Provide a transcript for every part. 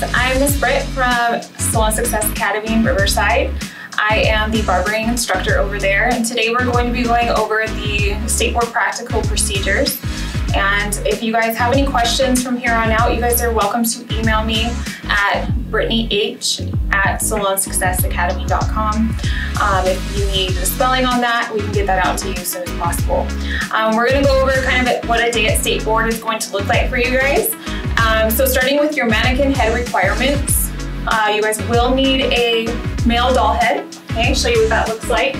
Yes, I'm Ms. Britt from Salon Success Academy in Riverside. I am the barbering instructor over there, and today we're going to be going over the State Board practical procedures. And if you guys have any questions from here on out, you guys are welcome to email me at brittanyh@salonsuccessacademy.com. If you need the spelling on that, we can get that out to you as soon as possible. We're going to go over kind of what a day at State Board is going to look like for you guys. So starting with your mannequin head requirements, you guys will need a male doll head. Okay, I'll show you what that looks like.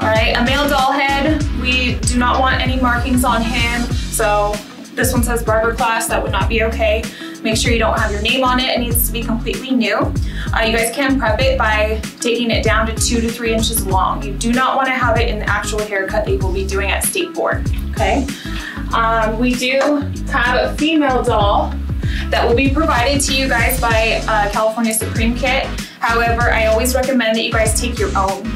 All right, a male doll head, we do not want any markings on him. So this one says barber class, that would not be okay. Make sure you don't have your name on it. It needs to be completely new. You guys can prep it by taking it down to 2 to 3 inches long. You do not want to have it in the actual haircut they will be doing at State Board, okay? We do have a female doll that will be provided to you guys by California Supreme Kit. However, I always recommend that you guys take your own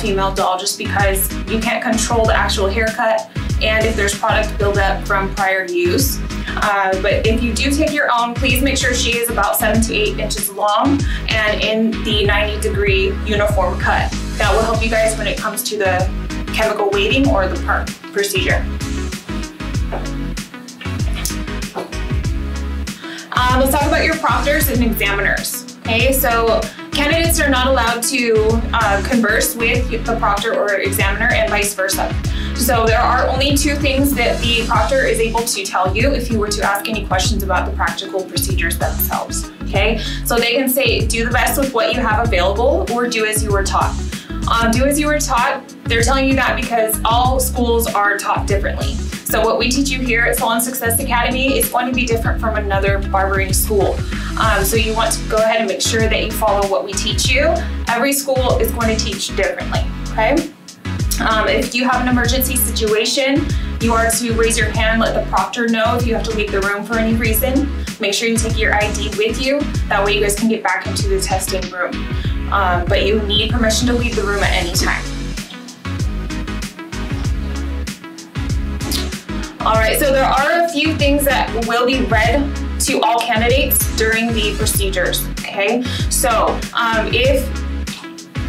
female doll, just because you can't control the actual haircut and if there's product buildup from prior use. But if you do take your own, please make sure she is about 7 to 8 inches long and in the 90-degree uniform cut. That will help you guys when it comes to the chemical weighting or the perm procedure. Let's talk about your proctors and examiners. Okay, so candidates are not allowed to converse with the proctor or examiner and vice versa. So there are only two things that the proctor is able to tell you if you were to ask any questions about the practical procedures themselves, okay? So they can say, do the best with what you have available or do as you were taught. Do as you were taught, they're telling you that because all schools are taught differently. So what we teach you here at Salon Success Academy is going to be different from another barbering school. So you want to go ahead and make sure that you follow what we teach you. Every school is going to teach differently, okay? If you have an emergency situation, you are to raise your hand, let the proctor know if you have to leave the room for any reason. Make sure you take your ID with you. That way you guys can get back into the testing room. But you need permission to leave the room at any time. All right, so there are a few things that will be read to all candidates during the procedures, okay? So if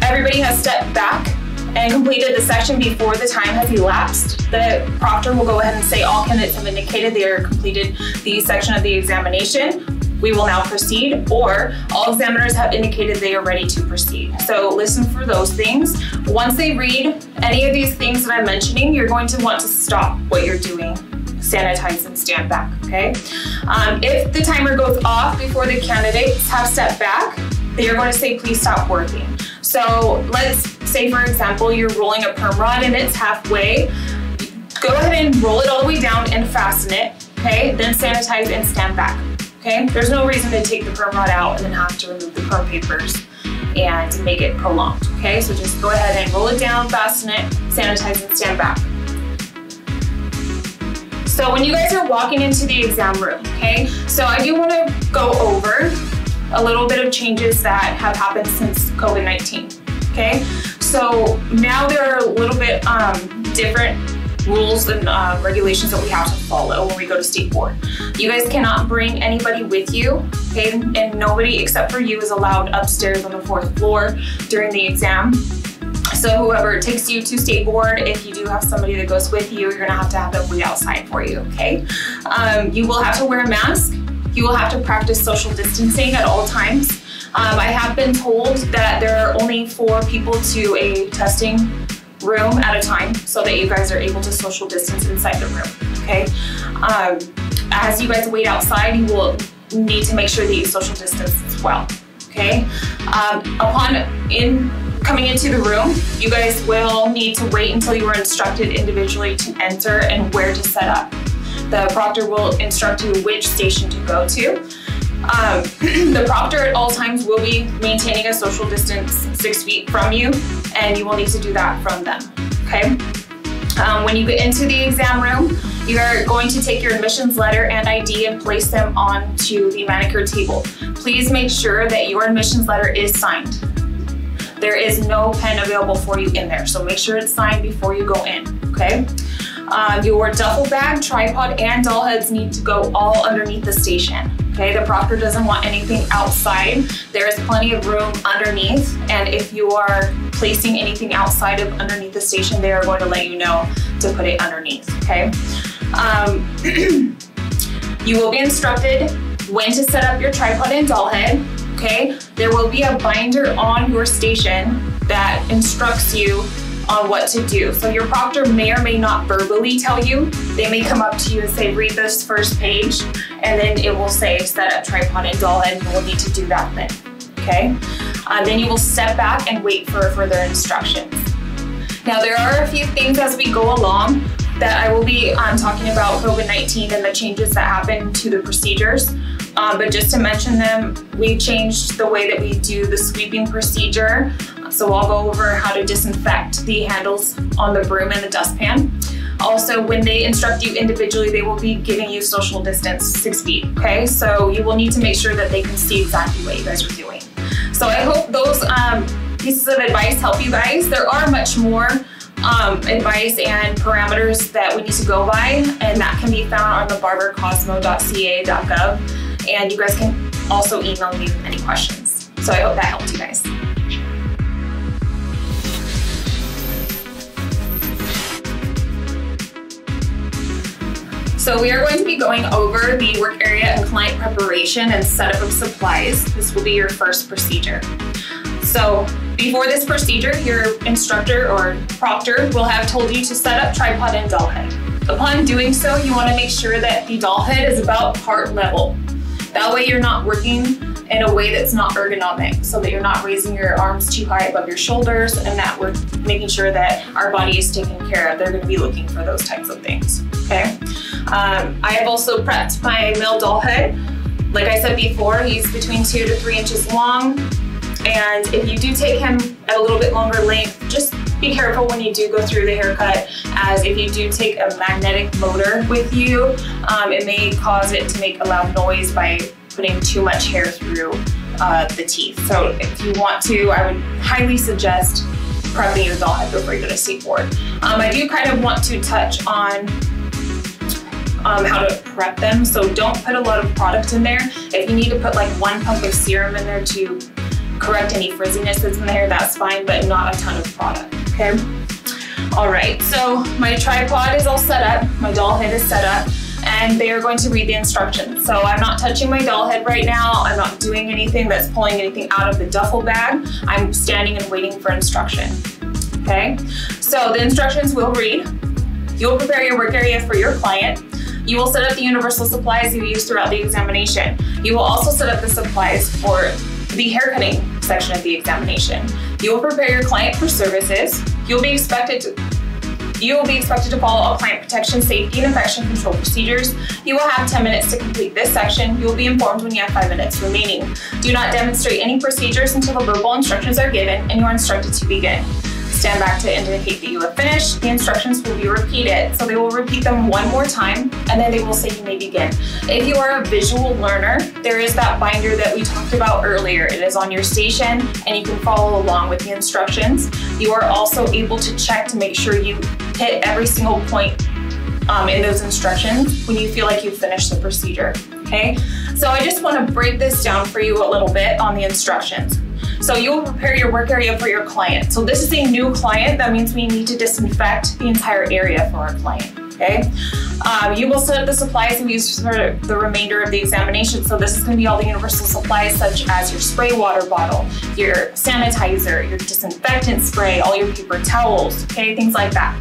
everybody has stepped back and completed the session before the time has elapsed, the proctor will go ahead and say all candidates have indicated they are completed the section of the examination. We will now proceed, or all examiners have indicated they are ready to proceed. So listen for those things. Once they read any of these things that I'm mentioning, you're going to want to stop what you're doing, sanitize and stand back, okay? If the timer goes off before the candidates have stepped back, they are going to say, please stop working. So let's say, for example, you're rolling a perm rod and it's halfway. Go ahead and roll it all the way down and fasten it, okay? Then sanitize and stand back. Okay? There's no reason to take the perm rod out and then have to remove the perm papers and make it prolonged, okay? So just go ahead and roll it down, fasten it, sanitize and stand back. So when you guys are walking into the exam room, okay? So I do want to go over a little bit of changes that have happened since COVID-19, okay? So now there are a little bit different rules and regulations that we have to follow when we go to State Board. You guys cannot bring anybody with you, okay? And nobody except for you is allowed upstairs on the 4th floor during the exam. So whoever takes you to State Board, if you do have somebody that goes with you, you're gonna have to have them wait outside for you, okay? You will have to wear a mask. You will have to practice social distancing at all times. I have been told that there are only 4 people to a testing room at a time so that you guys are able to social distance inside the room, okay? As you guys wait outside, you will need to make sure that you social distance as well, okay? Coming into the room, you guys will need to wait until you are instructed individually to enter and where to set up. The proctor will instruct you which station to go to. The proctor at all times will be maintaining a social distance 6 feet from you, and you will need to do that from them, okay? When you get into the exam room, you are going to take your admissions letter and ID and place them onto the manicure table. Please make sure that your admissions letter is signed. There is no pen available for you in there, so make sure it's signed before you go in, okay? Your duffel bag, tripod, and doll heads need to go all underneath the station. Okay, the proctor doesn't want anything outside. There is plenty of room underneath, and if you are placing anything outside of underneath the station, they are going to let you know to put it underneath, okay? You will be instructed when to set up your tripod and dowel head, okay? There will be a binder on your station that instructs you on what to do. So your proctor may or may not verbally tell you. They may come up to you and say, read this first page, and then it will say, set up tripod and dowel head, and you will need to do that then, okay? Then you will step back and wait for further instructions. Now, there are a few things as we go along that I will be talking about COVID-19 and the changes that happen to the procedures. But just to mention them, we changed the way that we do the sweeping procedure. So I'll go over how to disinfect the handles on the broom and the dustpan. Also, when they instruct you individually, they will be giving you social distance 6 feet, okay? So you will need to make sure that they can see exactly what you guys are doing. So I hope those pieces of advice help you guys. There are much more advice and parameters that we need to go by, and that can be found on the barbercosmo.ca.gov, and you guys can also email me with any questions. So I hope that helped you guys. So we are going to be going over the work area and client preparation and setup of supplies. This will be your first procedure. So before this procedure, your instructor or proctor will have told you to set up tripod and dowel head. Upon doing so, you want to make sure that the dowel head is about part level. That way you're not working in a way that's not ergonomic, so that you're not raising your arms too high above your shoulders, and that we're making sure that our body is taken care of. They're going to be looking for those types of things, okay? I have also prepped my male dowel head. Like I said before, he's between 2 to 3 inches long. And if you do take him at a little bit longer length, just be careful when you do go through the haircut, as if you do take a magnetic motor with you, it may cause it to make a loud noise by putting too much hair through the teeth. So if you want to, I would highly suggest prepping your doll head before you go to State Board. I do kind of want to touch on how to prep them. So don't put a lot of product in there. If you need to put like 1 pump of serum in there to correct any frizziness that's in the hair, that's fine, but not a ton of product, okay? All right, so my tripod is all set up, my dowel head is set up, and they are going to read the instructions. So I'm not touching my dowel head right now. I'm not doing anything that's pulling anything out of the duffel bag. I'm standing and waiting for instruction, okay? So the instructions will read, you'll prepare your work area for your client. You will set up the universal supplies you use throughout the examination. You will also set up the supplies for the haircutting section of the examination. You will prepare your client for services. You will be expected to follow all client protection, safety, and infection control procedures. You will have 10 minutes to complete this section. You will be informed when you have 5 minutes remaining. Do not demonstrate any procedures until the verbal instructions are given and you are instructed to begin. Stand back to indicate that you have finished. The instructions will be repeated. So they will repeat them 1 more time, and then they will say you may begin. If you are a visual learner, there is that binder that we talked about earlier. It is on your station and you can follow along with the instructions. You are also able to check to make sure you hit every single point in those instructions when you feel like you've finished the procedure, okay? So I just want to break this down for you a little bit on the instructions. So you'll prepare your work area for your client. So this is a new client. That means we need to disinfect the entire area for our client, okay? You will set up the supplies and use for the remainder of the examination. So this is gonna be all the universal supplies, such as your spray water bottle, your sanitizer, your disinfectant spray, all your paper towels, okay? Things like that.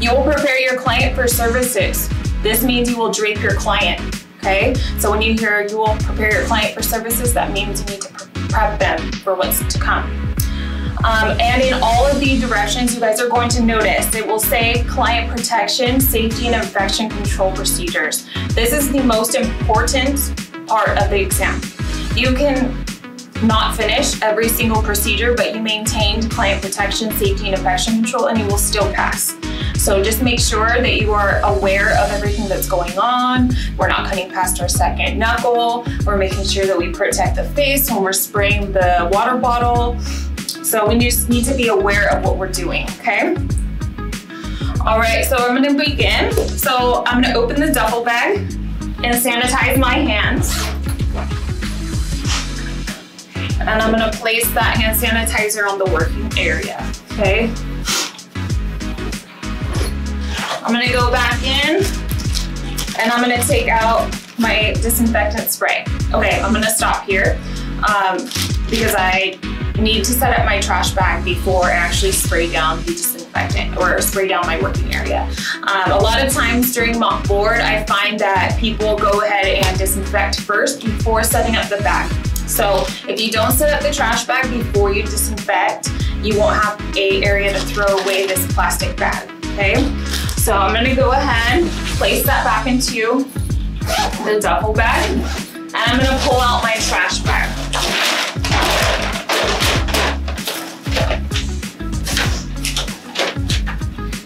You will prepare your client for services. This means you will drape your client, okay? So when you hear you will prepare your client for services, that means you need to prep them for what's to come. And in all of the directions, you guys are going to notice, it will say client protection, safety, and infection control procedures. This is the most important part of the exam. You can not finish every single procedure, but you maintained client protection, safety, and infection control, and you will still pass. So just make sure that you are aware of everything that's going on. We're not cutting past our second knuckle. We're making sure that we protect the face when we're spraying the water bottle. So we just need to be aware of what we're doing, okay? All right, so I'm gonna begin. So I'm gonna open the duffel bag and sanitize my hands. And I'm gonna place that hand sanitizer on the working area, okay? I'm gonna go back in and I'm gonna take out my disinfectant spray. Okay, I'm gonna stop here because I need to set up my trash bag before I actually spray down the disinfectant or spray down my working area. A lot of times during mock board, I find that people go ahead and disinfect first before setting up the bag. So if you don't set up the trash bag before you disinfect, you won't have an area to throw away this plastic bag, okay? So I'm gonna go ahead, place that back into the duffel bag, and I'm gonna pull out my trash bag.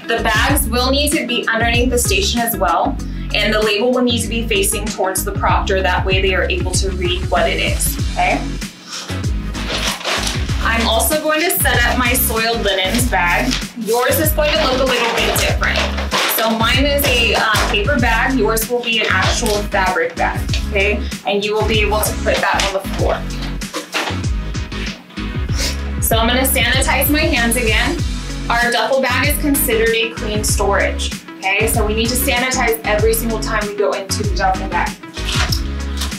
The bags will need to be underneath the station as well, and the label will need to be facing towards the proctor. That way they are able to read what it is, okay? I'm also going to set up my soiled linens bag. Yours is going to look a little bit different. So mine is a paper bag. Yours will be an actual fabric bag, okay? And you will be able to put that on the floor. So I'm gonna sanitize my hands again. Our duffel bag is considered a clean storage, okay? So we need to sanitize every single time we go into the duffel bag.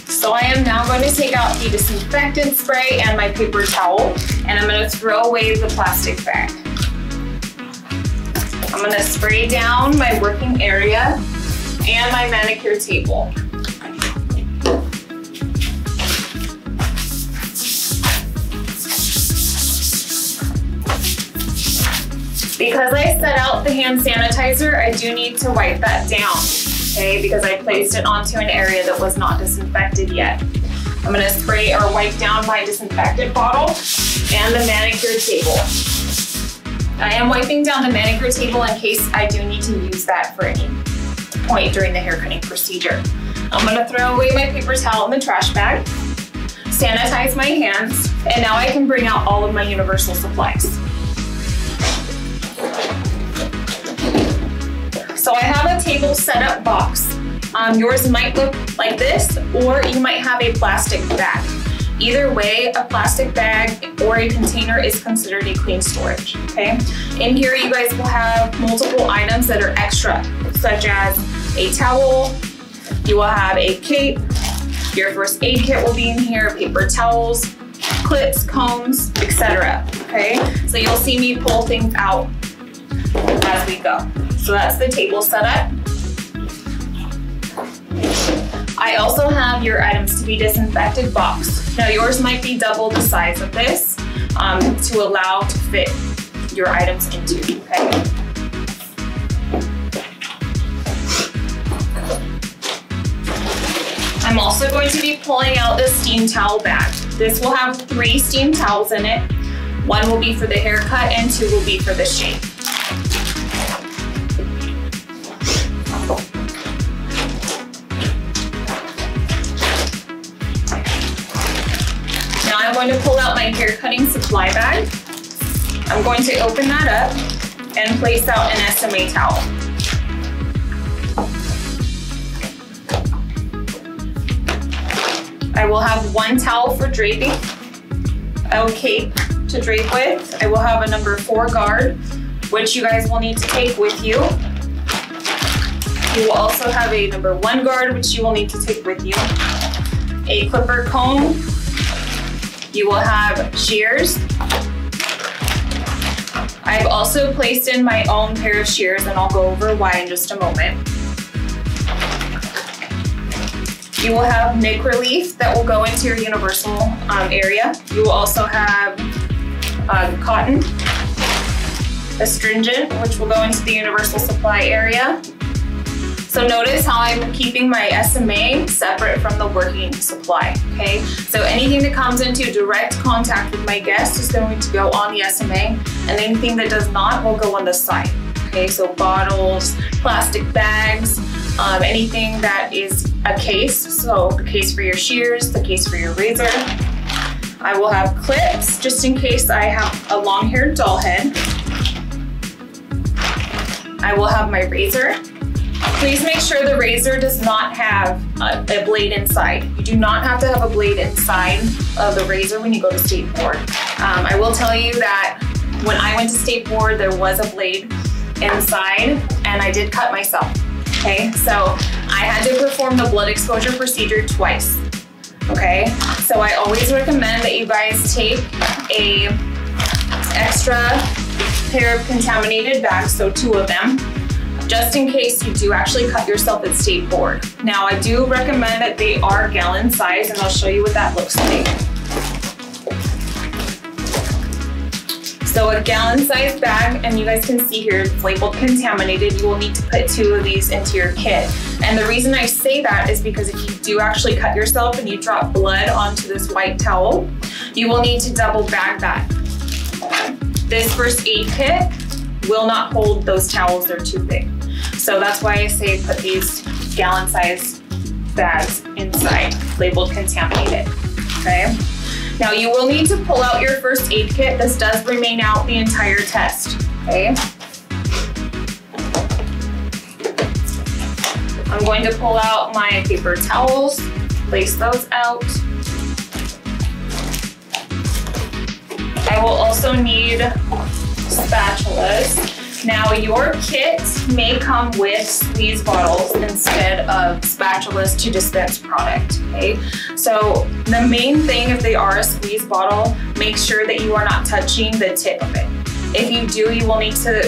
So I am now going to take out the disinfectant spray and my paper towel, and I'm gonna throw away the plastic bag. I'm gonna spray down my working area and my manicure table. Because I set out the hand sanitizer, I do need to wipe that down, okay? Because I placed it onto an area that was not disinfected yet. I'm gonna spray or wipe down my disinfectant bottle and the manicure table. I am wiping down the manicure table in case I do need to use that for any point during the haircutting procedure. I'm gonna throw away my paper towel in the trash bag, sanitize my hands, and now I can bring out all of my universal supplies. So I have a table setup box. Yours might look like this, or you might have a plastic bag. Either way, a plastic bag or a container is considered a clean storage, okay? In here, you guys will have multiple items that are extra, such as a towel, you will have a cape, your first aid kit will be in here, paper towels, clips, combs, etc. Okay? So you'll see me pull things out as we go. So that's the table setup. I also have your items to be disinfected box. Now yours might be double the size of this to allow to fit your items into, okay? I'm also going to be pulling out the steam towel bag. This will have 3 steam towels in it. 1 will be for the haircut and 2 will be for the shave. I'm going to pull out my hair cutting supply bag. I'm going to open that up and place out an SMA towel. I will have 1 towel for draping, a cape to drape with. I will have a number 4 guard, which you guys will need to take with you. You will also have a number 1 guard, which you will need to take with you. A clipper comb. You will have shears. I've also placed in my own pair of shears, and I'll go over why in just a moment. You will have neck relief that will go into your universal area. You will also have cotton, astringent, which will go into the universal supply area. So notice how I'm keeping my SMA separate from the working supply, okay? So anything that comes into direct contact with my guest is going to go on the SMA, and anything that does not will go on the side, okay? So bottles, plastic bags, anything that is a case, so the case for your shears, the case for your razor. I will have clips, just in case I have a long-haired doll head. I will have my razor. Please make sure the razor does not have a blade inside. You do not have to have a blade inside of the razor when you go to State Board. I will tell you that when I went to State Board, there was a blade inside and I did cut myself, okay? So I had to perform the blood exposure procedure twice, okay? So I always recommend that you guys take a extra pair of contaminated bags, so 2 of them, just in case you do actually cut yourself at State Board. Now I do recommend that they are gallon size, and I'll show you what that looks like. So a gallon size bag, and you guys can see here it's labeled contaminated. You will need to put 2 of these into your kit. And the reason I say that is because if you do actually cut yourself and you drop blood onto this white towel, you will need to double bag that. This first aid kit will not hold those towels, they're too big. So that's why I say put these gallon size bags inside, labeled contaminated, okay? Now you will need to pull out your first aid kit. This does remain out the entire test, okay? I'm going to pull out my paper towels, lace those out. I will also need spatulas. Now your kit may come with squeeze bottles instead of spatulas to dispense product, okay? So the main thing, if they are a squeeze bottle, make sure that you are not touching the tip of it. If you do, you will need to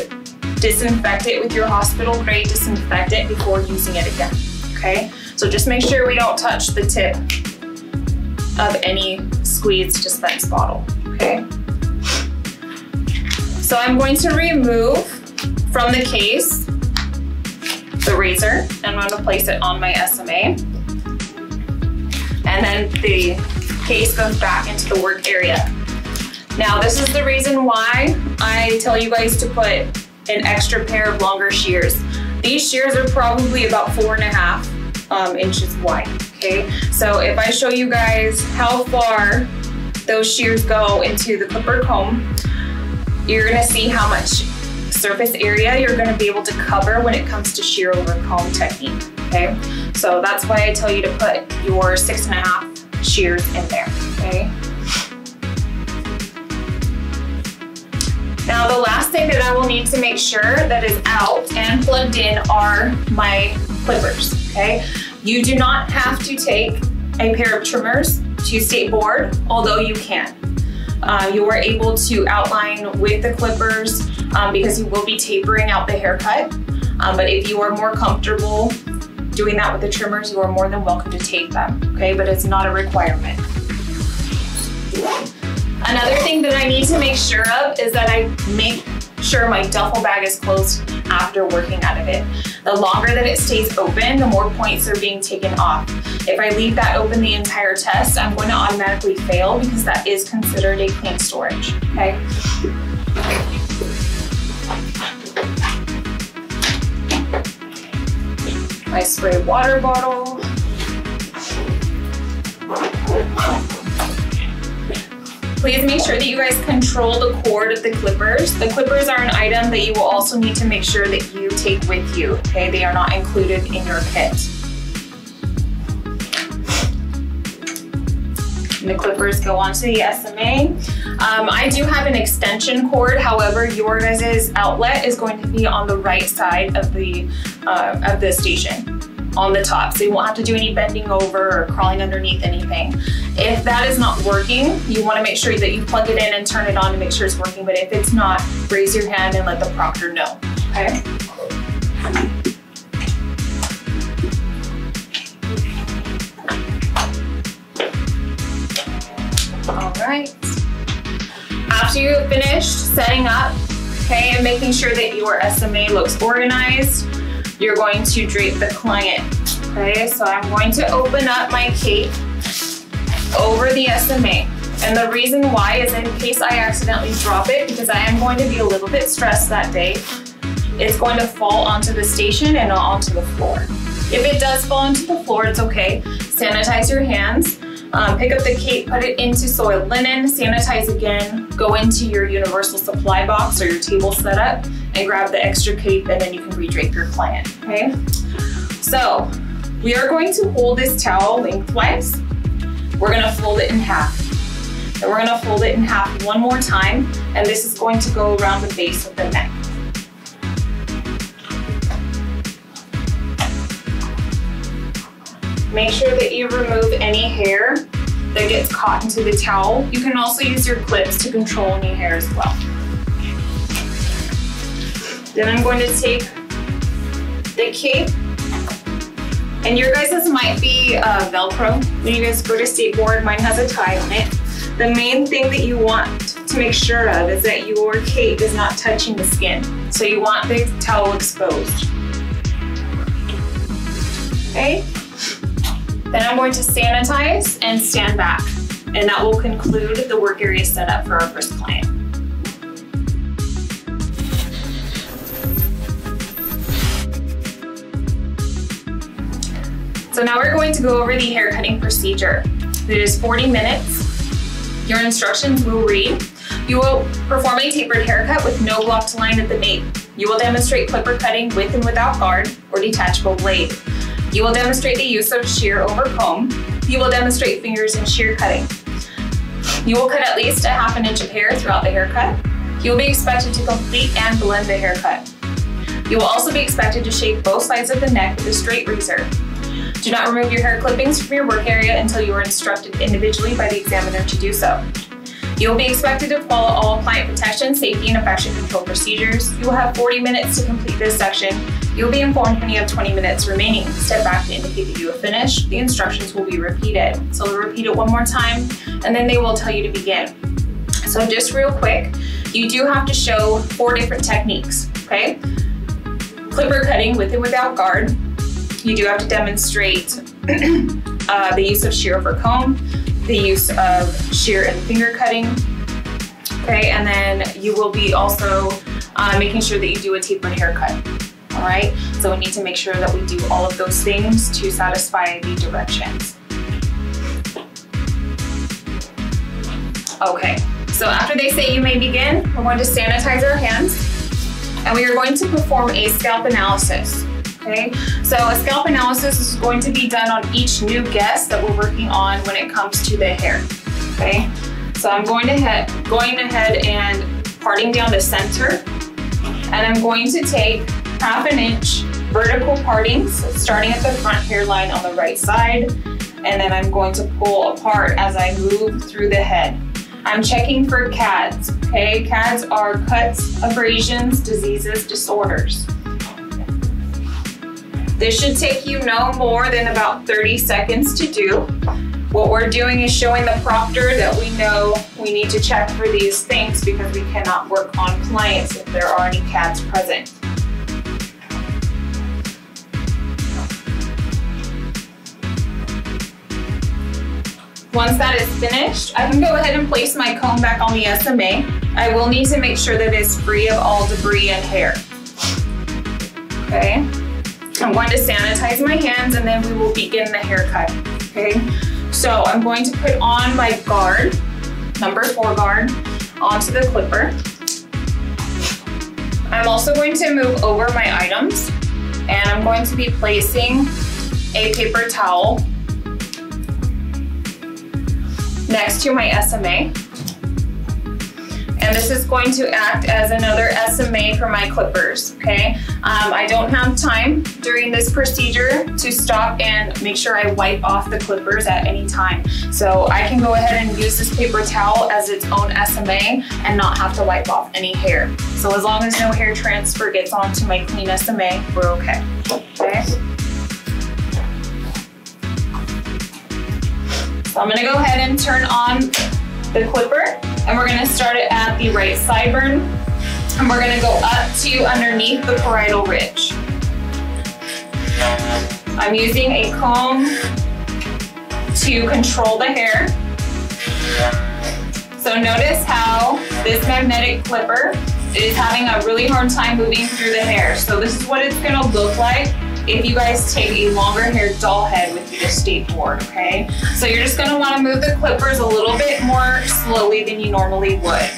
disinfect it with your hospital grade disinfectant before using it again, okay? So just make sure we don't touch the tip of any squeeze dispense bottle, okay? So I'm going to remove from the case the razor, and I'm gonna place it on my SMA. And then the case goes back into the work area. Now this is the reason why I tell you guys to put an extra pair of longer shears. These shears are probably about 4.5 inches wide, okay? So if I show you guys how far those shears go into the clipper comb, you're gonna see how much surface area you're gonna be able to cover when it comes to shear over comb technique, okay? So that's why I tell you to put your 6.5 shears in there, okay? Now the last thing that I will need to make sure that is out and plugged in are my clippers, okay? You do not have to take a pair of trimmers to State Board, although you can. You are able to outline with the clippers because you will be tapering out the haircut. But if you are more comfortable doing that with the trimmers, you are more than welcome to tape them, okay? But it's not a requirement. Another thing that I need to make sure of is that I make sure my duffel bag is closed after working out of it. The longer that it stays open, the more points are being taken off. If I leave that open the entire test, I'm going to automatically fail because that is considered a clean storage, okay? My spray water bottle. Please make sure that you guys control the cord of the clippers. The clippers are an item that you will also need to make sure that you take with you, okay? They are not included in your kit. And the clippers go onto the SMA. I do have an extension cord, however, your guys' outlet is going to be on the right side of the station, on the top, so you won't have to do any bending over or crawling underneath anything. If that is not working, you want to make sure that you plug it in and turn it on to make sure it's working, but if it's not, raise your hand and let the proctor know, okay? All right. After you have finished setting up, okay, and making sure that your SMA looks organized, you're going to drape the client, okay? So I'm going to open up my cape over the SMA. And the reason why is in case I accidentally drop it, because I am going to be a little bit stressed that day, it's going to fall onto the station and not onto the floor. If it does fall onto the floor, it's okay. Sanitize your hands, pick up the cape, put it into soiled linen, sanitize again, go into your universal supply box or your table setup, and grab the extra cape, and then you can redrape your client, okay? So we are going to hold this towel lengthwise. We're going to fold it in half. Then we're going to fold it in half one more time, and this is going to go around the base of the neck. Make sure that you remove any hair that gets caught into the towel. You can also use your clips to control any hair as well. Then I'm going to take the cape, and your guys's might be Velcro. When you guys go to State Board, mine has a tie on it. The main thing that you want to make sure of is that your cape is not touching the skin. So you want the towel exposed. Okay? Then I'm going to sanitize and stand back, and that will conclude the work area setup for our first client. So now we're going to go over the hair cutting procedure. It is 40 minutes. Your instructions will read: you will perform a tapered haircut with no blocked line at the nape. You will demonstrate clipper cutting with and without guard or detachable blade. You will demonstrate the use of shear over comb. You will demonstrate fingers and shear cutting. You will cut at least a half an inch of hair throughout the haircut. You will be expected to complete and blend the haircut. You will also be expected to shave both sides of the neck with a straight razor. Do not remove your hair clippings from your work area until you are instructed individually by the examiner to do so. You will be expected to follow all client protection, safety, and infection control procedures. You will have 40 minutes to complete this section. You will be informed when you have 20 minutes remaining. Step back to indicate that you have finished. The instructions will be repeated. So they'll repeat it one more time, and then they will tell you to begin. So just real quick, you do have to show 4 different techniques, okay? Clipper cutting with and without guard. You do have to demonstrate the use of shear over comb, the use of shear and finger cutting, okay? And then you will be also making sure that you do a tapered haircut, all right? So we need to make sure that we do all of those things to satisfy the directions. Okay, so after they say you may begin, we're going to sanitize our hands, and we are going to perform a scalp analysis. Okay, so a scalp analysis is going to be done on each new guest that we're working on when it comes to the hair. Okay, so I'm going ahead and parting down the center, and I'm going to take half an inch vertical partings, starting at the front hairline on the right side, and then I'm going to pull apart as I move through the head. I'm checking for CADs. Okay, CADs are cuts, abrasions, diseases, disorders. This should take you no more than about 30 seconds to do. What we're doing is showing the proctor that we know we need to check for these things because we cannot work on clients if there are any CADs present. Once that is finished, I can go ahead and place my comb back on the SMA. I will need to make sure that it's free of all debris and hair. Okay. I'm going to sanitize my hands, and then we will begin the haircut, okay? So I'm going to put on my guard, number 4 guard, onto the clipper. I'm also going to move over my items, and I'm going to be placing a paper towel next to my SMA. And this is going to act as another SMA for my clippers, okay? I don't have time during this procedure to stop and make sure I wipe off the clippers at any time. So I can go ahead and use this paper towel as its own SMA and not have to wipe off any hair. So as long as no hair transfer gets onto my clean SMA, we're okay, okay? So I'm gonna go ahead and turn on the clipper, and we're gonna start it at the right sideburn, and we're gonna go up to underneath the parietal ridge. I'm using a comb to control the hair. So notice how this magnetic clipper is having a really hard time moving through the hair. So this is what it's gonna look like if you guys take a longer hair doll head with you to State Board, okay? So you're just gonna wanna move the clippers a little bit more slowly than you normally would,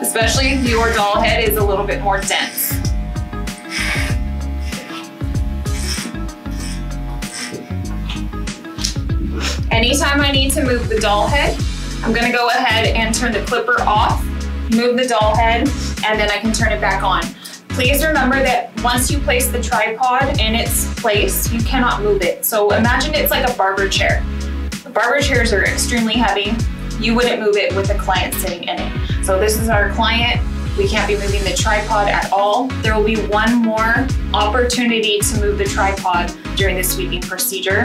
especially if your doll head is a little bit more dense. Anytime I need to move the doll head, I'm gonna go ahead and turn the clipper off, move the doll head, and then I can turn it back on. Please remember that once you place the tripod in its place, you cannot move it. So imagine it's like a barber chair. Barber chairs are extremely heavy. You wouldn't move it with a client sitting in it. So this is our client. We can't be moving the tripod at all. There will be one more opportunity to move the tripod during the sweeping procedure,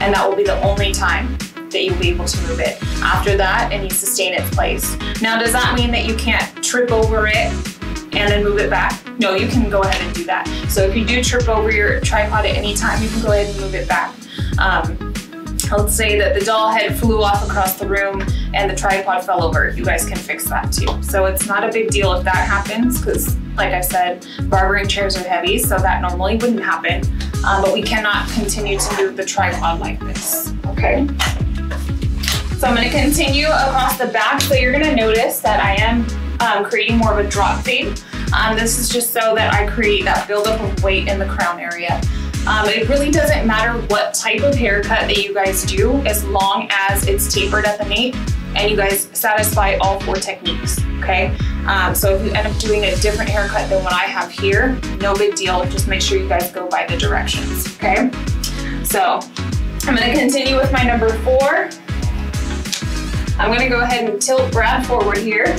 and that will be the only time that you'll be able to move it. After that, it needs to stay in its place. Now, does that mean that you can't trip over it and then move it back? No, you can go ahead and do that. So if you do trip over your tripod at any time, you can go ahead and move it back. Let's say that the doll head flew off across the room and the tripod fell over. You guys can fix that too. So it's not a big deal if that happens, because like I said, barbering chairs are heavy, so that normally wouldn't happen. But we cannot continue to move the tripod like this, okay? So I'm gonna continue across the back. So you're gonna notice that I am creating more of a drop fade. This is just so that I create that buildup of weight in the crown area. It really doesn't matter what type of haircut that you guys do, as long as it's tapered at the nape and you guys satisfy all four techniques, okay? So if you end up doing a different haircut than what I have here, no big deal. Just make sure you guys go by the directions, okay? So I'm gonna continue with my number 4. I'm gonna go ahead and tilt Brad forward here.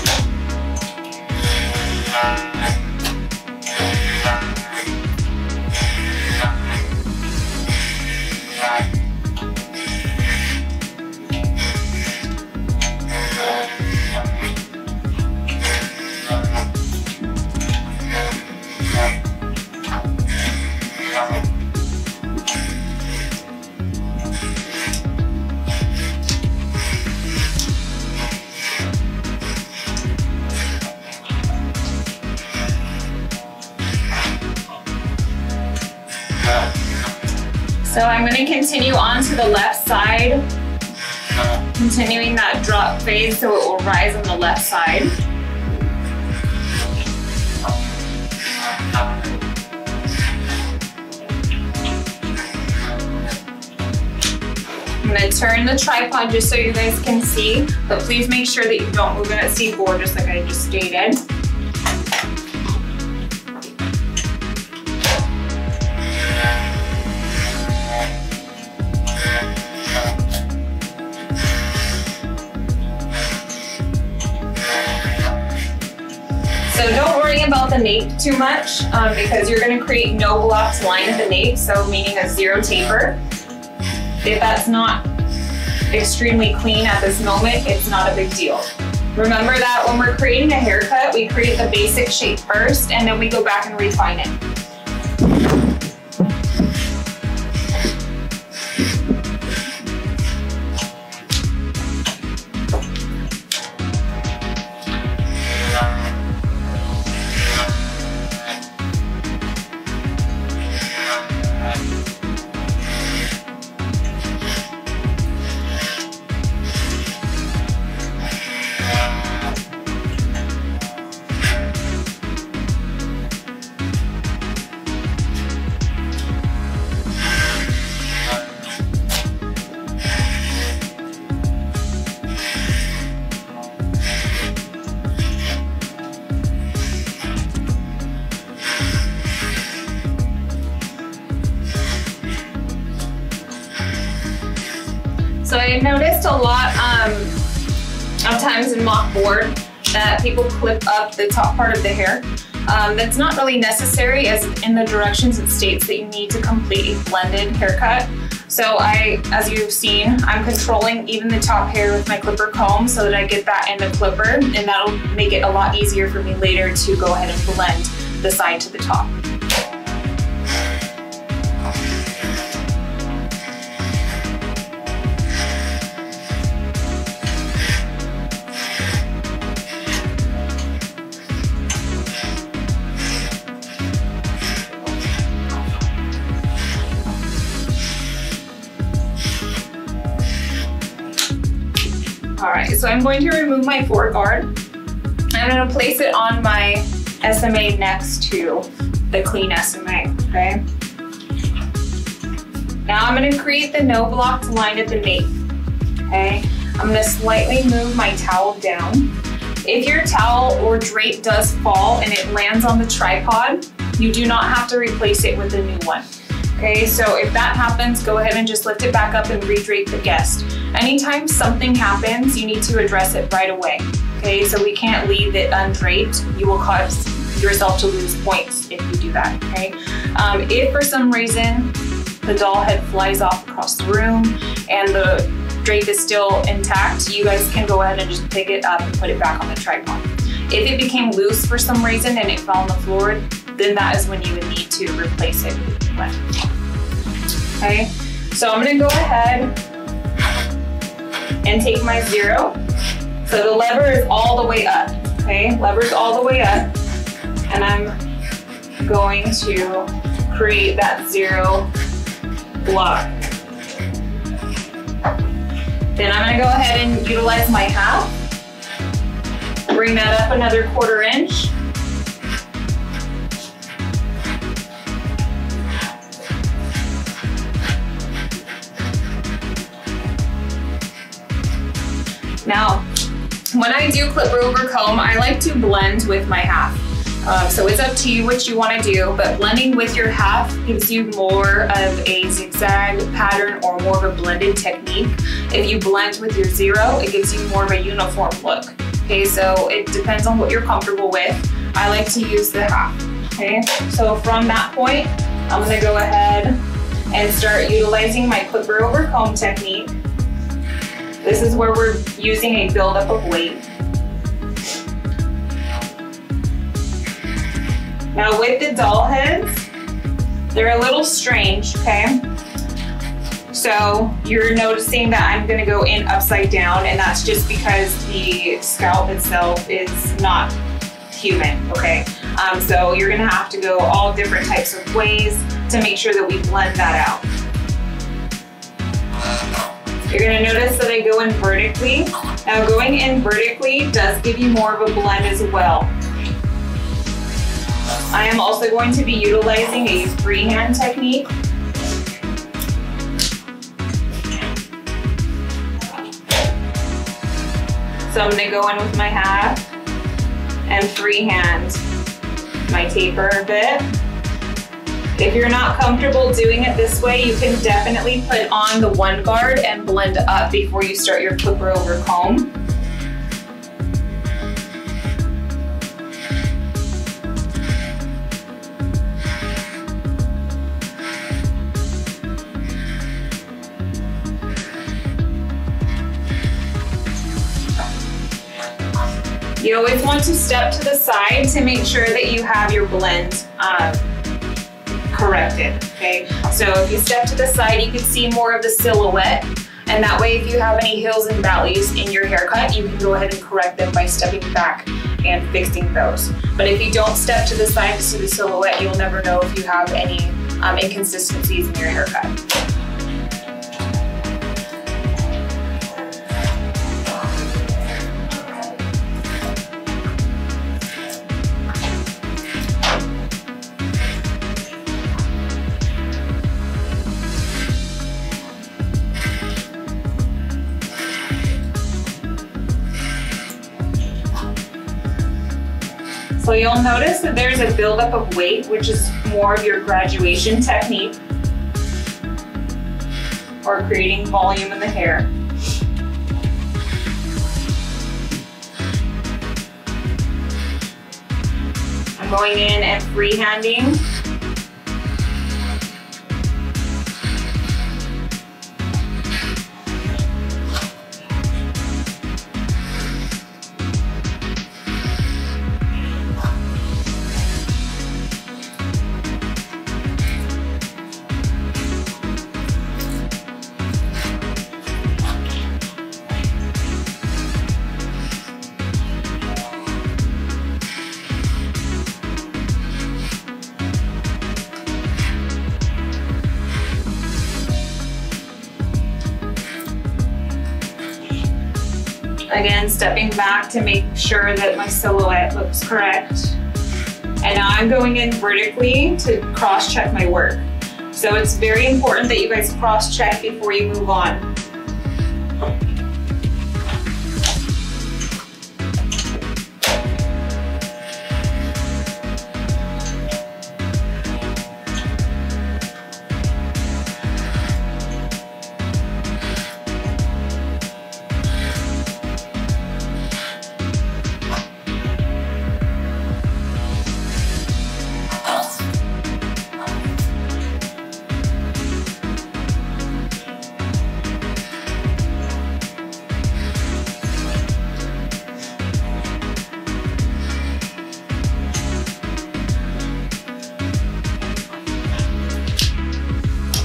So I'm going to continue on to the left side, continuing that drop fade so it will rise on the left side. I'm going to turn the tripod just so you guys can see, but please make sure that you don't move it at C4, just like I just stated. So don't worry about the nape too much because you're going to create no blocked line at the nape, so meaning a zero taper. If that's not extremely clean at this moment, it's not a big deal. Remember that when we're creating a haircut, we create the basic shape first and then we go back and refine it. So I noticed a lot of times in mock board that people clip up the top part of the hair. That's not really necessary, as in the directions it states that you need to complete a blended haircut. So I, as you've seen, I'm controlling even the top hair with my clipper comb so that I get that in the clipper, and that'll make it a lot easier for me later to go ahead and blend the side to the top. So I'm going to remove my foreguard. I'm going to place it on my SMA next to the clean SMA, okay? Now I'm going to create the no blocked line at the nape. okay? I'm gonna slightly move my towel down. If your towel or drape does fall and it lands on the tripod, you do not have to replace it with a new one. Okay, so if that happens, go ahead and just lift it back up and redrape the guest. Anytime something happens, you need to address it right away. Okay, so we can't leave it undraped. You will cause yourself to lose points if you do that, okay? If for some reason the doll head flies off across the room and the drape is still intact, you guys can go ahead and just pick it up and put it back on the tripod. If it became loose for some reason and it fell on the floor, then that is when you would need to replace it with. Okay, so I'm gonna go ahead and take my zero. So the lever is all the way up, okay? Lever is all the way up, and I'm going to create that zero block. Then I'm gonna go ahead and utilize my half, bring that up another 1/4 inch, Now, when I do clipper over comb, I like to blend with my half. So it's up to you what you want to do, but blending with your half gives you more of a zigzag pattern or more of a blended technique. If you blend with your zero, it gives you more of a uniform look. Okay, so it depends on what you're comfortable with. I like to use the half. Okay, so from that point, I'm gonna go ahead and start utilizing my clipper over comb technique. This is where we're using a buildup of weight. Now with the doll heads, they're a little strange, okay? So you're noticing that I'm gonna go in upside down, and that's just because the scalp itself is not human, okay? So you're gonna have to go all different types of ways to make sure that we blend that out. You're gonna notice that I go in vertically. Now going in vertically does give you more of a blend as well. I am also going to be utilizing a freehand technique. So I'm gonna go in with my half and freehand my taper a bit. If you're not comfortable doing it this way, you can definitely put on the one guard and blend up before you start your clipper over comb. You always want to step to the side to make sure that you have your blend corrected, okay? So if you step to the side, you can see more of the silhouette, and that way if you have any hills and valleys in your haircut, you can go ahead and correct them by stepping back and fixing those. But if you don't step to the side to see the silhouette, you'll never know if you have any inconsistencies in your haircut. So you'll notice that there's a buildup of weight, which is more of your graduation technique or creating volume in the hair. I'm going in and freehanding. Again, stepping back to make sure that my silhouette looks correct. And now I'm going in vertically to cross-check my work. So it's very important that you guys cross-check before you move on.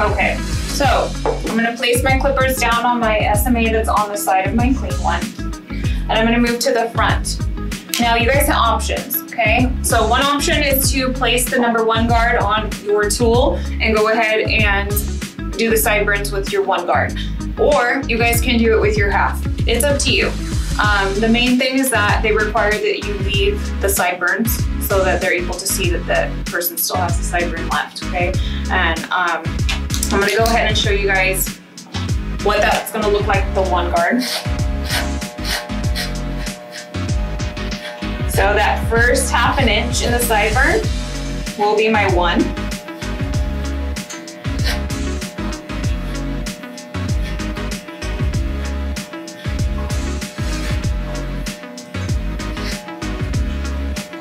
Okay, so I'm gonna place my clippers down on my SMA that's on the side of my clean one. And I'm gonna move to the front. Now you guys have options, okay? So one option is to place the number one guard on your tool and go ahead and do the sideburns with your one guard. Or you guys can do it with your half. It's up to you. The main thing is that they require that you leave the sideburns so that they're able to see that the person still has the sideburn left, okay? And I'm gonna go ahead and show you guys what that's gonna look like with the one guard. So that first half an inch in the sideburn will be my one.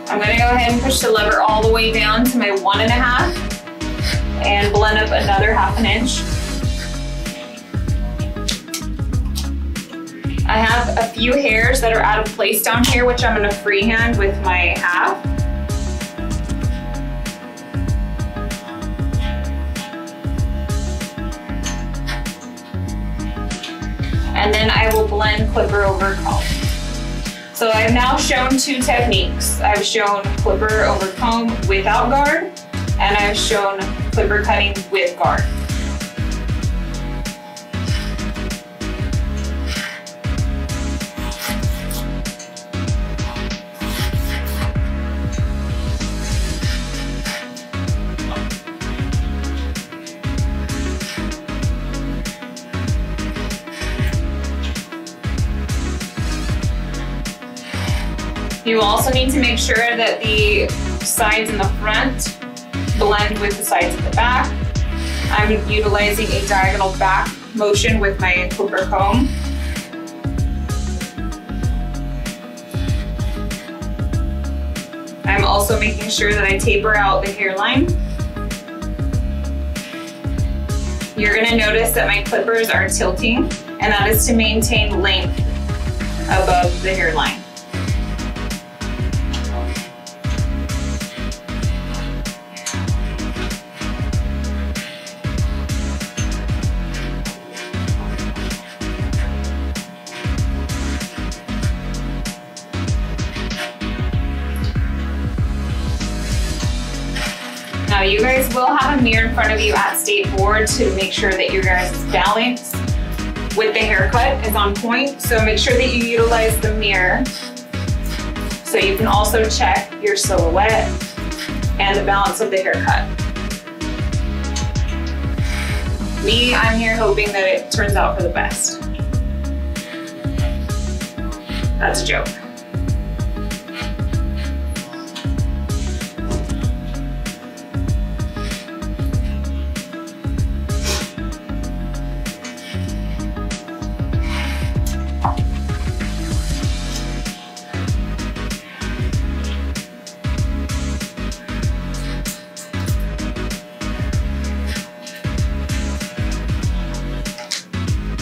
I'm gonna go ahead and push the lever all the way down to my 1.5 and blend up another half an inch. I have a few hairs that are out of place down here, which I'm gonna freehand with my half. And then I will blend clipper over comb. So I've now shown two techniques. I've shown clipper over comb without guard, and I've shown clipper cutting with guard. You also need to make sure that the sides in the front blend with the sides at the back. I'm utilizing a diagonal back motion with my clipper comb. I'm also making sure that I taper out the hairline. You're gonna notice that my clippers are tilting, and that is to maintain length above the hairline. Now you guys will have a mirror in front of you at State Board to make sure that your guys' balance with the haircut is on point. So make sure that you utilize the mirror so you can also check your silhouette and the balance of the haircut. Me, I'm here hoping that it turns out for the best. That's a joke.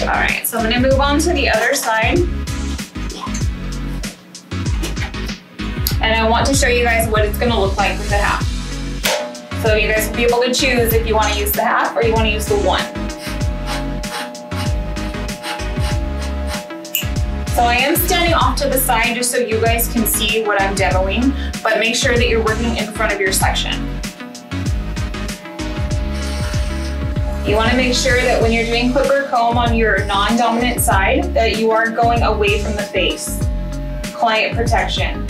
All right, so I'm gonna move on to the other side. And I want to show you guys what it's gonna look like with the half. So you guys will be able to choose if you wanna use the half or you wanna use the one. So I am standing off to the side just so you guys can see what I'm demoing, but make sure that you're working in front of your section. You want to make sure that when you're doing clipper comb on your non-dominant side, that you are going away from the face. Client protection.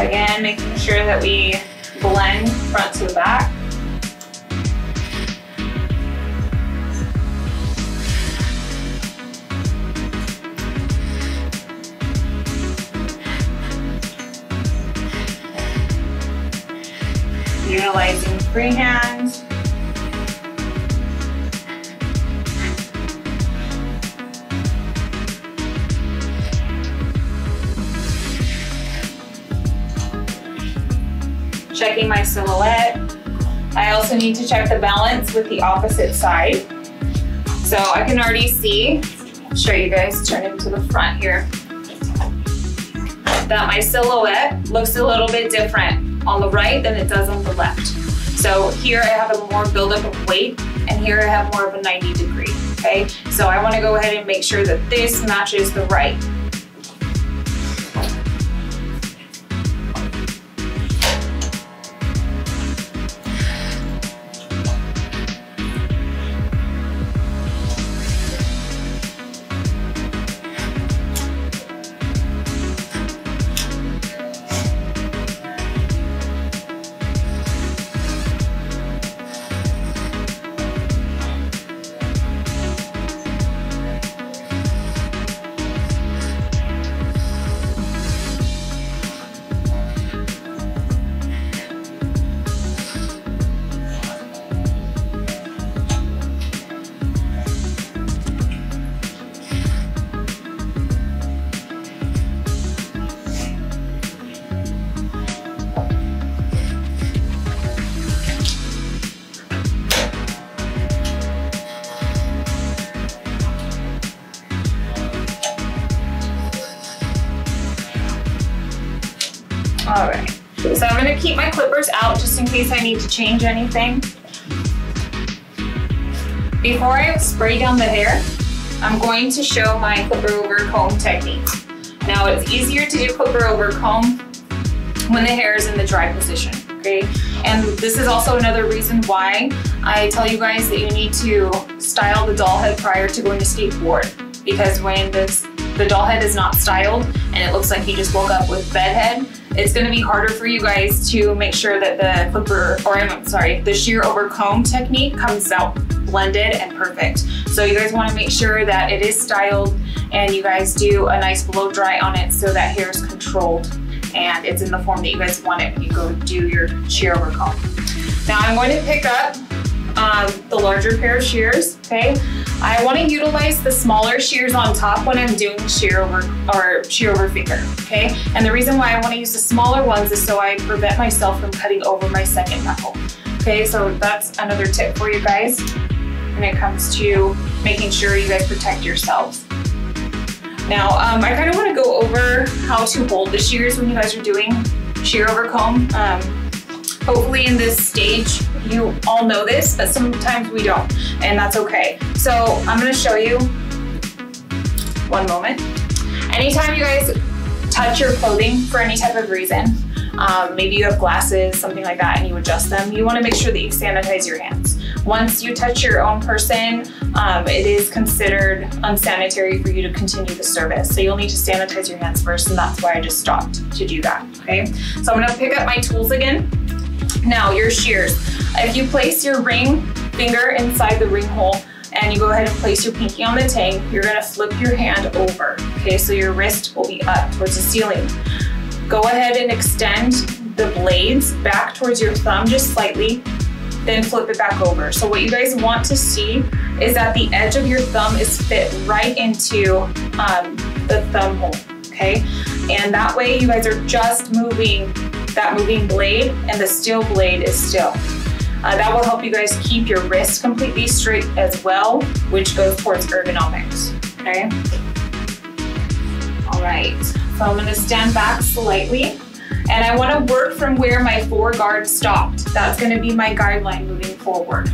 Again, making sure that we blend front to the back. Utilizing freehand. checking my silhouette. I also need to check the balance with the opposite side. So I can already see, I'll show you guys, turn it to the front here, that my silhouette looks a little bit different on the right than it does on the left. So here I have a more buildup of weight, and here I have more of a 90 degree, okay? So I wanna go ahead and make sure that this matches the right. So I'm gonna keep my clippers out just in case I need to change anything. Before I spray down the hair, I'm going to show my clipper over comb technique. Now it's easier to do clipper over comb when the hair is in the dry position, okay? And this is also another reason why I tell you guys that you need to style the doll head prior to going to State Board, because when the doll head is not styled and it looks like you just woke up with bed head, it's gonna be harder for you guys to make sure that the clipper, or I'm sorry, the sheer over comb technique comes out blended and perfect. So you guys wanna make sure that it is styled and you guys do a nice blow dry on it so that hair is controlled and it's in the form that you guys want it when you go do your sheer over comb. Now I'm going to pick up the larger pair of shears, okay? I wanna utilize the smaller shears on top when I'm doing shear over finger, okay? And the reason why I wanna use the smaller ones is so I prevent myself from cutting over my second knuckle, okay? So that's another tip for you guys when it comes to making sure you guys protect yourselves. Now, I kinda wanna go over how to hold the shears when you guys are doing shear over comb. Hopefully in this stage, you all know this, but sometimes we don't, and that's okay. So I'm gonna show you, one moment. Anytime you guys touch your clothing for any type of reason, maybe you have glasses, something like that, and you adjust them, you wanna make sure that you sanitize your hands. Once you touch your own person, it is considered unsanitary for you to continue the service. So you'll need to sanitize your hands first, and that's why I just stopped to do that, okay? So I'm gonna pick up my tools again. Now, your shears. If you place your ring finger inside the ring hole and you go ahead and place your pinky on the tang, you're gonna flip your hand over, okay? So your wrist will be up towards the ceiling. Go ahead and extend the blades back towards your thumb just slightly, then flip it back over. So what you guys want to see is that the edge of your thumb is fit right into the thumb hole, okay? And that way you guys are just moving that moving blade, and the steel blade is still. That will help you guys keep your wrist completely straight as well, which goes towards ergonomics, okay? All right, so I'm gonna stand back slightly, and I wanna work from where my foreguard stopped. That's gonna be my guideline moving forward.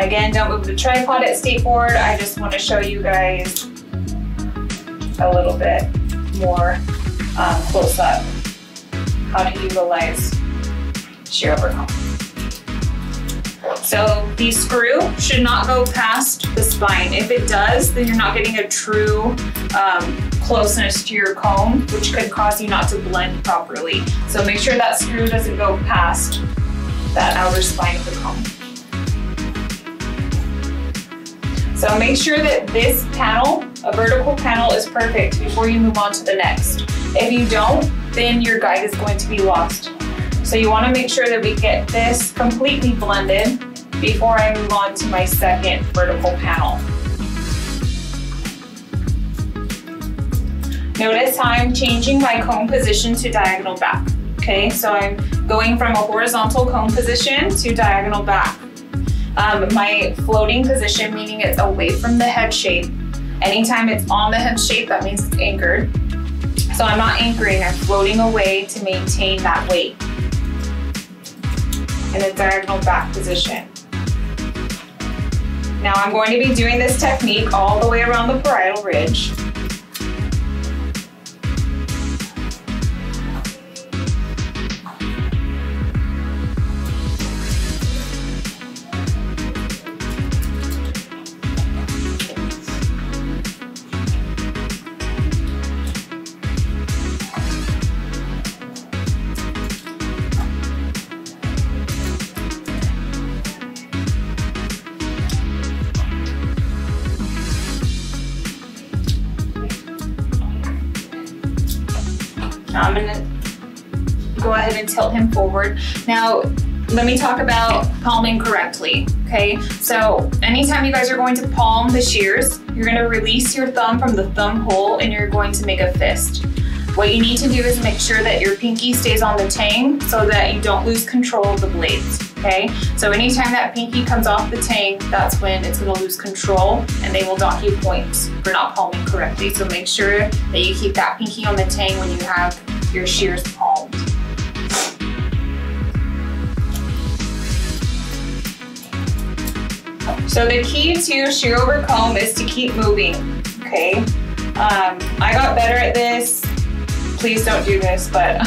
Again, don't move the tripod at State Board. I just wanna show you guys a little bit more close up how to utilize shear over comb. So the screw should not go past the spine. If it does, then you're not getting a true closeness to your comb, which could cause you not to blend properly. So make sure that screw doesn't go past that outer spine of the comb. So make sure that this panel, a vertical panel, is perfect before you move on to the next. If you don't, then your guide is going to be lost. So you wanna make sure that we get this completely blended before I move on to my second vertical panel. Notice how I'm changing my comb position to diagonal back. Okay, so I'm going from a horizontal comb position to diagonal back. My floating position, meaning it's away from the head shape. Anytime it's on the head shape, that means it's anchored. So I'm not anchoring, I'm floating away to maintain that weight in a diagonal back position. Now I'm going to be doing this technique all the way around the parietal ridge. I'm gonna go ahead and tilt him forward. Now, let me talk about palming correctly, okay? So anytime you guys are going to palm the shears, you're gonna release your thumb from the thumb hole and you're going to make a fist. What you need to do is make sure that your pinky stays on the tang so that you don't lose control of the blades, okay? So anytime that pinky comes off the tang, that's when it's gonna lose control and they will dock you points for not palming correctly. So make sure that you keep that pinky on the tang when you have your shears palmed. So the key to shear over comb is to keep moving, okay? I got better at this. Please don't do this, but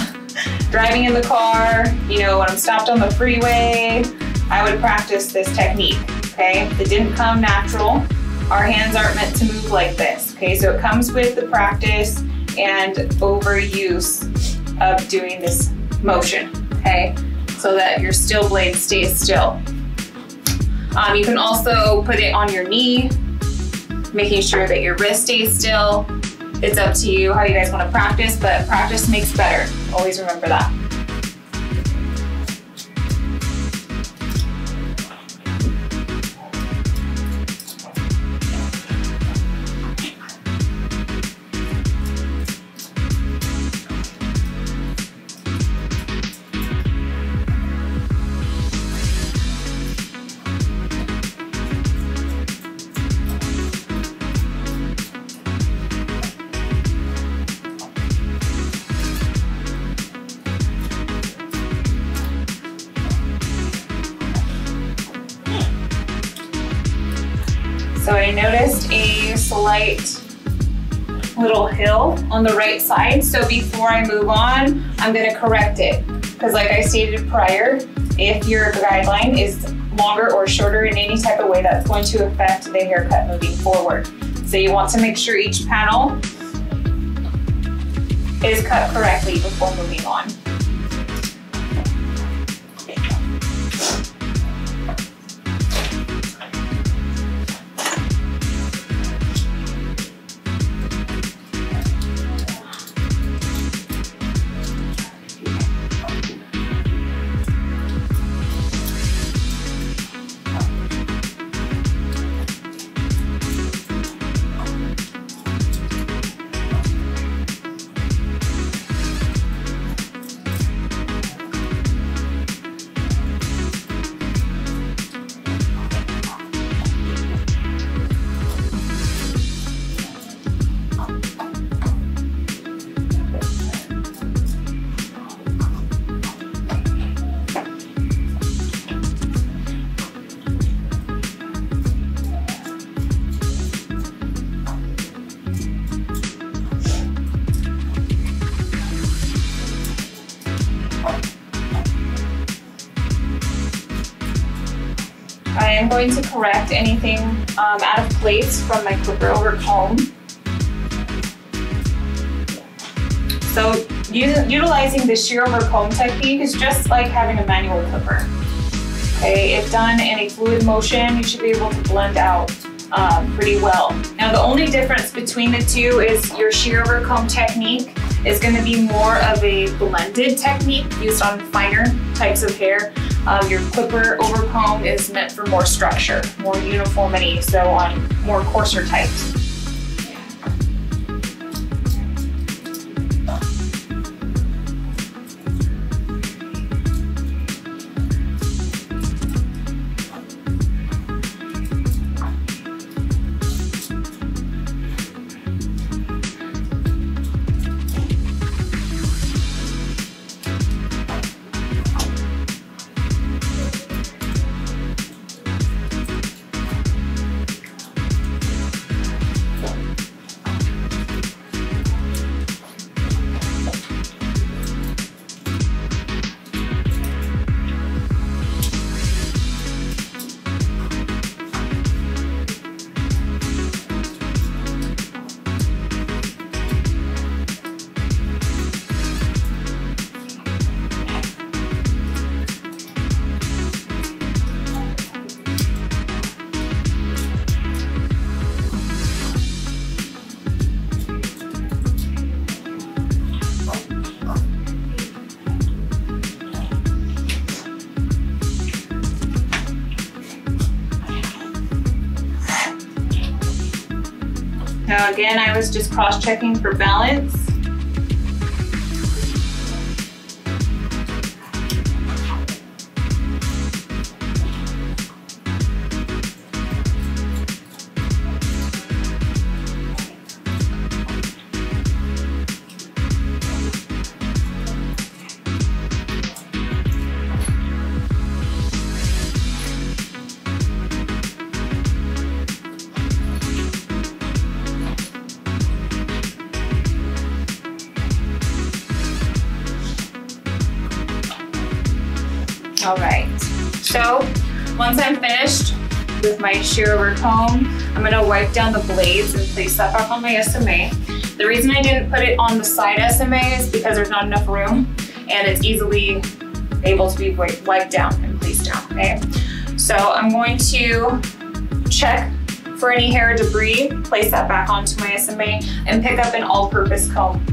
driving in the car, you know, when I'm stopped on the freeway, I would practice this technique, okay? It didn't come natural. Our hands aren't meant to move like this, okay? So it comes with the practice and overuse of doing this motion, okay? So that your steel blade stays still. You can also put it on your knee, making sure that your wrist stays still. It's up to you how you guys want to practice, but practice makes better. Always remember that. So I noticed a slight little hill on the right side. So before I move on, I'm gonna correct it. Because like I stated prior, if your guideline is longer or shorter in any type of way, that's going to affect the haircut moving forward. So you want to make sure each panel is cut correctly before moving on. I am going to correct anything out of place from my clipper over comb. So utilizing the shear over comb technique is just like having a manual clipper. Okay, if done in a fluid motion, you should be able to blend out pretty well. Now the only difference between the two is your shear over comb technique is going to be more of a blended technique used on finer types of hair. Your clipper over comb is meant for more structure, more uniformity, so on more coarser types. Now again, I was just cross-checking for balance. All right, so once I'm finished with my shearover comb, I'm gonna wipe down the blades and place that back on my SMA. The reason I didn't put it on the side SMA is because there's not enough room and it's easily able to be wiped down and placed down, okay? So I'm going to check for any hair debris, place that back onto my SMA, and pick up an all-purpose comb.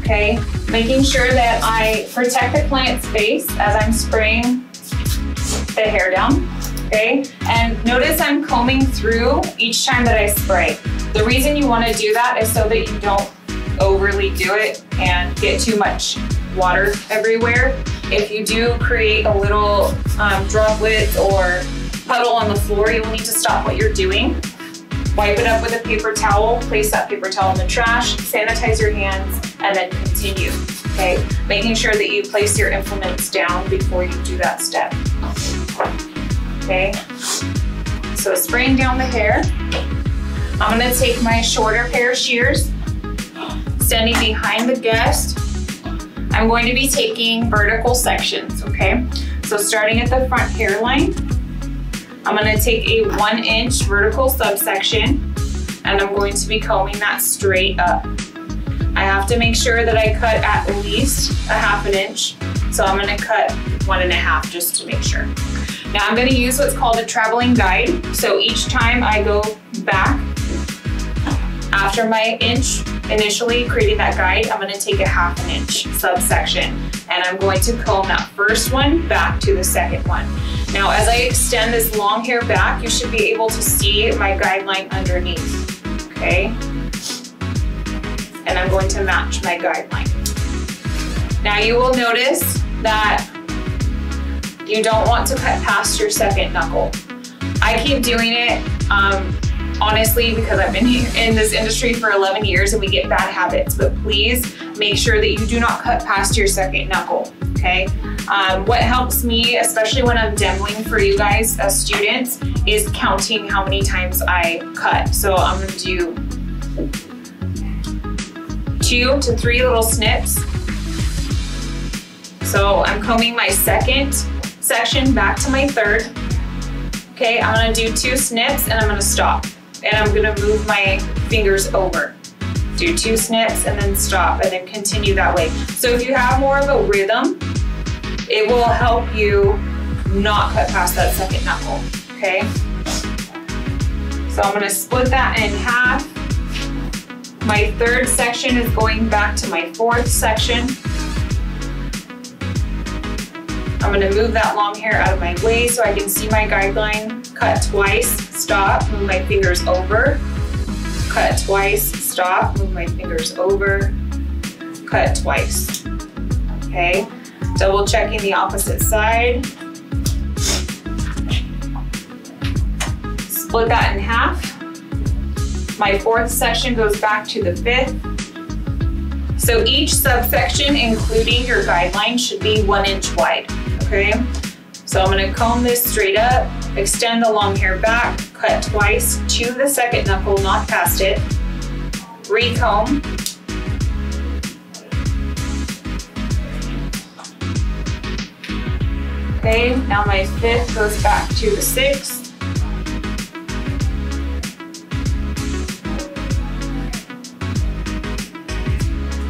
Okay, making sure that I protect the client's face as I'm spraying the hair down, okay? And notice I'm combing through each time that I spray. The reason you want to do that is so that you don't overly do it and get too much water everywhere. If you do create a little droplet or puddle on the floor, you will need to stop what you're doing. Wipe it up with a paper towel, place that paper towel in the trash, sanitize your hands, and then continue, okay? Making sure that you place your implements down before you do that step, okay? So spraying down the hair, I'm gonna take my shorter pair of shears, standing behind the guest. I'm going to be taking vertical sections, okay? So starting at the front hairline, I'm gonna take a 1-inch vertical subsection and I'm going to be combing that straight up. I have to make sure that I cut at least a 1/2 inch. So I'm gonna cut 1 1/2 just to make sure. Now I'm gonna use what's called a traveling guide. So each time I go back after my inch, initially creating that guide, I'm gonna take a 1/2 inch subsection and I'm going to comb that first one back to the second one. Now, as I extend this long hair back, you should be able to see my guideline underneath, okay? And I'm going to match my guideline. Now you will notice that you don't want to cut past your second knuckle. I keep doing it, honestly, because I've been in this industry for 11 years and we get bad habits, but please make sure that you do not cut past your second knuckle, okay? What helps me, especially when I'm demoing for you guys as students, is counting how many times I cut. So I'm gonna do 2 to 3 little snips. So I'm combing my second section back to my third. Okay, I'm gonna do 2 snips and I'm gonna stop. And I'm gonna move my fingers over. Do 2 snips and then stop and then continue that way. So if you have more of a rhythm, it will help you not cut past that second knuckle, okay? So I'm gonna split that in half. My third section is going back to my fourth section. I'm gonna move that long hair out of my way so I can see my guideline. Cut twice, stop, move my fingers over. Cut twice, stop, move my fingers over. Cut twice, okay? Double checking the opposite side. Split that in half. My fourth section goes back to the fifth. So each subsection, including your guideline, should be 1 inch wide, okay? So I'm gonna comb this straight up, extend the long hair back, cut twice to the second knuckle, not past it, recomb. Okay, now my fifth goes back to the sixth.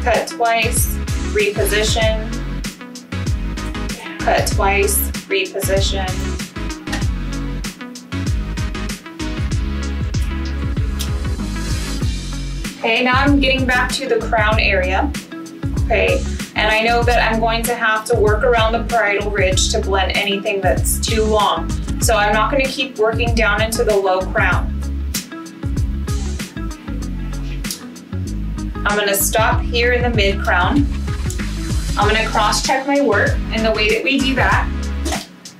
Cut twice, reposition. Cut twice, reposition. Okay, now I'm getting back to the crown area. Okay. And I know that I'm going to have to work around the parietal ridge to blend anything that's too long. So I'm not going to keep working down into the low crown. I'm gonna stop here in the mid crown. I'm gonna cross check my work, and the way that we do that,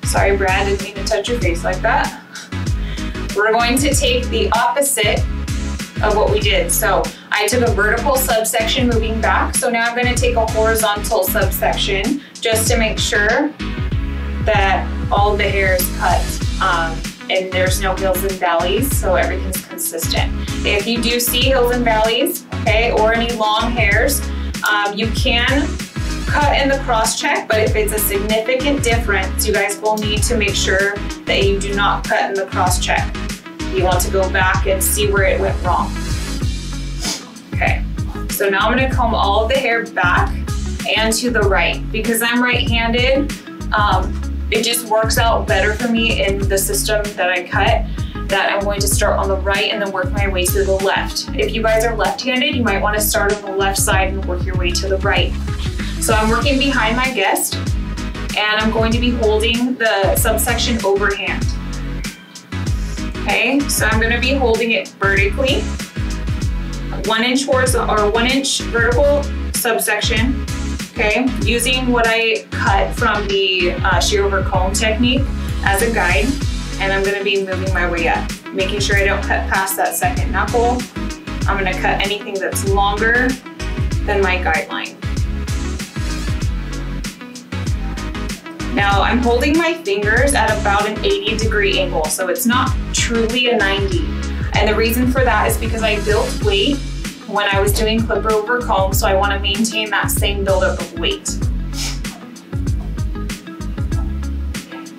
sorry Brad, didn't mean to touch your face like that. We're going to take the opposite of what we did. So I took a vertical subsection moving back. So now I'm gonna take a horizontal subsection just to make sure that all the hair is cut and there's no hills and valleys, so everything's consistent. If you do see hills and valleys, okay, or any long hairs, you can cut in the cross check, but if it's a significant difference, you guys will need to make sure that you do not cut in the cross check. You want to go back and see where it went wrong. Okay, so now I'm gonna comb all of the hair back and to the right. Because I'm right-handed, it just works out better for me in the system that I cut, that I'm going to start on the right and then work my way to the left. If you guys are left-handed, you might wanna start on the left side and work your way to the right. So I'm working behind my guest, and I'm going to be holding the subsection overhand. Okay, so I'm going to be holding it vertically, 1 inch horizontal or 1 inch vertical subsection. Okay, using what I cut from the shear over comb technique as a guide, and I'm going to be moving my way up, making sure I don't cut past that second knuckle. I'm going to cut anything that's longer than my guideline. Now I'm holding my fingers at about an 80 degree angle, so it's not truly a 90. And the reason for that is because I built weight when I was doing clipper over comb, so I want to maintain that same buildup of weight.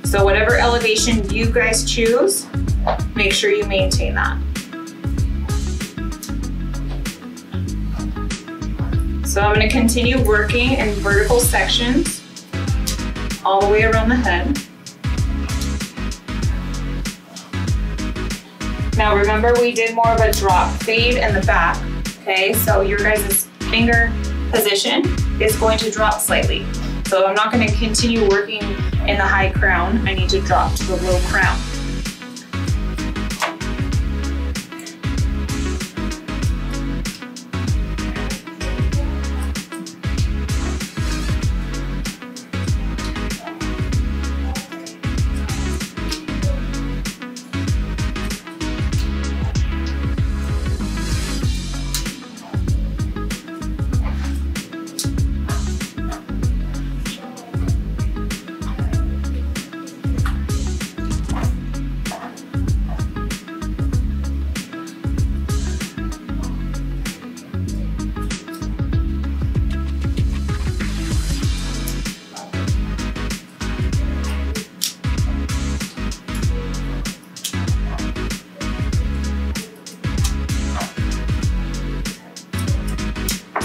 So whatever elevation you guys choose, make sure you maintain that. So I'm going to continue working in vertical sections all the way around the head. Now remember, we did more of a drop fade in the back, okay? So your guys' finger position is going to drop slightly. So I'm not gonna continue working in the high crown. I need to drop to the low crown.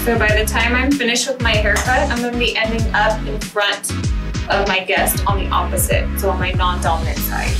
So by the time I'm finished with my haircut, I'm gonna be ending up in front of my guest on the opposite, so on my non-dominant side.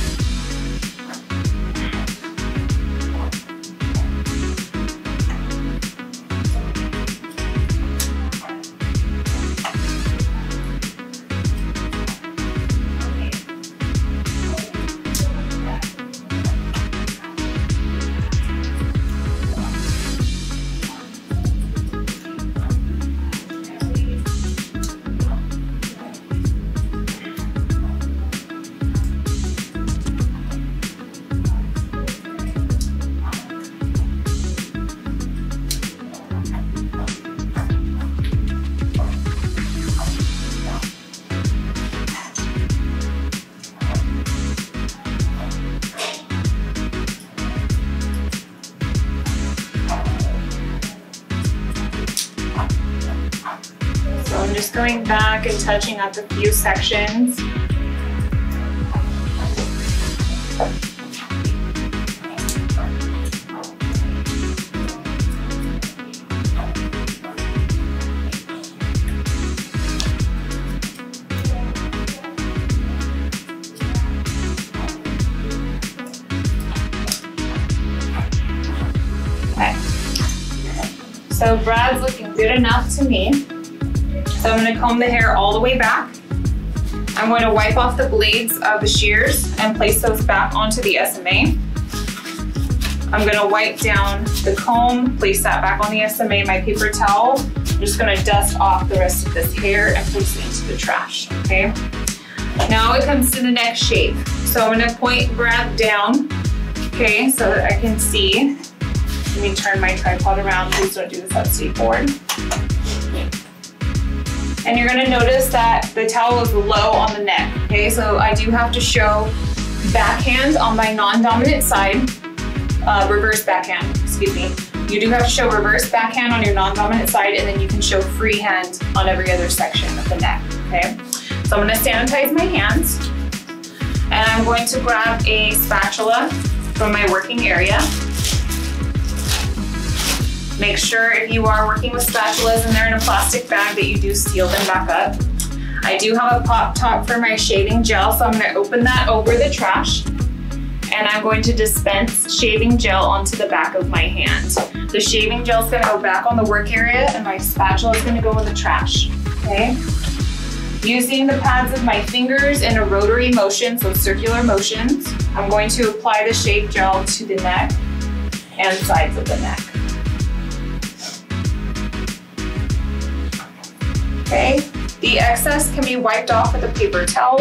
Just going back and touching up a few sections. Okay. So Brad's looking good enough to me. So I'm gonna comb the hair all the way back. I'm going to wipe off the blades of the shears and place those back onto the SMA. I'm gonna wipe down the comb, place that back on the SMA, my paper towel. I'm just gonna dust off the rest of this hair and place it into the trash, okay? Now it comes to the next shape. So I'm gonna point Brad down, okay, so that I can see. Let me turn my tripod around. Please don't do this at State Board. And you're gonna notice that the towel is low on the neck, okay? So I do have to show backhand on my non-dominant side, reverse backhand, excuse me. You do have to show reverse backhand on your non-dominant side, and then you can show freehand on every other section of the neck, okay? So I'm gonna sanitize my hands, and I'm going to grab a spatula from my working area. Make sure if you are working with spatulas and they're in a plastic bag that you do seal them back up. I do have a pop top for my shaving gel, so I'm going to open that over the trash, and I'm going to dispense shaving gel onto the back of my hand. The shaving gel is going to go back on the work area, and my spatula is going to go in the trash, okay? Using the pads of my fingers in a rotary motion, so circular motions, I'm going to apply the shave gel to the neck and sides of the neck. Okay, the excess can be wiped off with a paper towel.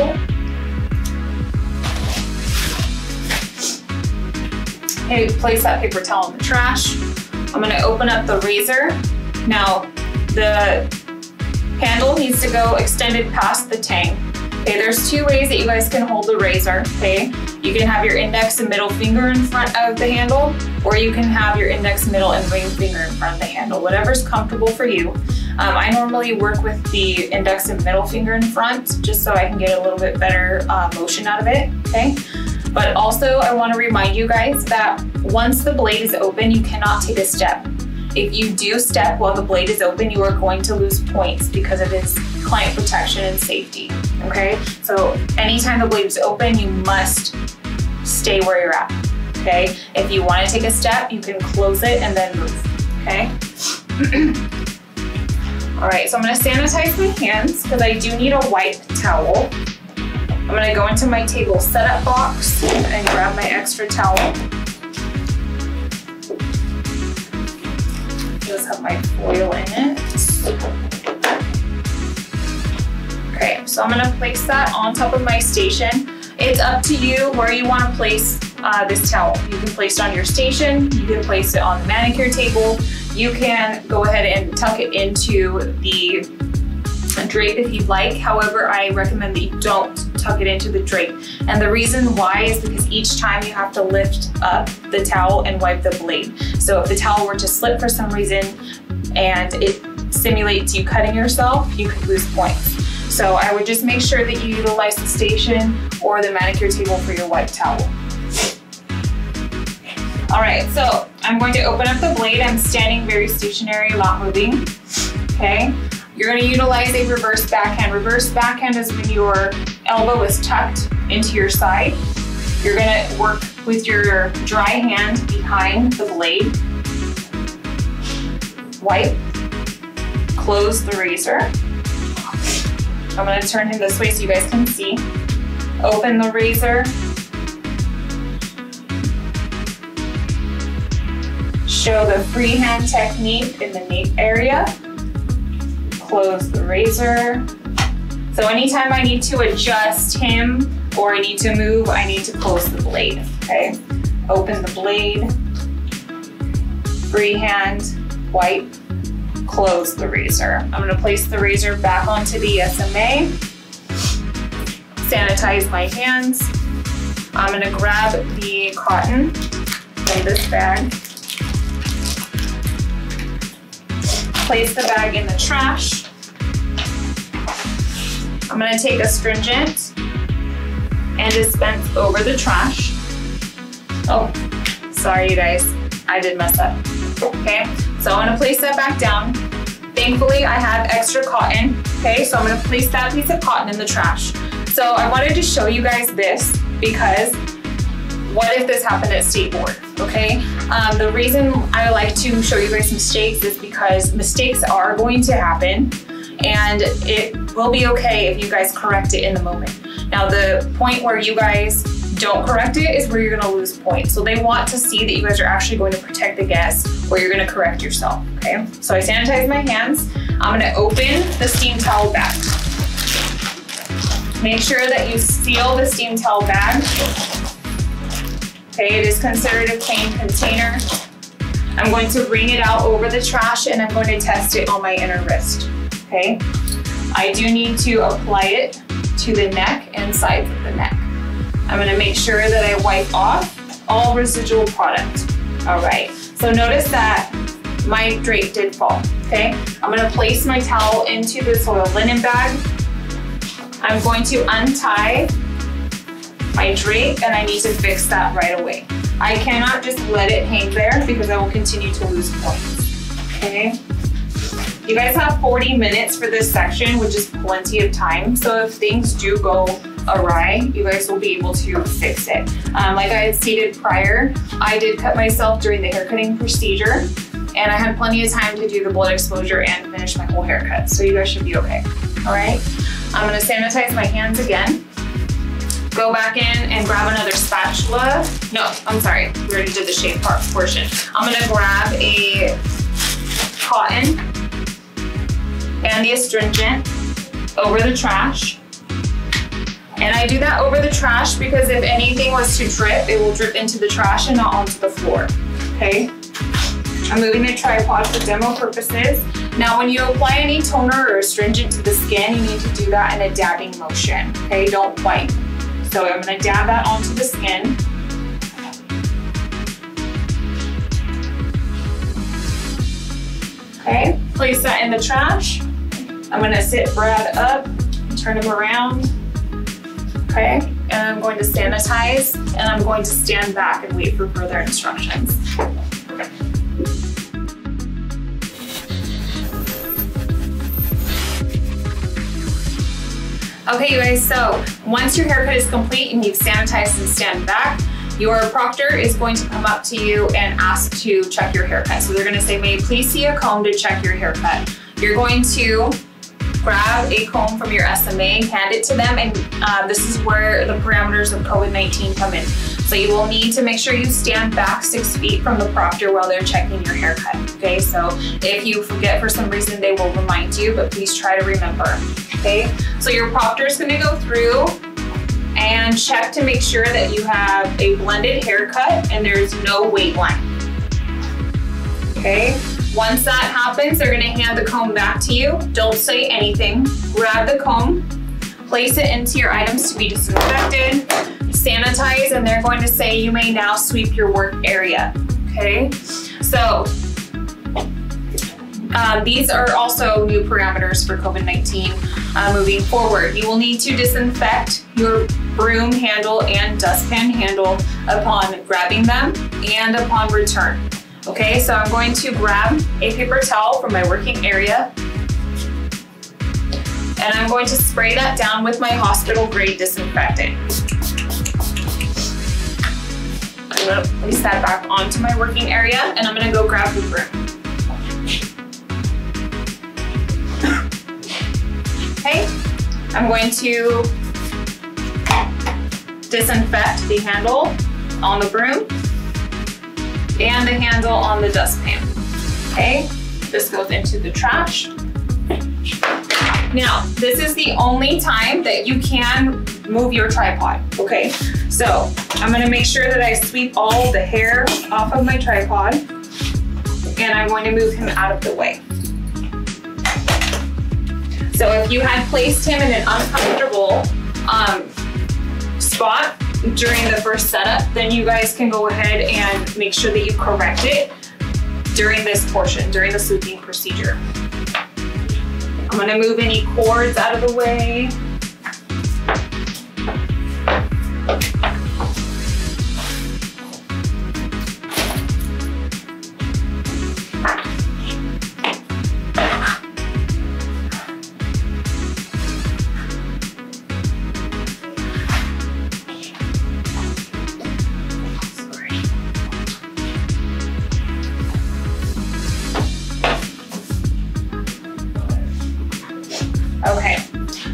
Okay, place that paper towel in the trash. I'm gonna open up the razor. Now, the handle needs to go extended past the tang. Okay, there's two ways that you guys can hold the razor, okay? You can have your index and middle finger in front of the handle, or you can have your index, middle, and ring finger in front of the handle, whatever's comfortable for you. I normally work with the index and middle finger in front, just so I can get a little bit better motion out of it, okay? But also, I wanna remind you guys that once the blade is open, you cannot take a step. If you do step while the blade is open, you are going to lose points because it is client protection and safety, okay? So anytime the blade is open, you must stay where you're at, okay? If you want to take a step, you can close it and then move, okay? All right, so I'm going to sanitize my hands because I do need a wipe towel. I'm going to go into my table setup box and grab my extra towel. Just have my foil in it. Okay, so I'm gonna place that on top of my station. It's up to you where you wanna place this towel. You can place it on your station, you can place it on the manicure table, you can go ahead and tuck it into the drape if you'd like. However, I recommend that you don't tuck it into the drape. And the reason why is because each time you have to lift up the towel and wipe the blade. So if the towel were to slip for some reason and it simulates you cutting yourself, you could lose points. So I would just make sure that you utilize the station or the manicure table for your wipe towel. All right, so I'm going to open up the blade. I'm standing very stationary, not moving, okay? You're gonna utilize a reverse backhand. Reverse backhand is when your elbow is tucked into your side. You're gonna work with your dry hand behind the blade. Wipe, close the razor. I'm gonna turn him this way so you guys can see. Open the razor. Show the freehand technique in the nape area. Close the razor. So anytime I need to adjust him or I need to move, I need to close the blade, okay? Open the blade. Freehand, wipe. Close the razor. I'm going to place the razor back onto the SMA. Sanitize my hands. I'm going to grab the cotton from this bag. Place the bag in the trash. I'm going to take astringent and dispense over the trash. Oh, sorry you guys. I did mess up. Okay. So I'm gonna place that back down. Thankfully, I have extra cotton, okay? So I'm gonna place that piece of cotton in the trash. So I wanted to show you guys this because what if this happened at State Board, okay? The reason I like to show you guys mistakes is because mistakes are going to happen, and it will be okay if you guys correct it in the moment. Now, the point where you guys don't correct it is where you're going to lose points. So they want to see that you guys are actually going to protect the guest, or you're going to correct yourself, okay? So I sanitize my hands. I'm going to open the steam towel bag. Make sure that you seal the steam towel bag. Okay, it is considered a clean container. I'm going to wring it out over the trash, and I'm going to test it on my inner wrist, okay? I do need to apply it to the neck and sides of the neck. I'm gonna make sure that I wipe off all residual product. All right, so notice that my drape did fall, okay? I'm gonna place my towel into this soiled linen bag. I'm going to untie my drape, and I need to fix that right away. I cannot just let it hang there because I will continue to lose points, okay? You guys have 40 minutes for this section, which is plenty of time. So if things do go awry, you guys will be able to fix it. Like I had stated prior, I did cut myself during the haircutting procedure, and I had plenty of time to do the blood exposure and finish my whole haircut. So you guys should be okay, all right? I'm gonna sanitize my hands again. Go back in and grab another spatula. No, I'm sorry, we already did the shape part portion. I'm gonna grab a cotton and the astringent over the trash. And I do that over the trash because if anything was to drip, it will drip into the trash and not onto the floor, okay? I'm moving the tripod for demo purposes. Now, when you apply any toner or astringent to the skin, you need to do that in a dabbing motion, okay? Don't wipe. So I'm gonna dab that onto the skin. Okay, place that in the trash. I'm gonna sit Brad up, turn him around, okay? And I'm going to sanitize, and I'm going to stand back and wait for further instructions. Okay, you guys, so once your haircut is complete and you've sanitized and stand back, your proctor is going to come up to you and ask to check your haircut. So they're gonna say, may you please see a comb to check your haircut. You're going to grab a comb from your SMA, hand it to them, and this is where the parameters of COVID-19 come in. So you will need to make sure you stand back 6 feet from the proctor while they're checking your haircut, okay? So if you forget for some reason, they will remind you, but please try to remember, okay? So your proctor is gonna go through and check to make sure that you have a blended haircut and there's no wave line, okay? Once that happens, they're gonna hand the comb back to you. Don't say anything. Grab the comb, place it into your items to be disinfected, sanitize, and they're going to say you may now sweep your work area, okay? So, these are also new parameters for COVID-19 moving forward. You will need to disinfect your broom handle and dustpan handle upon grabbing them and upon return. Okay, so I'm going to grab a paper towel from my working area, and I'm going to spray that down with my hospital grade disinfectant. I'm gonna place that back onto my working area, and I'm gonna go grab the broom. Okay, I'm going to disinfect the handle on the broom and the handle on the dustpan, okay? This goes into the trash. Now, this is the only time that you can move your tripod, okay? So I'm gonna make sure that I sweep all the hair off of my tripod, and I'm going to move him out of the way. So if you had placed him in an uncomfortable spot during the first setup, then you guys can go ahead and make sure that you correct it during this portion, during the sweeping procedure. I'm gonna move any cords out of the way.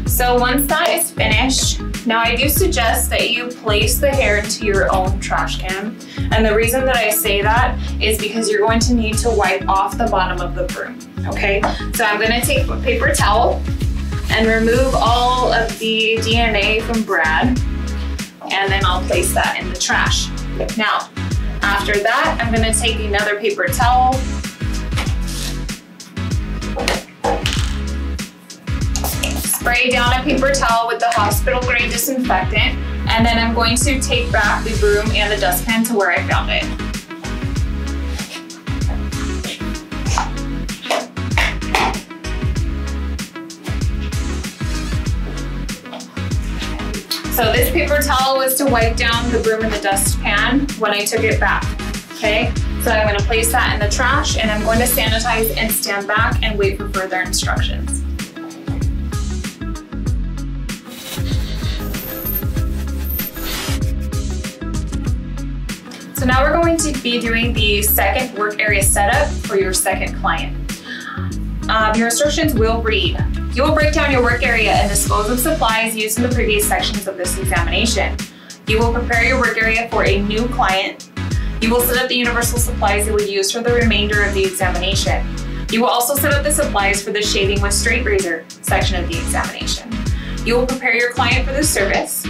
So once that is finished, Now I do suggest that you place the hair into your own trash can. And the reason that I say that is because you're going to need to wipe off the bottom of the broom, okay? So I'm gonna take a paper towel and remove all of the DNA from Brad. And then I'll place that in the trash. Now, after that, I'm gonna take another paper towel . Spray down a paper towel with the hospital grade disinfectant, and then I'm going to take back the broom and the dustpan to where I found it. So this paper towel was to wipe down the broom and the dustpan when I took it back, okay? So I'm gonna place that in the trash, and I'm going to sanitize and stand back and wait for further instructions. So now we're going to be doing the second work area setup for your second client. Your instructions will read, you will break down your work area and dispose of supplies used in the previous sections of this examination. You will prepare your work area for a new client. You will set up the universal supplies you will use for the remainder of the examination. You will also set up the supplies for the shaving with straight razor section of the examination. You will prepare your client for the service.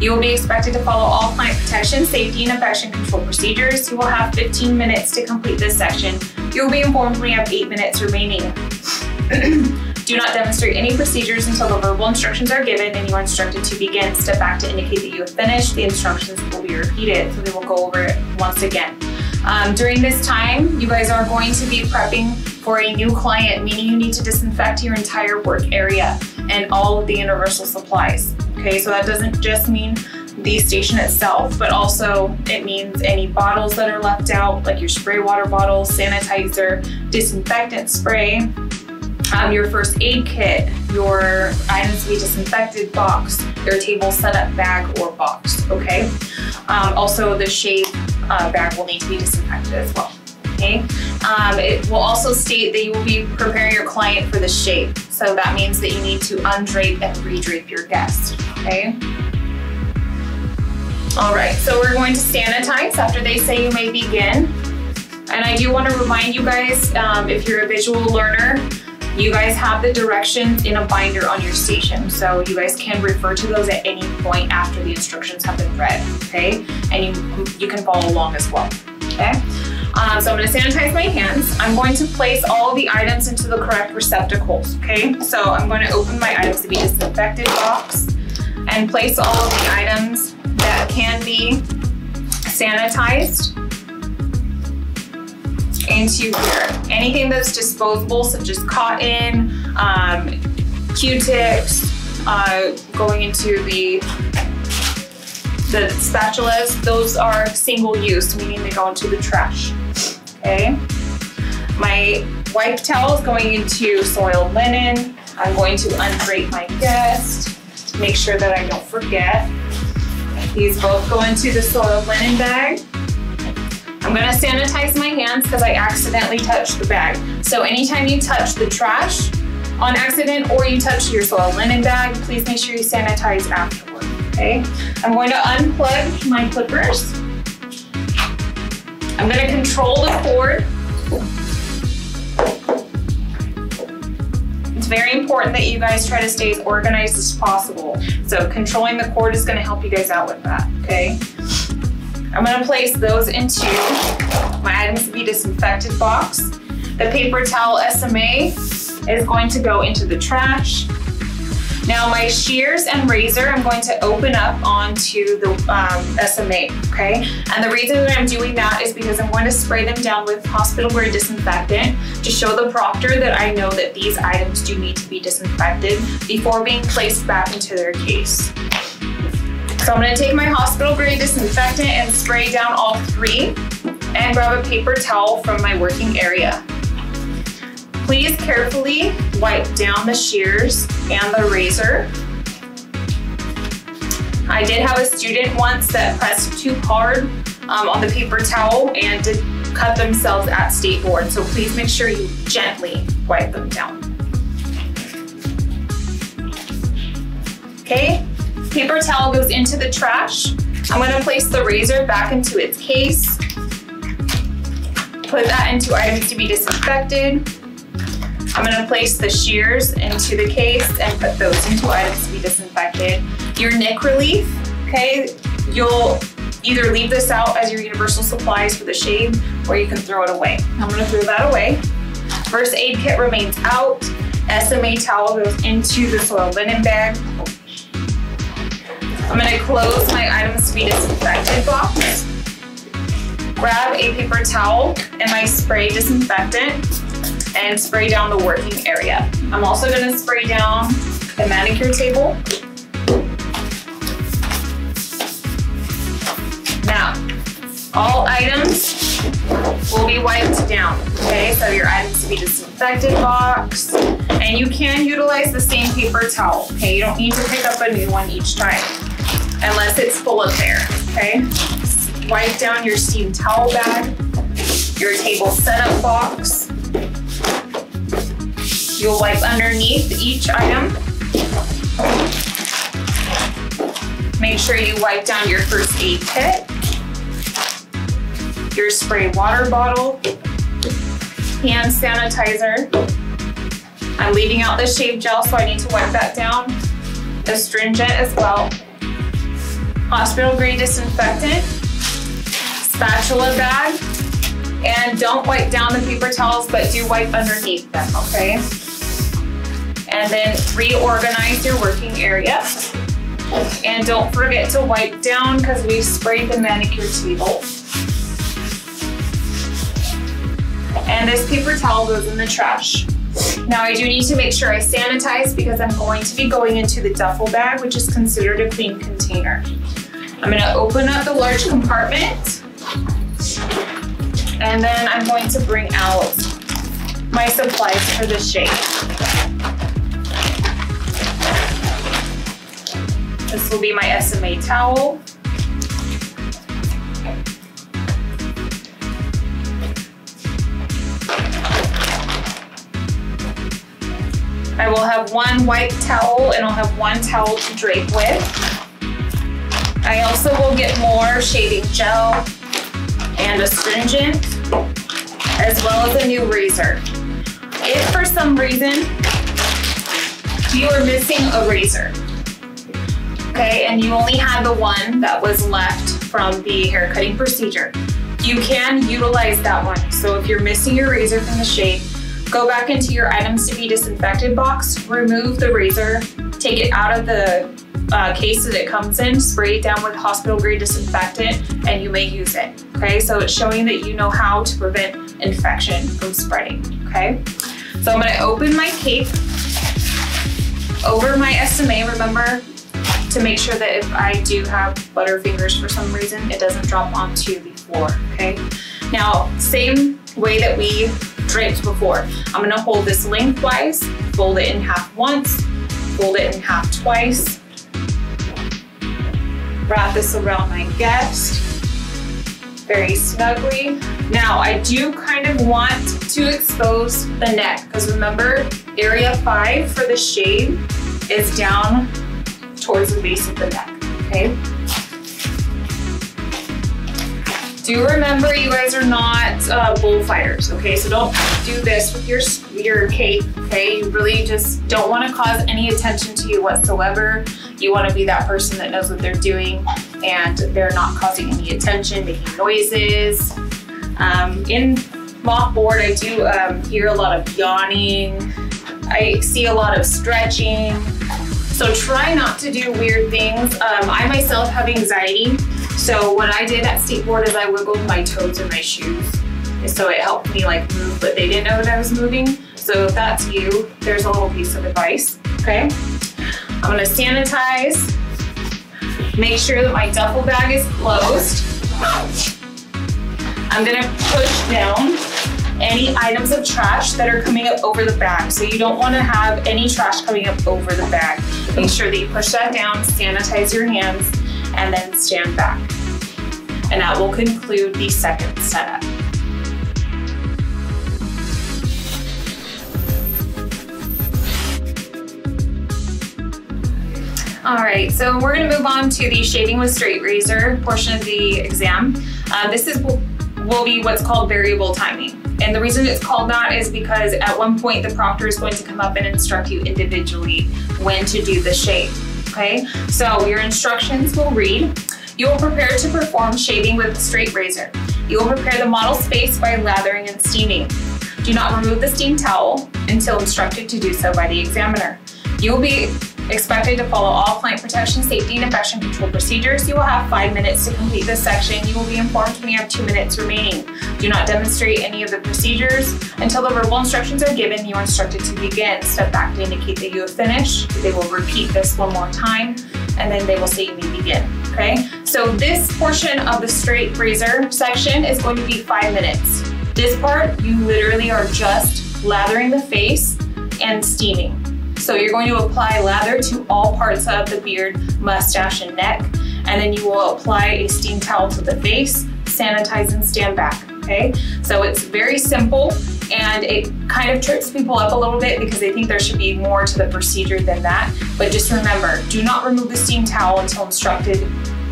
You will be expected to follow all client protection, safety, and infection control procedures. You will have 15 minutes to complete this section. You will be informed when you have 8 minutes remaining. Do not demonstrate any procedures until the verbal instructions are given and you are instructed to begin. Step back to indicate that you have finished. The instructions will be repeated, so we will go over it once again. During this time, you guys are going to be prepping for a new client, meaning you need to disinfect your entire work area and all of the universal supplies. Okay, so that doesn't just mean the station itself, but also it means any bottles that are left out, like your spray water bottle, sanitizer, disinfectant spray, your first aid kit, your items to be disinfected box, your table setup bag or box, okay? Also the shave bag will need to be disinfected as well, okay? It will also state that you will be preparing your client for the shave. So that means that you need to undrape and redrape your guest. Okay. All right, so we're going to sanitize after they say you may begin. And I do want to remind you guys, if you're a visual learner, you guys have the directions in a binder on your station. So you guys can refer to those at any point after the instructions have been read, okay? And you can follow along as well, okay? So I'm going to sanitize my hands. I'm going to place all the items into the correct receptacles, okay? So I'm going to open my items to be disinfected box and place all of the items that can be sanitized into here. Anything that's disposable, such as cotton, Q-tips, going into the spatulas, those are single use, meaning they go into the trash, okay? My wipe towel is going into soiled linen. I'm going to undrape my guest to make sure that I don't forget. These both go into the soiled linen bag. I'm gonna sanitize my hands because I accidentally touched the bag. So anytime you touch the trash on accident or you touch your soiled linen bag, please make sure you sanitize afterwards. Okay. I'm going to unplug my clippers. I'm going to control the cord. It's very important that you guys try to stay as organized as possible. So controlling the cord is going to help you guys out with that, okay? I'm going to place those into my items to be disinfected box. The paper towel SMA is going to go into the trash. Now my shears and razor, I'm going to open up onto the SMA, okay? And the reason that I'm doing that is because I'm going to spray them down with hospital grade disinfectant to show the proctor that I know that these items do need to be disinfected before being placed back into their case. So I'm gonna take my hospital grade disinfectant and spray down all three and grab a paper towel from my working area. Please carefully wipe down the shears and the razor. I did have a student once that pressed too hard on the paper towel and did cut themselves at State Board. So please make sure you gently wipe them down. Okay, Paper towel goes into the trash. I'm gonna place the razor back into its case. Put that into items to be disinfected. I'm gonna place the shears into the case and put those into items to be disinfected. Your nick relief, okay? You'll either leave this out as your universal supplies for the shave, or you can throw it away. I'm gonna throw that away. First aid kit remains out. SMA towel goes into the soiled linen bag. I'm gonna close my items to be disinfected box. Grab a paper towel and my spray disinfectant and spray down the working area. I'm also gonna spray down the manicure table. Now, all items will be wiped down, okay? So your items to be disinfected box, and you can utilize the same paper towel, okay? You don't need to pick up a new one each time, unless it's full of air, okay? Wipe down your steam towel bag, your table setup box. You'll wipe underneath each item. Make sure you wipe down your first aid kit, your spray water bottle, hand sanitizer. I'm leaving out the shave gel, so I need to wipe that down. Astringent as well. Hospital grade disinfectant, spatula bag, and don't wipe down the paper towels, but do wipe underneath them, okay? And then reorganize your working area. And don't forget to wipe down because we sprayed the manicure table. And this paper towel goes in the trash. Now I do need to make sure I sanitize because I'm going to be going into the duffel bag, which is considered a clean container. I'm gonna open up the large compartment and then I'm going to bring out my supplies for the shave. This will be my SMA towel. I will have one white towel and I'll have one towel to drape with. I also will get more shaving gel and astringent, as well as a new razor. If for some reason you are missing a razor, okay, and you only had the one that was left from the haircutting procedure, you can utilize that one. So if you're missing your razor from the shave, go back into your items to be disinfected box, remove the razor, take it out of the case that it comes in, spray it down with hospital grade disinfectant, and you may use it, okay? So it's showing that you know how to prevent infection from spreading, okay? So I'm gonna open my cape over my SMA, remember to make sure that if I do have butterfingers for some reason, it doesn't drop onto the floor, okay? Now, same way that we draped before, I'm gonna hold this lengthwise, fold it in half once, fold it in half twice, wrap this around my guest very snugly. Now I do kind of want to expose the neck because remember area 5 for the shave is down towards the base of the neck, okay? Do remember you guys are not bullfighters, okay? So don't do this with your cape, okay? You really just don't want to cause any attention to you whatsoever. You want to be that person that knows what they're doing and they're not causing any attention, making noises. In moth board, I do hear a lot of yawning. I see a lot of stretching. So try not to do weird things. I myself have anxiety. So what I did at State Board is I wiggled my toes in my shoes. So it helped me like move, but they didn't know that I was moving. So if that's you, there's a little piece of advice, okay? I'm gonna sanitize, make sure that my duffel bag is closed. I'm gonna push down any items of trash that are coming up over the bag. So you don't wanna have any trash coming up over the bag. Make sure that you push that down, sanitize your hands, and then stand back. And that will conclude the second setup. All right, so we're gonna move on to the shaving with straight razor portion of the exam. This will be what's called variable timing. And the reason it's called that is because at one point the prompter is going to come up and instruct you individually when to do the shave, okay? So your instructions will read, you will prepare to perform shaving with a straight razor. You will prepare the model space by lathering and steaming. Do not remove the steam towel until instructed to do so by the examiner. You will be expected to follow all client protection, safety, and infection control procedures. You will have 5 minutes to complete this section. You will be informed when you have 2 minutes remaining. Do not demonstrate any of the procedures. Until the verbal instructions are given, you are instructed to begin. Step back to indicate that you have finished. They will repeat this one more time, and then they will say you may begin, okay? So this portion of the straight razor section is going to be 5 minutes. This part, you literally are just lathering the face and steaming. So you're going to apply lather to all parts of the beard, mustache, and neck, and then you will apply a steam towel to the face, sanitize, and stand back, okay? So it's very simple, and it kind of trips people up a little bit because they think there should be more to the procedure than that, but just remember, do not remove the steam towel until instructed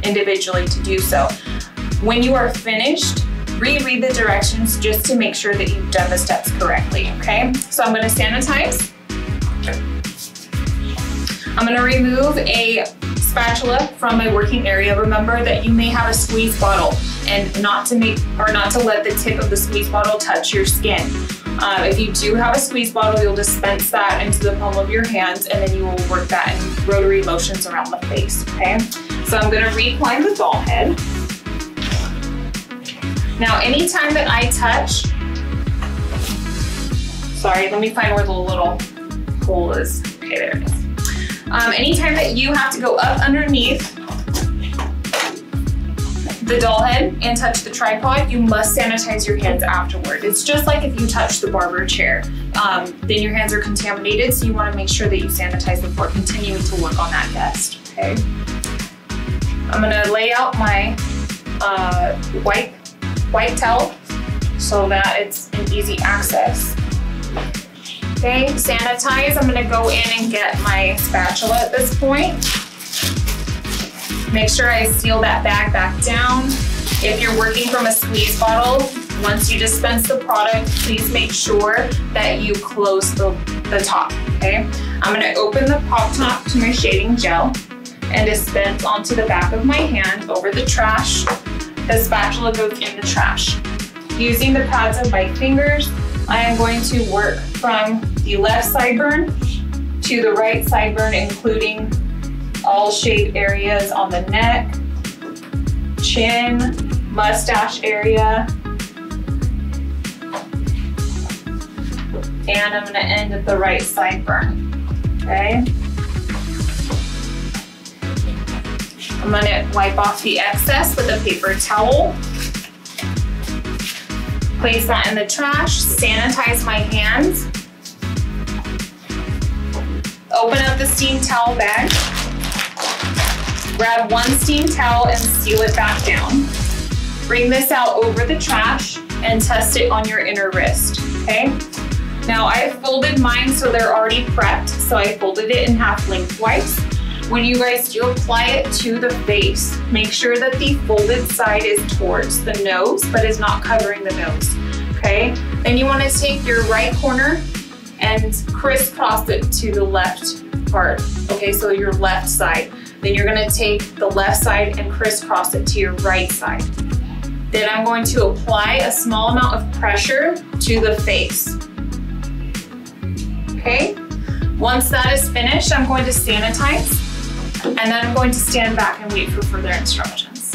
individually to do so. When you are finished, reread the directions just to make sure that you've done the steps correctly, okay? So I'm gonna sanitize. I'm gonna remove a spatula from my working area. Remember that you may have a squeeze bottle and not to let the tip of the squeeze bottle touch your skin. If you do have a squeeze bottle, you'll dispense that into the palm of your hands and then you will work that in rotary motions around the face, okay? So I'm gonna recline the ball head. Now, anytime that I touch, sorry, let me find where the little hole is. Okay, there it is. Anytime that you have to go up underneath the doll head and touch the tripod, you must sanitize your hands afterward. It's just like if you touch the barber chair, then your hands are contaminated, so you want to make sure that you sanitize before continuing to work on that guest, okay? I'm going to lay out my white towel so that it's an easy access. Okay, sanitize. I'm gonna go in and get my spatula at this point. Make sure I seal that bag back down. If you're working from a squeeze bottle, once you dispense the product, please make sure that you close the top, okay? I'm gonna open the pop top to my shaving gel and dispense onto the back of my hand over the trash. The spatula goes in the trash. Using the pads of my fingers, I am going to work from the left sideburn to the right sideburn, including all shaved areas on the neck, chin, mustache area. And I'm gonna end at the right sideburn, okay? I'm gonna wipe off the excess with a paper towel. Place that in the trash, sanitize my hands. Open up the steam towel bag. Grab one steam towel and seal it back down. Bring this out over the trash and test it on your inner wrist, okay? Now I folded mine so they're already prepped, so I folded it in half lengthwise. When you guys do apply it to the face, make sure that the folded side is towards the nose, but is not covering the nose, okay? Then you wanna take your right corner and crisscross it to the left part, okay, so your left side. Then you're gonna take the left side and crisscross it to your right side. Then I'm going to apply a small amount of pressure to the face, okay? Once that is finished, I'm going to sanitize. And then I'm going to stand back and wait for further instructions.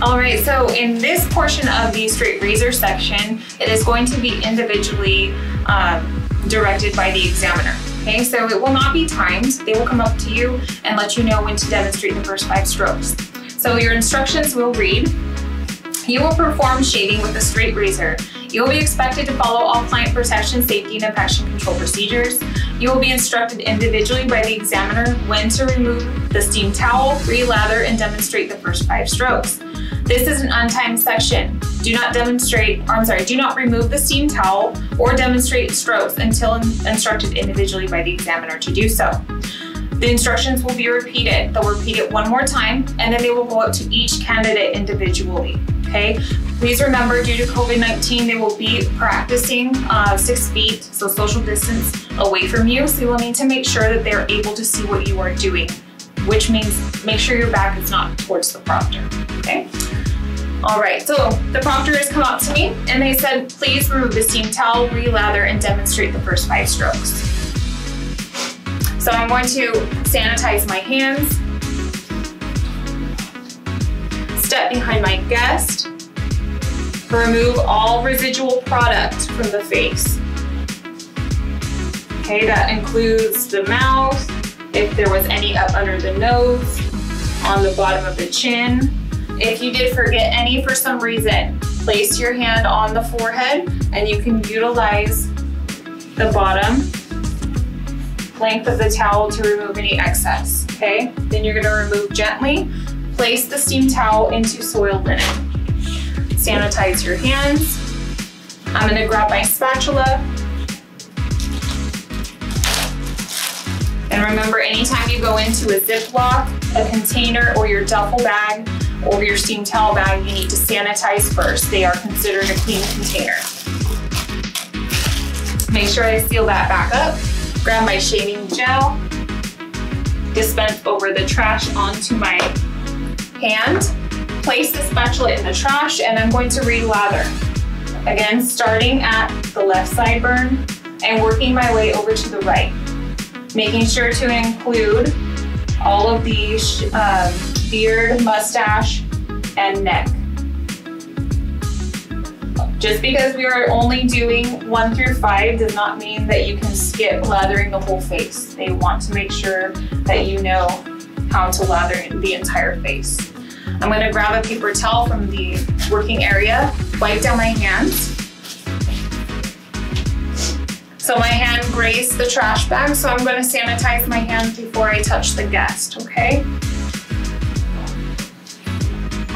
All right, so in this portion of the straight razor section, it is going to be individually directed by the examiner. Okay, so it will not be timed. They will come up to you and let you know when to demonstrate the first 5 strokes. So your instructions will read, you will perform shaving with a straight razor. You will be expected to follow all client protection, safety, and infection control procedures. You will be instructed individually by the examiner when to remove the steam towel, re-lather, and demonstrate the first 5 strokes. This is an untimed section. Do not remove the steam towel or demonstrate strokes until instructed individually by the examiner to do so. The instructions will be repeated. They'll repeat it one more time, and then they will go out to each candidate individually, okay? Please remember, due to COVID-19, they will be practicing 6 feet, so social distance away from you. So you will need to make sure that they're able to see what you are doing, which means make sure your back is not towards the proctor, okay? All right, so the proctor has come up to me and they said, please remove the steam towel, relather, and demonstrate the first 5 strokes. So I'm going to sanitize my hands, step behind my guest, remove all residual product from the face. Okay, that includes the mouth, if there was any up under the nose, on the bottom of the chin. If you did forget any for some reason, place your hand on the forehead and you can utilize the bottom length of the towel to remove any excess, okay? Then you're gonna remove gently, place the steam towel into soiled linen. Sanitize your hands. I'm gonna grab my spatula. And remember, anytime you go into a Ziploc, a container, or your duffel bag, or your steam towel bag, you need to sanitize first. They are considered a clean container. Make sure I seal that back up. Grab my shaving gel, dispense over the trash onto my hand, place the spatula in the trash, and I'm going to re-lather. Again, starting at the left sideburn and working my way over to the right, making sure to include all of these beard, mustache, and neck. Just because we are only doing 1 through 5 does not mean that you can skip lathering the whole face. They want to make sure that you know how to lather the entire face. I'm gonna grab a paper towel from the working area, wipe down my hands. So my hand grazed the trash bag, so I'm gonna sanitize my hands before I touch the guest, okay?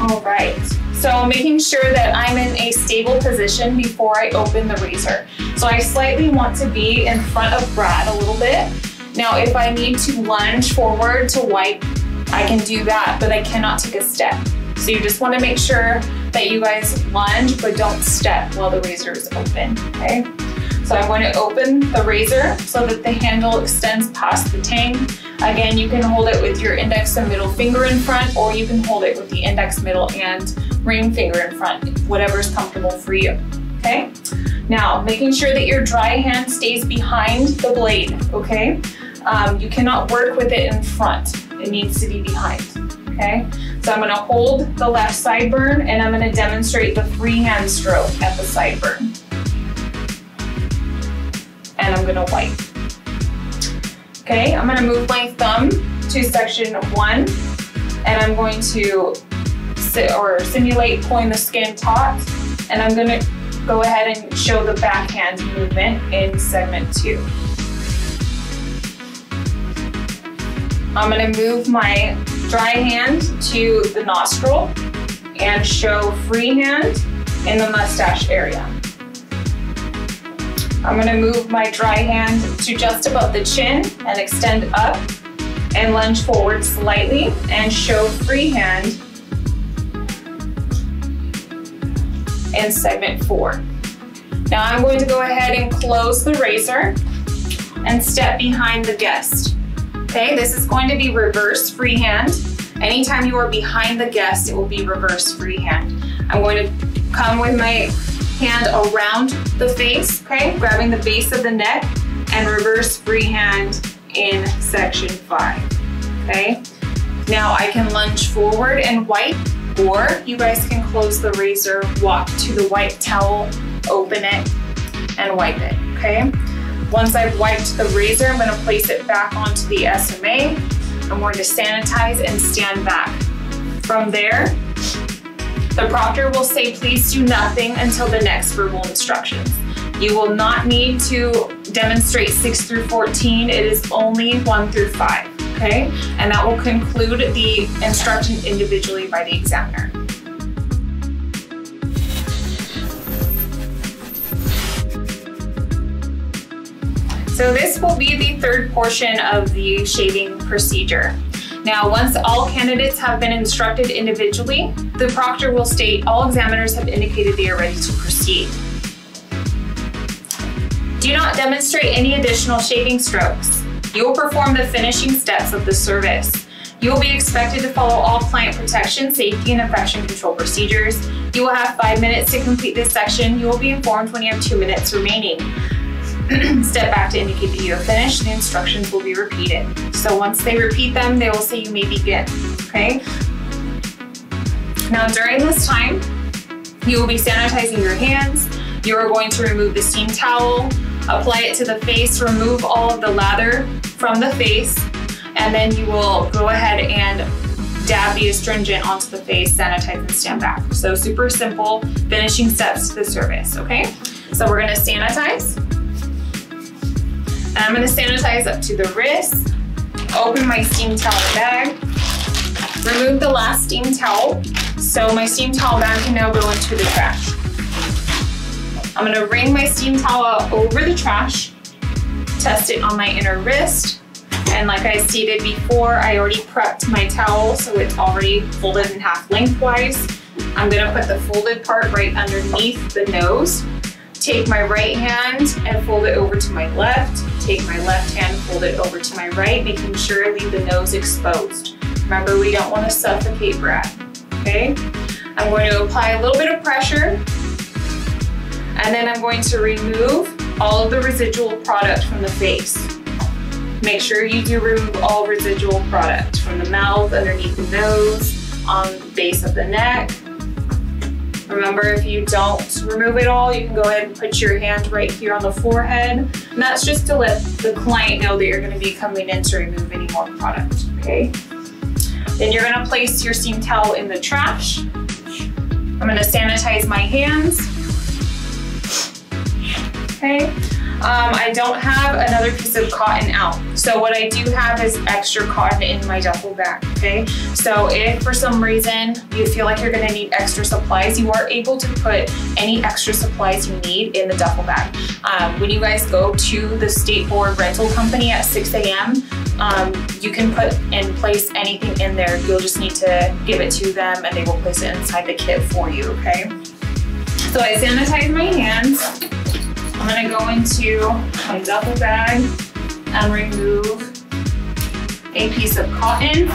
All right, so making sure that I'm in a stable position before I open the razor. So I slightly want to be in front of Brad a little bit. Now, if I need to lunge forward to wipe, I can do that, but I cannot take a step. So you just want to make sure that you guys lunge, but don't step while the razor is open, okay? So I'm going to open the razor so that the handle extends past the tang. Again, you can hold it with your index and middle finger in front, or you can hold it with the index, middle, and ring finger in front, whatever's comfortable for you, okay? Now, making sure that your dry hand stays behind the blade, okay? You cannot work with it in front. It needs to be behind, okay? So I'm gonna hold the left sideburn and I'm gonna demonstrate the freehand stroke at the sideburn. And I'm gonna wipe. Okay, I'm gonna move my thumb to section 1, and I'm going to simulate pulling the skin taut, and I'm gonna go ahead and show the backhand movement in segment 2. I'm gonna move my dry hand to the nostril and show freehand in the mustache area. I'm gonna move my dry hand to just above the chin and extend up and lunge forward slightly and show freehand in segment 4. Now I'm going to go ahead and close the razor and step behind the guest. Okay, this is going to be reverse freehand. Anytime you are behind the guest, it will be reverse freehand. I'm going to come with my hand around the face, okay? Grabbing the base of the neck and reverse freehand in section 5, okay? Now I can lunge forward and wipe, or you guys can close the razor, walk to the white towel, open it, and wipe it, okay? Once I've wiped the razor, I'm gonna place it back onto the SMA. I'm going to sanitize and stand back. From there, the proctor will say, please do nothing until the next verbal instructions. You will not need to demonstrate 6 through 14. It is only 1 through 5, okay? And that will conclude the instruction individually by the examiner. So this will be the third portion of the shaving procedure. Now, once all candidates have been instructed individually, the proctor will state all examiners have indicated they are ready to proceed. Do not demonstrate any additional shaving strokes. You will perform the finishing steps of the service. You will be expected to follow all client protection, safety, and infection control procedures. You will have 5 minutes to complete this section. You will be informed when you have 2 minutes remaining. Step back to indicate that you have finished. The instructions will be repeated. So once they repeat them, they will say you may begin, okay? Now during this time, you will be sanitizing your hands. You are going to remove the steam towel, apply it to the face, remove all of the lather from the face, and then you will go ahead and dab the astringent onto the face, sanitize, and stand back. So super simple finishing steps to the service, okay? So we're gonna sanitize. And I'm gonna sanitize up to the wrist, open my steam towel bag, remove the last steam towel, so my steam towel bag can now go into the trash. I'm gonna ring my steam towel over the trash, test it on my inner wrist, and like I stated before, I already prepped my towel, so it's already folded in half lengthwise. I'm gonna put the folded part right underneath the nose. Take my right hand and fold it over to my left. Take my left hand, fold it over to my right, making sure I leave the nose exposed. Remember, we don't want to suffocate Brad, okay? I'm going to apply a little bit of pressure, and then I'm going to remove all of the residual product from the face. Make sure you do remove all residual product from the mouth, underneath the nose, on the base of the neck. Remember, if you don't remove it all, you can go ahead and put your hand right here on the forehead. And that's just to let the client know that you're gonna be coming in to remove any more product, okay? Then you're gonna place your steam towel in the trash. I'm gonna sanitize my hands. Okay, I don't have another piece of cotton out. So what I do have is extra cotton in my duffel bag, okay? So if for some reason you feel like you're gonna need extra supplies, you are able to put any extra supplies you need in the duffel bag. When you guys go to the State Board rental company at 6 a.m., you can put and place anything in there. You'll just need to give it to them and they will place it inside the kit for you, okay? So I sanitize my hands. I'm gonna go into my duffel bag and remove a piece of cotton.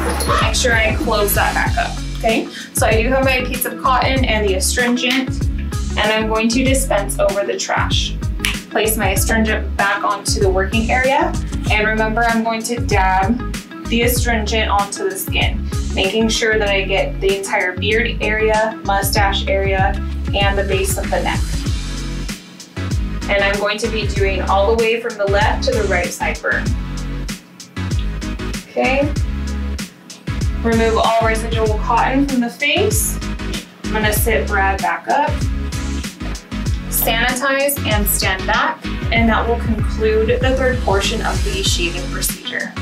Make sure I close that back up, okay? So I do have my piece of cotton and the astringent, and I'm going to dispense over the trash. Place my astringent back onto the working area, and remember, I'm going to dab the astringent onto the skin, making sure that I get the entire beard area, mustache area, and the base of the neck. And I'm going to be doing all the way from the left to the right sideburn. Okay. Remove all residual cotton from the face. I'm gonna sit Brad back up, sanitize and stand back, and that will conclude the third portion of the shaving procedure.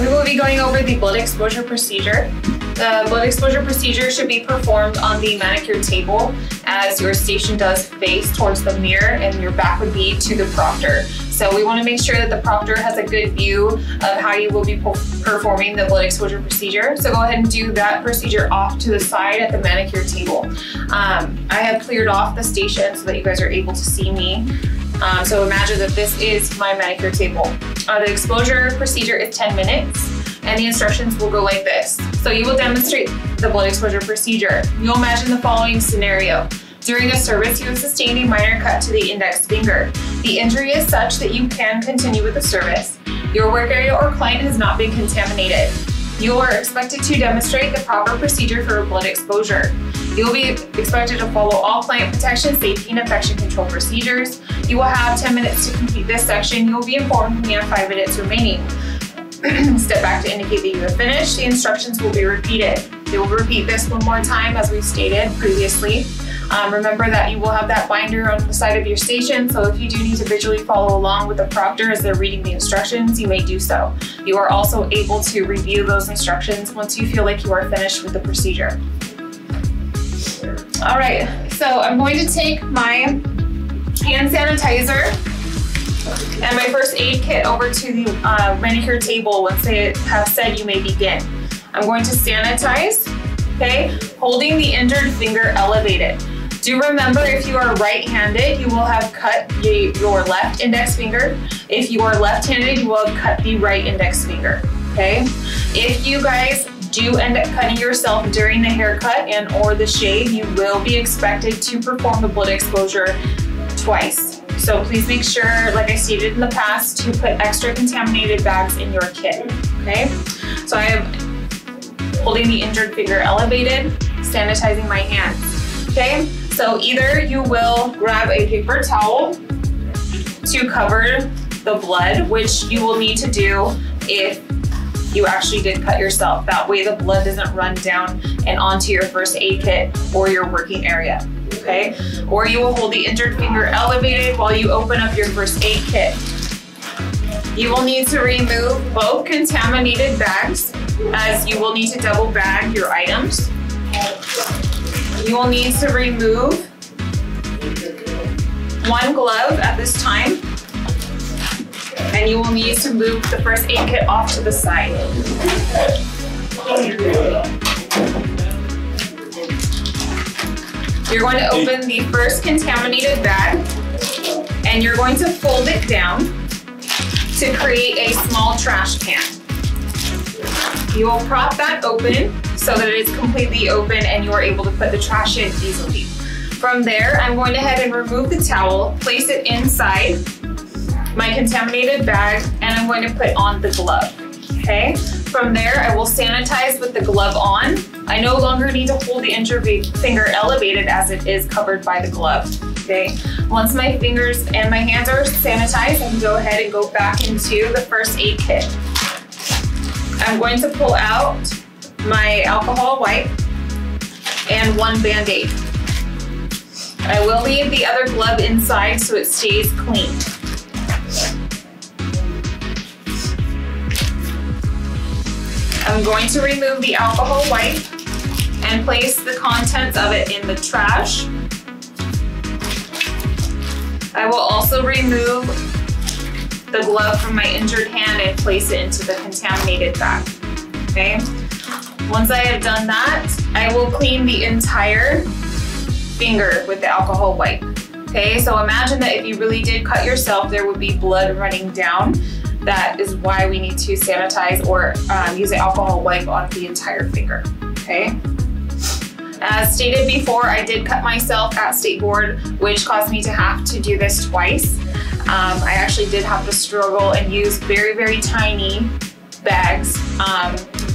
We will be going over the blood exposure procedure. The blood exposure procedure should be performed on the manicure table as your station does face towards the mirror and your back would be to the proctor. So we want to make sure that the proctor has a good view of how you will be performing the blood exposure procedure. So go ahead and do that procedure off to the side at the manicure table. I have cleared off the station so that you guys are able to see me. So imagine that this is my manicure table. The exposure procedure is 10 minutes and the instructions will go like this. So you will demonstrate the blood exposure procedure. You'll imagine the following scenario. During a service, you have sustained a minor cut to the index finger. The injury is such that you can continue with the service. Your work area or client has not been contaminated. You are expected to demonstrate the proper procedure for blood exposure. You will be expected to follow all client protection, safety, and infection control procedures. You will have 10 minutes to complete this section. You will be informed when you have 5 minutes remaining. Step back to indicate that you have finished. The instructions will be repeated. They will repeat this one more time as we stated previously. Remember that you will have that binder on the side of your station, so if you do need to visually follow along with the proctor as they're reading the instructions, you may do so. You are also able to review those instructions once you feel like you are finished with the procedure. All right, so I'm going to take my hand sanitizer and my first aid kit over to the manicure table once they have said you may begin. I'm going to sanitize, okay? Holding the injured finger elevated. Do remember, if you are right-handed, you will have cut your left index finger. If you are left-handed, you will have cut the right index finger, okay? If you guys do end up cutting yourself during the haircut and or the shave, you will be expected to perform the blood exposure twice. So please make sure, like I stated in the past, to put extra contaminated bags in your kit, okay? So I am holding the injured finger elevated, sanitizing my hands, okay? So either you will grab a paper towel to cover the blood, which you will need to do if you actually did cut yourself. That way the blood doesn't run down and onto your first aid kit or your working area, okay? Or you will hold the injured finger elevated while you open up your first aid kit. You will need to remove both contaminated bags, as you will need to double bag your items. You will need to remove one glove at this time, and you will need to move the first aid kit off to the side. You're going to open the first contaminated bag, and you're going to fold it down to create a small trash can. You will prop that open so that it is completely open and you are able to put the trash in easily. From there, I'm going to head and remove the towel, place it inside my contaminated bag, and I'm going to put on the glove, okay? From there, I will sanitize with the glove on. I no longer need to hold the injured finger elevated as it is covered by the glove, okay? Once my fingers and my hands are sanitized, I can go ahead and go back into the first aid kit. I'm going to pull out my alcohol wipe and one Band-Aid. I will leave the other glove inside so it stays clean. I'm going to remove the alcohol wipe and place the contents of it in the trash. I will also remove the glove from my injured hand and place it into the contaminated bag, okay? Once I have done that, I will clean the entire finger with the alcohol wipe, okay? So imagine that if you really did cut yourself, there would be blood running down. That is why we need to sanitize or use an alcohol wipe on the entire finger, okay? As stated before, I did cut myself at State Board, which caused me to have to do this twice. I actually did have to struggle and use very, very tiny bags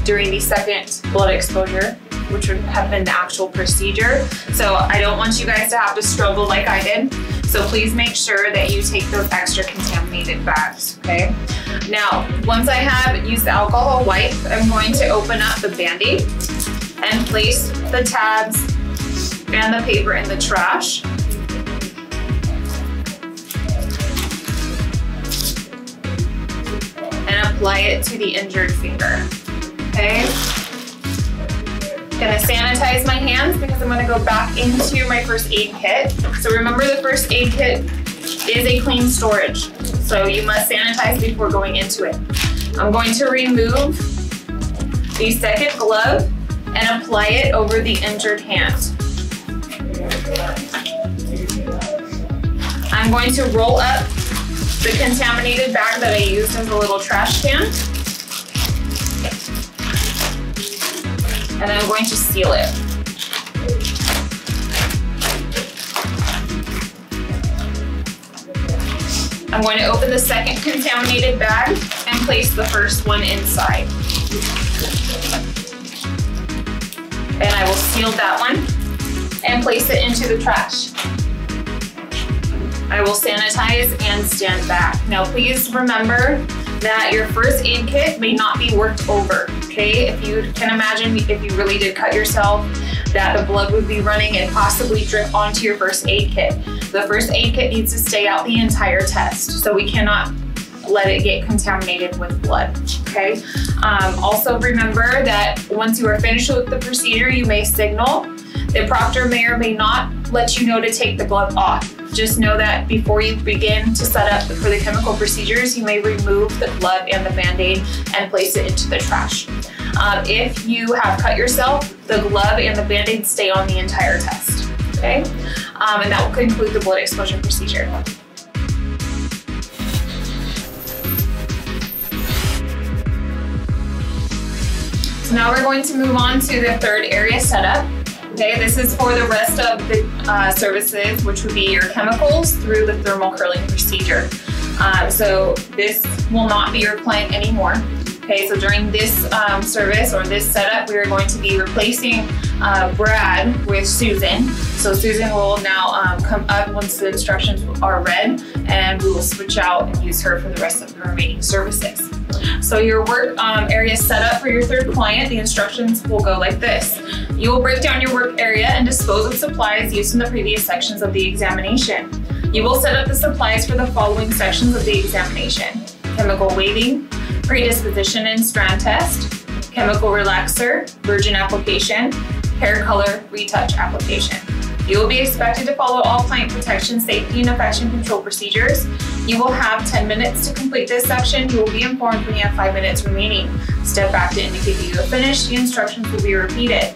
during the second blood exposure, which would have been the actual procedure. So I don't want you guys to have to struggle like I did. So please make sure that you take those extra contaminated bags, okay? Now, once I have used the alcohol wipe, I'm going to open up the Band-Aid and place the tabs and the paper in the trash. And apply it to the injured finger, okay? Gonna sanitize my hands because I'm gonna go back into my first aid kit. So remember, the first aid kit is a clean storage, so you must sanitize before going into it. I'm going to remove the second glove and apply it over the injured hand. I'm going to roll up the contaminated bag that I used as a little trash can, and I'm going to seal it. I'm going to open the second contaminated bag and place the first one inside. And I will seal that one and place it into the trash. I will sanitize and stand back. Now please remember that your first aid kit may not be worked over, okay? If you can imagine, if you really did cut yourself, that the blood would be running and possibly drip onto your first aid kit. The first aid kit needs to stay out the entire test, so we cannot let it get contaminated with blood, okay? Also remember that once you are finished with the procedure, you may signal The proctor may or may not let you know to take the glove off. Just know that before you begin to set up for the chemical procedures, you may remove the glove and the Band-Aid and place it into the trash. If you have cut yourself, the glove and the Band-Aid stay on the entire test, okay? And that will conclude the blood exposure procedure. So now we're going to move on to the third area setup. Okay, this is for the rest of the services, which would be your chemicals through the thermal curling procedure. So this will not be your client anymore. Okay, so during this service or this setup, we are going to be replacing Brad with Susan. So Susan will now come up once the instructions are read, and we will switch out and use her for the rest of the remaining services. So your work area setup for your third client, the instructions will go like this. You will break down your work area and dispose of supplies used in the previous sections of the examination. You will set up the supplies for the following sections of the examination: chemical weighting, predisposition and strand test, chemical relaxer, virgin application, hair color, retouch application. You will be expected to follow all client protection, safety, and infection control procedures. You will have 10 minutes to complete this section. You will be informed when you have 5 minutes remaining. Step back to indicate that you have finished. The instructions will be repeated.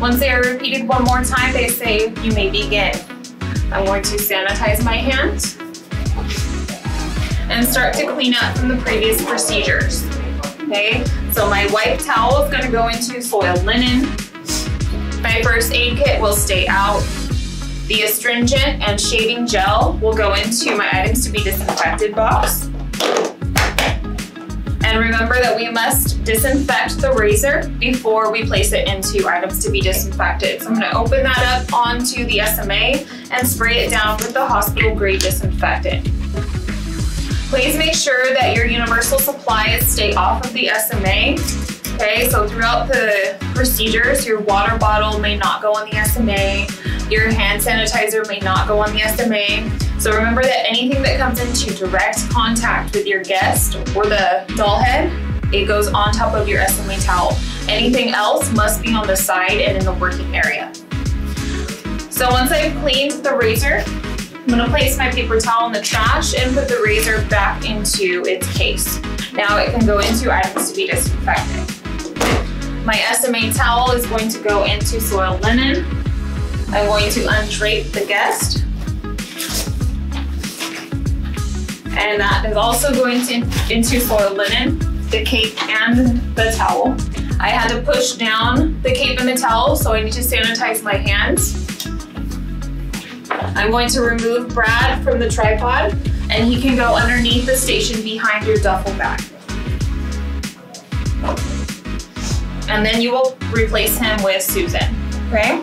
Once they are repeated one more time, they say you may begin. I'm going to sanitize my hand and start to clean up from the previous procedures. Okay, so my wipe towel is going to go into soiled linen. My first aid kit will stay out. The astringent and shaving gel will go into my items to be disinfected box. And remember that we must disinfect the razor before we place it into items to be disinfected. So I'm going to open that up onto the SMA and spray it down with the hospital grade disinfectant. Please make sure that your universal supplies stay off of the SMA. Okay, so throughout the procedures, your water bottle may not go on the SMA. Your hand sanitizer may not go on the SMA. So remember that anything that comes into direct contact with your guest or the doll head, it goes on top of your SMA towel. Anything else must be on the side and in the working area. So once I've cleaned the razor, I'm going to place my paper towel in the trash and put the razor back into its case. Now it can go into items to be disinfected. My SMA towel is going to go into soiled linen. I'm going to undrape the guest. And that is also going into soiled linen, the cape and the towel. I had to push down the cape and the towel, so I need to sanitize my hands. I'm going to remove Brad from the tripod, and he can go underneath the station behind your duffel bag. And then you will replace him with Susan, okay?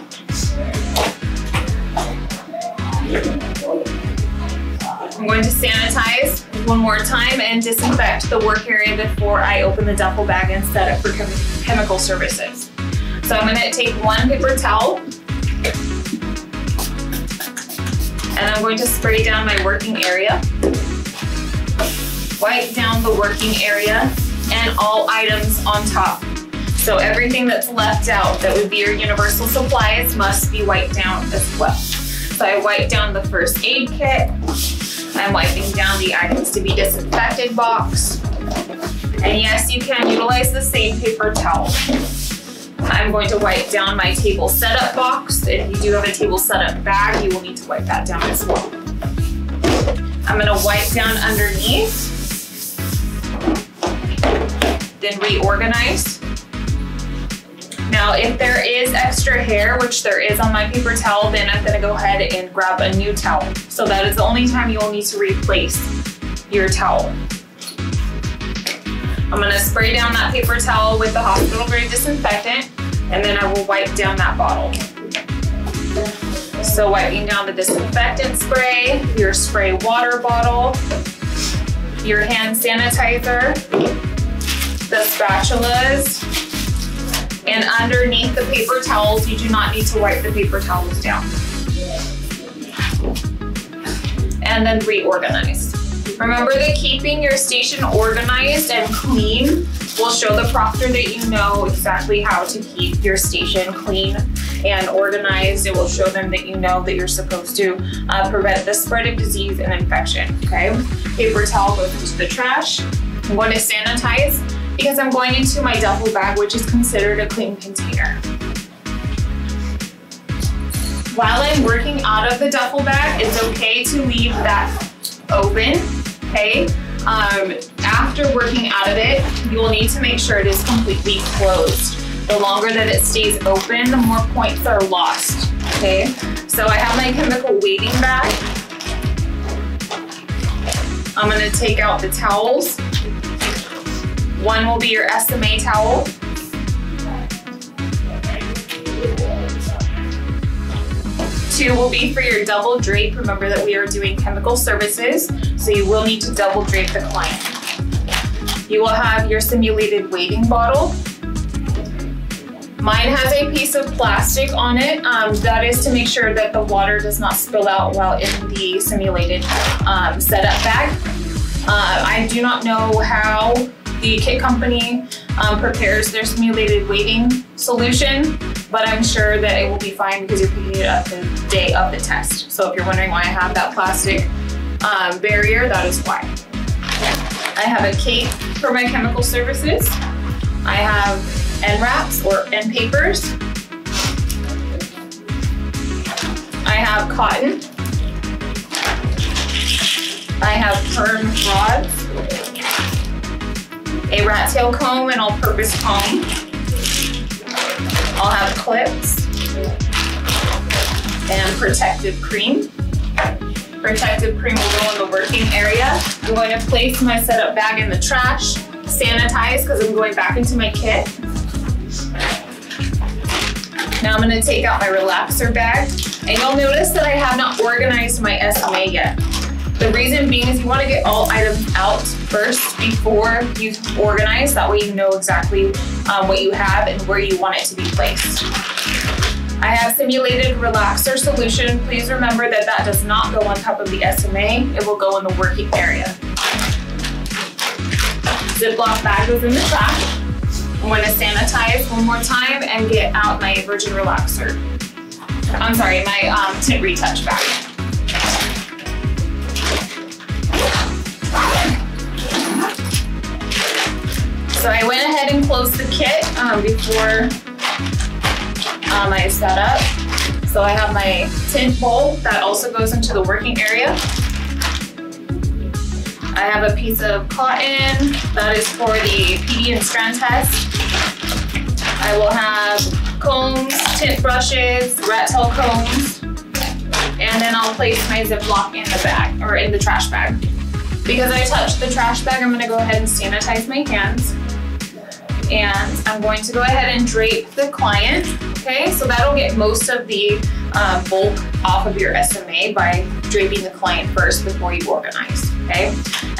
I'm going to sanitize one more time and disinfect the work area before I open the duffel bag and set up for chemical services. So I'm going to take one paper towel, and I'm going to spray down my working area, wipe down the working area, and all items on top. So everything that's left out that would be your universal supplies must be wiped down as well. So I wiped down the first aid kit. I'm wiping down the items to be disinfected box. And yes, you can utilize the same paper towel. I'm going to wipe down my table setup box. If you do have a table setup bag, you will need to wipe that down as well. I'm going to wipe down underneath, then reorganize. Now, if there is extra hair, which there is on my paper towel, then I'm going to go ahead and grab a new towel. So that is the only time you will need to replace your towel. I'm going to spray down that paper towel with the hospital grade disinfectant, and then I will wipe down that bottle. So wiping down the disinfectant spray, your spray water bottle, your hand sanitizer, the spatulas, and underneath the paper towels, you do not need to wipe the paper towels down. And then reorganize. Remember that keeping your station organized and clean will show the proctor that you know exactly how to keep your station clean and organized. It will show them that you know that you're supposed to prevent the spread of disease and infection, okay? Paper towel goes into the trash. I'm going to sanitize because I'm going into my duffel bag, which is considered a clean container. While I'm working out of the duffel bag, it's okay to leave that open, okay? After working out of it, you will need to make sure it is completely closed. The longer that it stays open, the more points are lost, okay? So I have my chemical weighting bag. I'm gonna take out the towels. One will be your SMA towel. Two will be for your double drape. Remember that we are doing chemical services, so you will need to double drape the client. You will have your simulated weighting bottle. Mine has a piece of plastic on it. That is to make sure that the water does not spill out while in the simulated setup bag. I do not know how the kit company prepares their simulated weighting solution, but I'm sure that it will be fine because you're picking it up the day of the test. So if you're wondering why I have that plastic barrier, that is why. I have a cape for my chemical services. I have end wraps or end papers. I have cotton. I have perm rods. A rat tail comb, an all-purpose comb. I'll have clips and protective cream. Protective cream will go in the working area. I'm going to place my setup bag in the trash, sanitize because I'm going back into my kit. Now I'm going to take out my relaxer bag, and you'll notice that I have not organized my SMA yet. The reason being is you want to get all items out first before you organize. That way you know exactly what you have and where you want it to be placed. I have simulated relaxer solution. Please remember that that does not go on top of the SMA. It will go in the working area. Ziploc bag goes in the trash. I'm going to sanitize one more time and get out my virgin relaxer. I'm sorry, my tint retouch bag. So I went ahead and closed the kit before I set up. So I have my tin bowl that also goes into the working area. I have a piece of cotton that is for the PD and strand test. I will have combs, tint brushes, rat tail combs, and then I'll place my Ziploc in the bag or in the trash bag. Because I touched the trash bag, I'm gonna go ahead and sanitize my hands. And I'm going to go ahead and drape the client, okay? So that'll get most of the bulk off of your SMA by draping the client first before you organize, okay?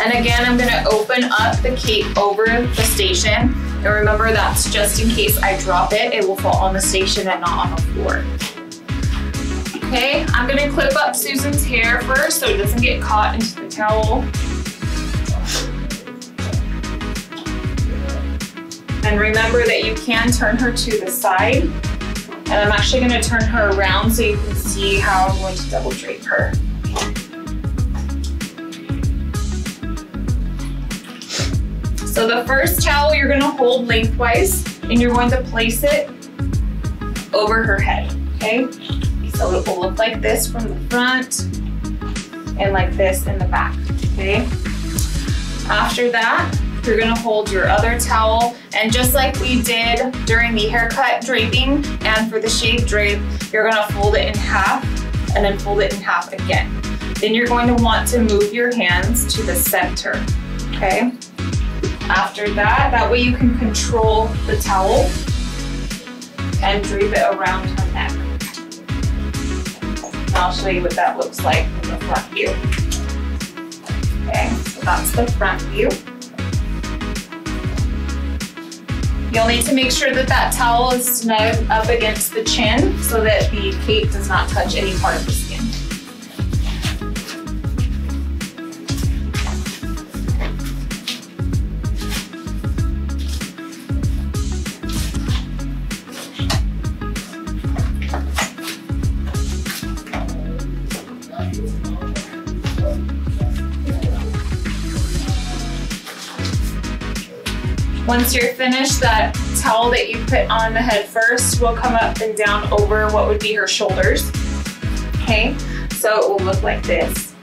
And again, I'm gonna open up the cape over the station. And remember, that's just in case I drop it, it will fall on the station and not on the floor. Okay, I'm gonna clip up Susan's hair first so it doesn't get caught into the towel. And remember that you can turn her to the side. And I'm actually gonna turn her around so you can see how I'm going to double drape her. So the first towel you're gonna hold lengthwise and you're going to place it over her head, okay? So it will look like this from the front and like this in the back, okay? After that, you're gonna hold your other towel, and just like we did during the haircut draping and for the shave drape, you're gonna fold it in half and then fold it in half again. Then you're going to want to move your hands to the center, okay? After that, that way you can control the towel and drape it around her neck. I'll show you what that looks like in the front view. Okay, so that's the front view. You'll need to make sure that that towel is snug up against the chin so that the cape does not touch any part of the skin. Once you're finished, that towel that you put on the head first will come up and down over what would be her shoulders. Okay, so it will look like this.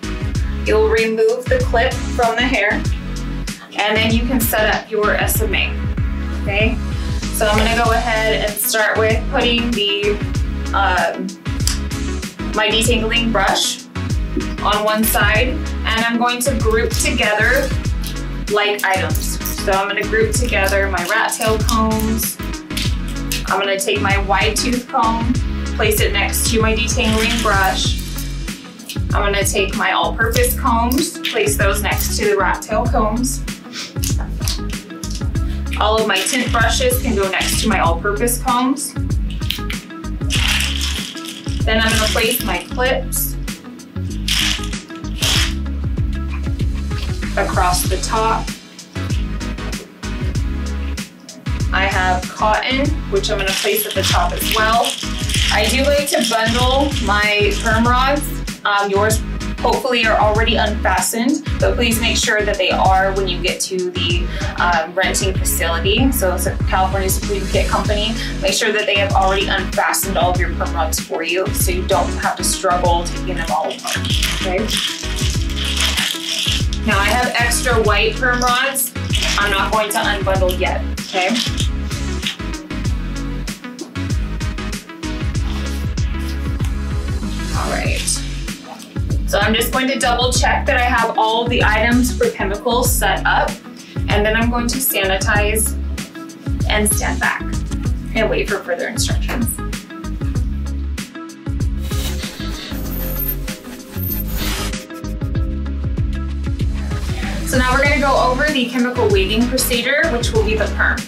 You'll remove the clip from the hair, and then you can set up your SMA. Okay, so I'm gonna go ahead and start with putting the my detangling brush on one side, and I'm going to group together like items. So I'm gonna group together my rat tail combs. I'm gonna take my wide tooth comb, place it next to my detangling brush. I'm gonna take my all-purpose combs, place those next to the rat tail combs. All of my tint brushes can go next to my all-purpose combs. Then I'm gonna place my clips across the top. I have cotton, which I'm gonna place at the top as well. I do like to bundle my perm rods. Yours hopefully are already unfastened, but please make sure that they are when you get to the renting facility. So it's a California Supreme Kit Company. Make sure that they have already unfastened all of your perm rods for you, so you don't have to struggle taking them all apart, okay? Now I have extra white perm rods. I'm not going to unbundle yet, okay? All right. So I'm just going to double check that I have all the items for chemicals set up, and then I'm going to sanitize and stand back and wait for further instructions. So now we're going to go over the chemical waving procedure, which will be the perm.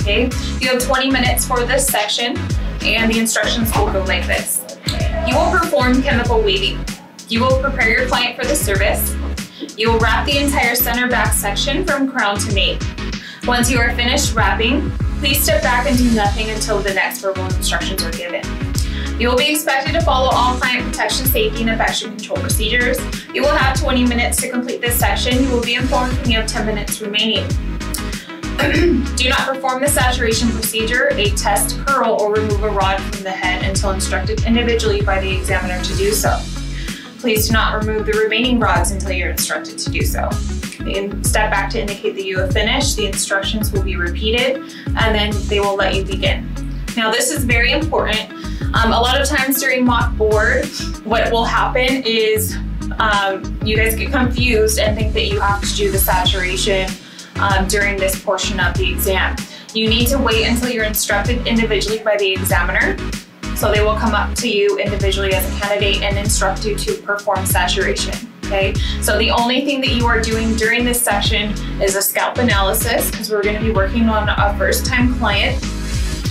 Okay, you have 20 minutes for this section, and the instructions will go like this. You will perform chemical waving. You will prepare your client for the service. You will wrap the entire center back section from crown to nape. Once you are finished wrapping, please step back and do nothing until the next verbal instructions are given. You will be expected to follow all client protection, safety, and infection control procedures. You will have 20 minutes to complete this section. You will be informed when you have 10 minutes remaining. Do not perform the saturation procedure, a test curl, or remove a rod from the head until instructed individually by the examiner to do so. Please do not remove the remaining rods until you're instructed to do so. You can step back to indicate that you have finished. The instructions will be repeated, and then they will let you begin. Now, this is very important. A lot of times during mock board, what will happen is you guys get confused and think that you have to do the saturation during this portion of the exam. You need to wait until you're instructed individually by the examiner. So they will come up to you individually as a candidate and instruct you to perform saturation, okay? So the only thing that you are doing during this session is a scalp analysis, because we're gonna be working on a first-time client,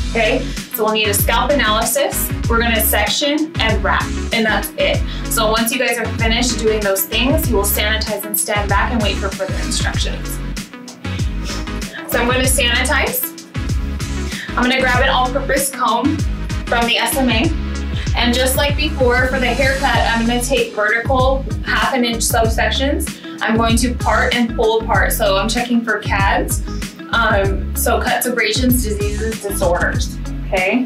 okay? So we'll need a scalp analysis, we're gonna section and wrap, and that's it. So once you guys are finished doing those things, you will sanitize and stand back and wait for further instructions. So I'm gonna sanitize. I'm gonna grab an all-purpose comb from the SMA, and just like before for the haircut, I'm gonna take vertical ½ inch subsections. I'm going to part and pull apart, so I'm checking for CADs, so cuts, abrasions, diseases, disorders. Okay,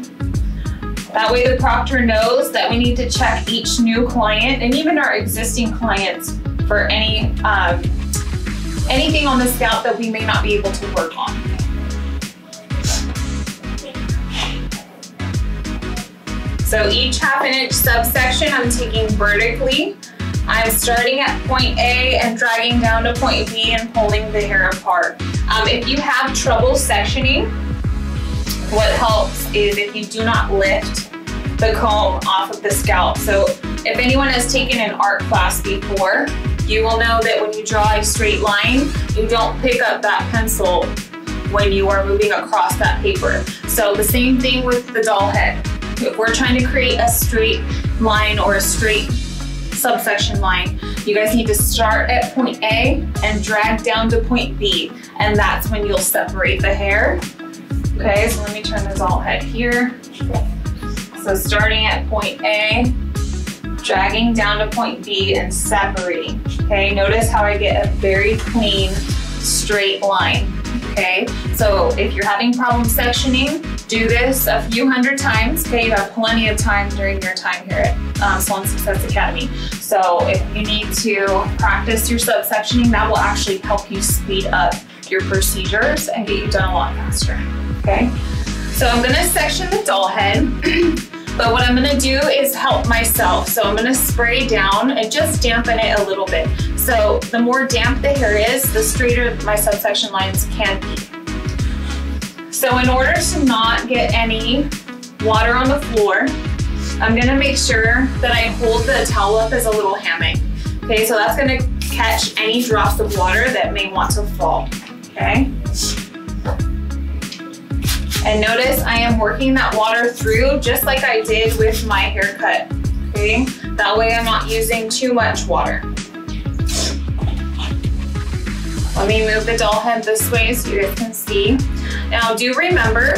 that way the proctor knows that we need to check each new client and even our existing clients for any anything on the scalp that we may not be able to work on. So each ½ inch subsection I'm taking vertically. I'm starting at point A and dragging down to point B and pulling the hair apart. If you have trouble sectioning, what helps is if you do not lift the comb off of the scalp. So if anyone has taken an art class before, you will know that when you draw a straight line, you don't pick up that pencil when you are moving across that paper. So the same thing with the doll head. If we're trying to create a straight line or a straight subsection line, you guys need to start at point A and drag down to point B, and that's when you'll separate the hair. Okay, so let me turn this all head here. So starting at point A, dragging down to point B and separating. Okay, notice how I get a very clean, straight line. okay? So if you're having problems sectioning, do this a few hundred times, okay? You have plenty of time during your time here at Salon Success Academy. So if you need to practice your subsectioning, that will actually help you speed up your procedures and get you done a lot faster, okay? So I'm gonna section the doll head, but what I'm gonna do is help myself. So I'm gonna spray down and just dampen it a little bit. So the more damp the hair is, the straighter my subsection lines can be. So in order to not get any water on the floor, I'm gonna make sure that I hold the towel up as a little hammock. Okay, so that's gonna catch any drops of water that may want to fall, okay? And notice I am working that water through just like I did with my haircut, okay? That way I'm not using too much water. Let me move the doll head this way so you guys can see. Now do remember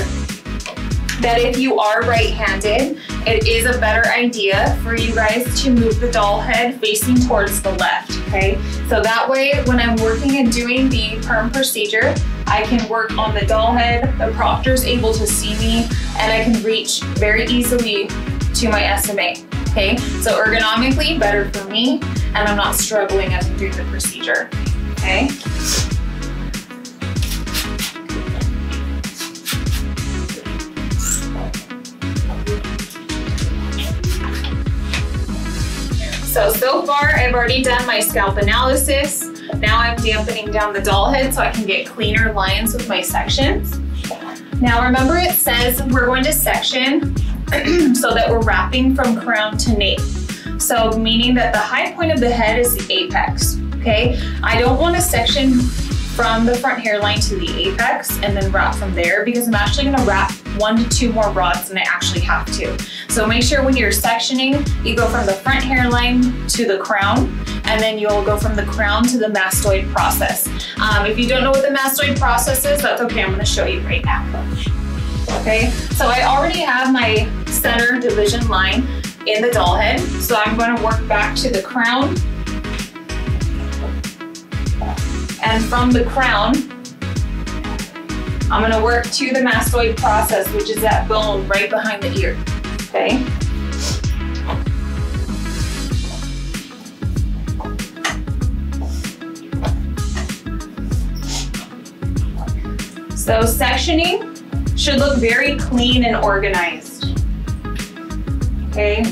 that if you are right-handed, it is a better idea for you guys to move the doll head facing towards the left, okay? So that way, when I'm working and doing the perm procedure, I can work on the doll head, the proctor's able to see me, and I can reach very easily to my SMA, okay? So ergonomically, better for me, and I'm not struggling as I'm doing the procedure, okay? So far, I've already done my scalp analysis. Now I'm dampening down the doll head so I can get cleaner lines with my sections. Now remember it says we're going to section so that we're wrapping from crown to nape. So meaning that the high point of the head is the apex, okay? I don't want to section from the front hairline to the apex and then wrap from there because I'm actually going to wrap 1 to 2 more rods than I actually have to. So make sure when you're sectioning, you go from the front hairline to the crown, and then you'll go from the crown to the mastoid process. If you don't know what the mastoid process is, that's okay, I'm gonna show you right now. Okay, so I already have my center division line in the doll head, so I'm gonna work back to the crown, and from the crown, I'm gonna work to the mastoid process, which is that bone right behind the ear, okay? So sectioning should look very clean and organized, okay?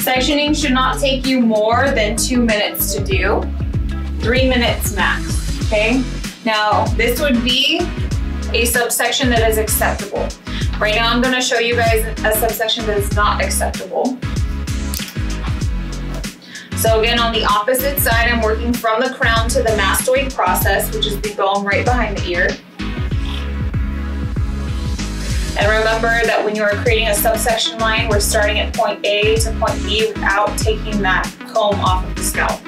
Sectioning should not take you more than 2 minutes to do, 3 minutes max, okay? Now, this would be a subsection that is acceptable. Right now I'm gonna show you guys a subsection that is not acceptable. So again, on the opposite side, I'm working from the crown to the mastoid process, which is the bone right behind the ear. And remember that when you are creating a subsection line, we're starting at point A to point B without taking that comb off of the scalp.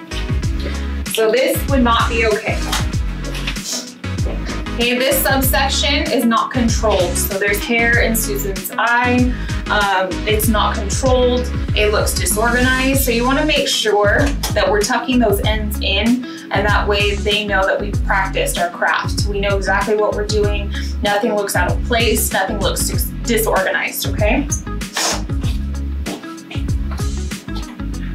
So this would not be okay. Okay, this subsection is not controlled. So there's hair in Susan's eye. It's not controlled. It looks disorganized. So you wanna make sure that we're tucking those ends in, and that way they know that we've practiced our craft. We know exactly what we're doing. Nothing looks out of place. Nothing looks disorganized, okay?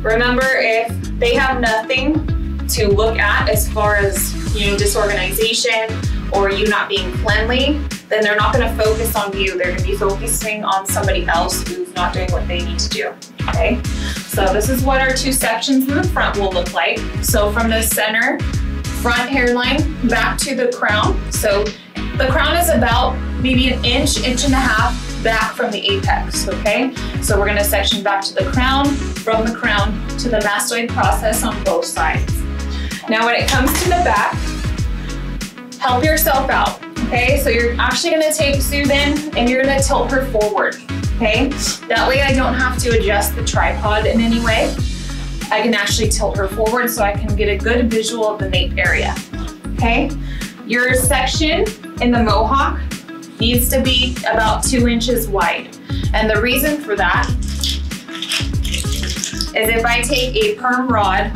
Remember, if they have nothing to look at as far as, you know, disorganization, or you not being cleanly, then they're not gonna focus on you. They're gonna be focusing on somebody else who's not doing what they need to do, okay? So this is what our two sections in the front will look like. So from the center, front hairline, back to the crown. So the crown is about maybe an inch, inch and a half back from the apex, okay? So we're gonna section back to the crown, from the crown to the mastoid process on both sides. Now when it comes to the back, help yourself out, okay? So you're actually gonna take Susan and you're gonna tilt her forward, okay? That way I don't have to adjust the tripod in any way. I can actually tilt her forward so I can get a good visual of the nape area, okay? Your section in the mohawk needs to be about 2 inches wide. And the reason for that is if I take a perm rod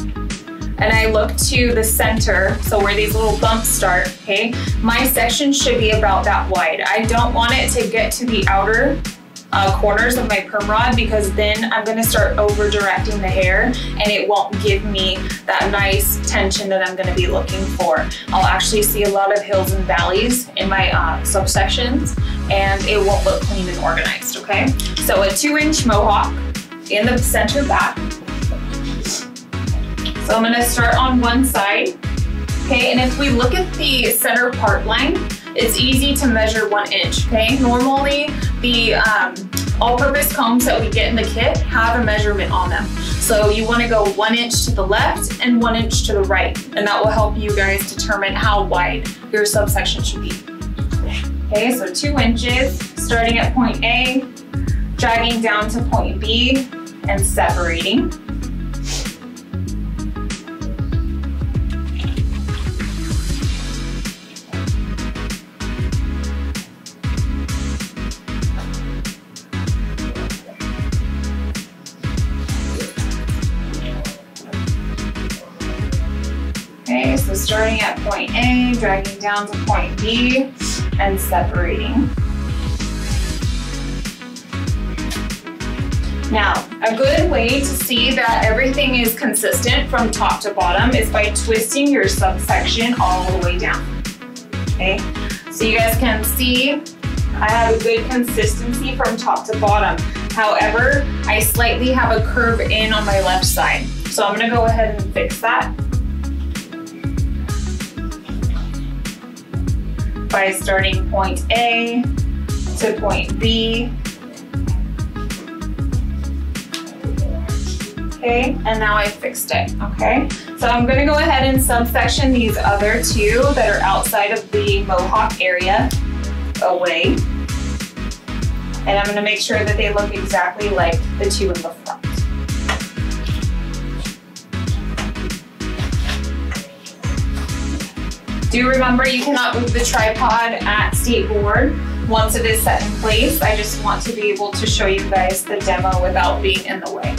and I look to the center, so where these little bumps start, okay? My section should be about that wide. I don't want it to get to the outer corners of my perm rod, because then I'm gonna start over directing the hair and it won't give me that nice tension that I'm gonna be looking for. I'll actually see a lot of hills and valleys in my subsections, and it won't look clean and organized, okay? So a 2-inch mohawk in the center back. So I'm gonna start on one side, okay? And if we look at the center part line, it's easy to measure 1 inch, okay? Normally, the all-purpose combs that we get in the kit have a measurement on them. So you wanna go 1 inch to the left and 1 inch to the right, and that will help you guys determine how wide your subsection should be. Okay, so 2 inches, starting at point A, dragging down to point B, and separating. Okay, so starting at point A, dragging down to point B, and separating. Now, a good way to see that everything is consistent from top to bottom is by twisting your subsection all the way down, okay? So you guys can see I have a good consistency from top to bottom. However, I slightly have a curve in on my left side. So I'm gonna go ahead and fix that by starting point A to point B. Okay, and now I fixed it, okay? So I'm gonna go ahead and subsection these other two that are outside of the mohawk area away. And I'm gonna make sure that they look exactly like the two in the front. Do remember, you cannot move the tripod at State Board once it is set in place. I just want to be able to show you guys the demo without being in the way.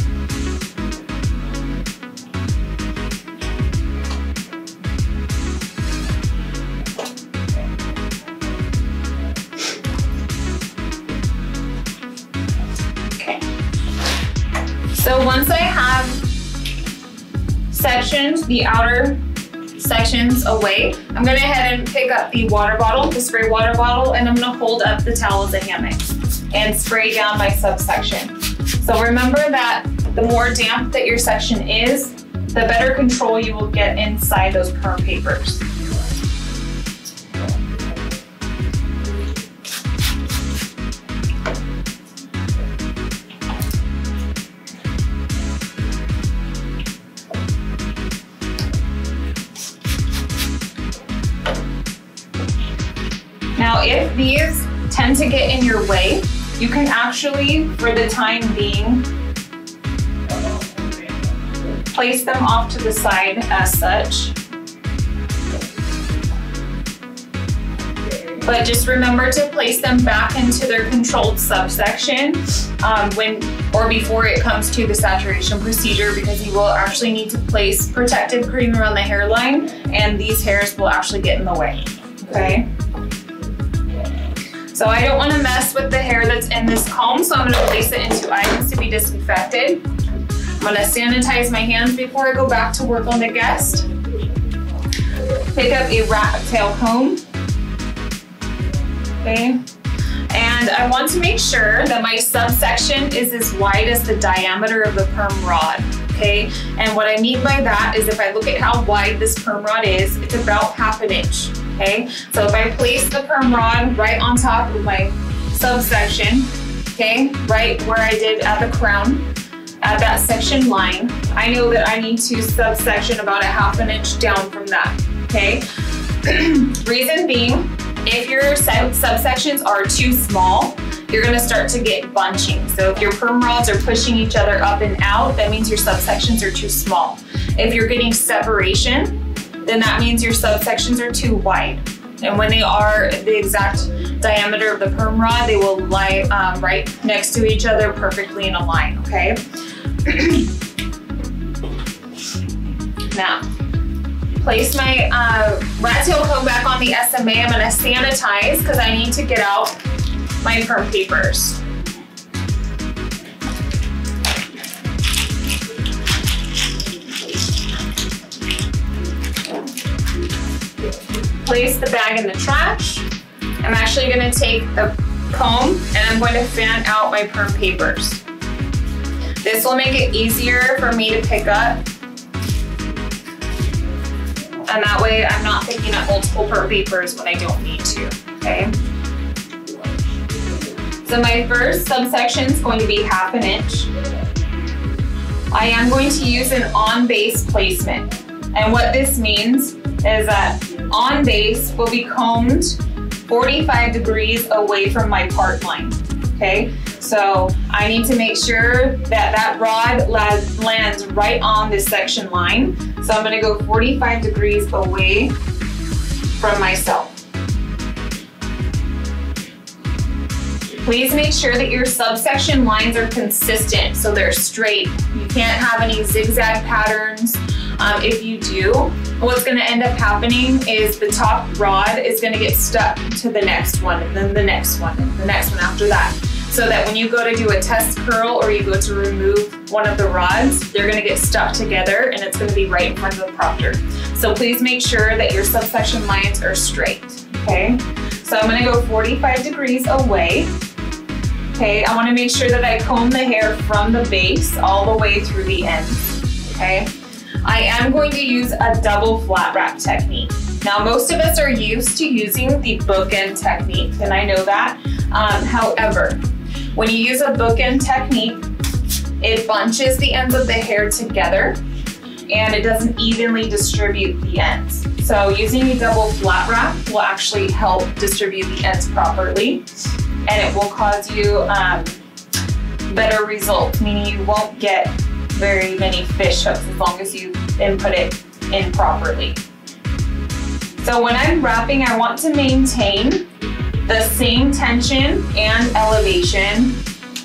Okay. So once I have sectioned the outer sections away, I'm gonna head and pick up the water bottle, the spray water bottle, and I'm gonna hold up the towel as a hammock and spray down my subsection. So remember that the more damp that your section is, the better control you will get inside those perm papers. Now, if these tend to get in your way, you can actually, for the time being, place them off to the side as such. But just remember to place them back into their controlled subsection when or before it comes to the saturation procedure, because you will actually need to place protective cream around the hairline, and these hairs will actually get in the way, okay? So I don't want to mess with the hair that's in this comb, so I'm going to place it into items to be disinfected. I'm going to sanitize my hands before I go back to work on the guest. Pick up a rat tail comb. Okay. And I want to make sure that my subsection is as wide as the diameter of the perm rod. Okay. And what I mean by that is, if I look at how wide this perm rod is, it's about 1/2 inch. Okay, so if I place the perm rod right on top of my subsection, okay, right where I did at the crown, at that section line, I know that I need to subsection about 1/2 inch down from that, okay? Reason being, if your subsections are too small, you're gonna start to get bunching. So if your perm rods are pushing each other up and out, that means your subsections are too small. If you're getting separation, then that means your subsections are too wide. And when they are the exact diameter of the perm rod, they will lie right next to each other, perfectly in a line, okay? snap. Place my rat tail comb back on the SMA. I'm gonna sanitize because I need to get out my perm papers. Place the bag in the trash. I'm actually gonna take the comb and I'm going to fan out my perm papers. This will make it easier for me to pick up. And that way I'm not picking up multiple perm papers when I don't need to, okay? So my first subsection is going to be 1/2 inch. I am going to use an on-base placement. And what this means is that on base will be combed 45 degrees away from my part line, okay? So I need to make sure that that rod lands right on this section line. So I'm gonna go 45 degrees away from myself. Please make sure that your subsection lines are consistent, so they're straight. You can't have any zigzag patterns. If you do, what's gonna end up happening is the top rod is gonna get stuck to the next one, and then the next one, and the next one after that. So that when you go to do a test curl or you go to remove one of the rods, they're gonna get stuck together and it's gonna be right in front of the proctor. So please make sure that your subsection lines are straight, okay? So I'm gonna go 45 degrees away. Okay, I wanna make sure that I comb the hair from the base all the way through the end, okay? I am going to use a double flat wrap technique. Now, most of us are used to using the bookend technique, and I know that. However, when you use a bookend technique, it bunches the ends of the hair together and it doesn't evenly distribute the ends. So using a double flat wrap will actually help distribute the ends properly, and it will cause you better results, meaning you won't get very many fish hooks as long as you input it in properly. So when I'm wrapping, I want to maintain the same tension and elevation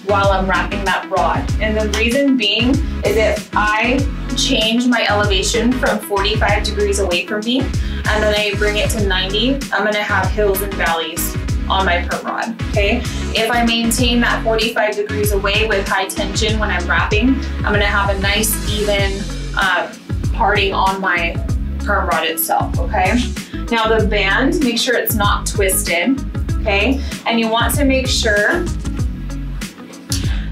while I'm wrapping that rod. And the reason being is if I change my elevation from 45 degrees away from me and then I bring it to 90, I'm gonna have hills and valleys on my perm rod, okay? If I maintain that 45 degrees away with high tension when I'm wrapping, I'm gonna have a nice even parting on my perm rod itself, okay? Now the band, make sure it's not twisted, okay? And you want to make sure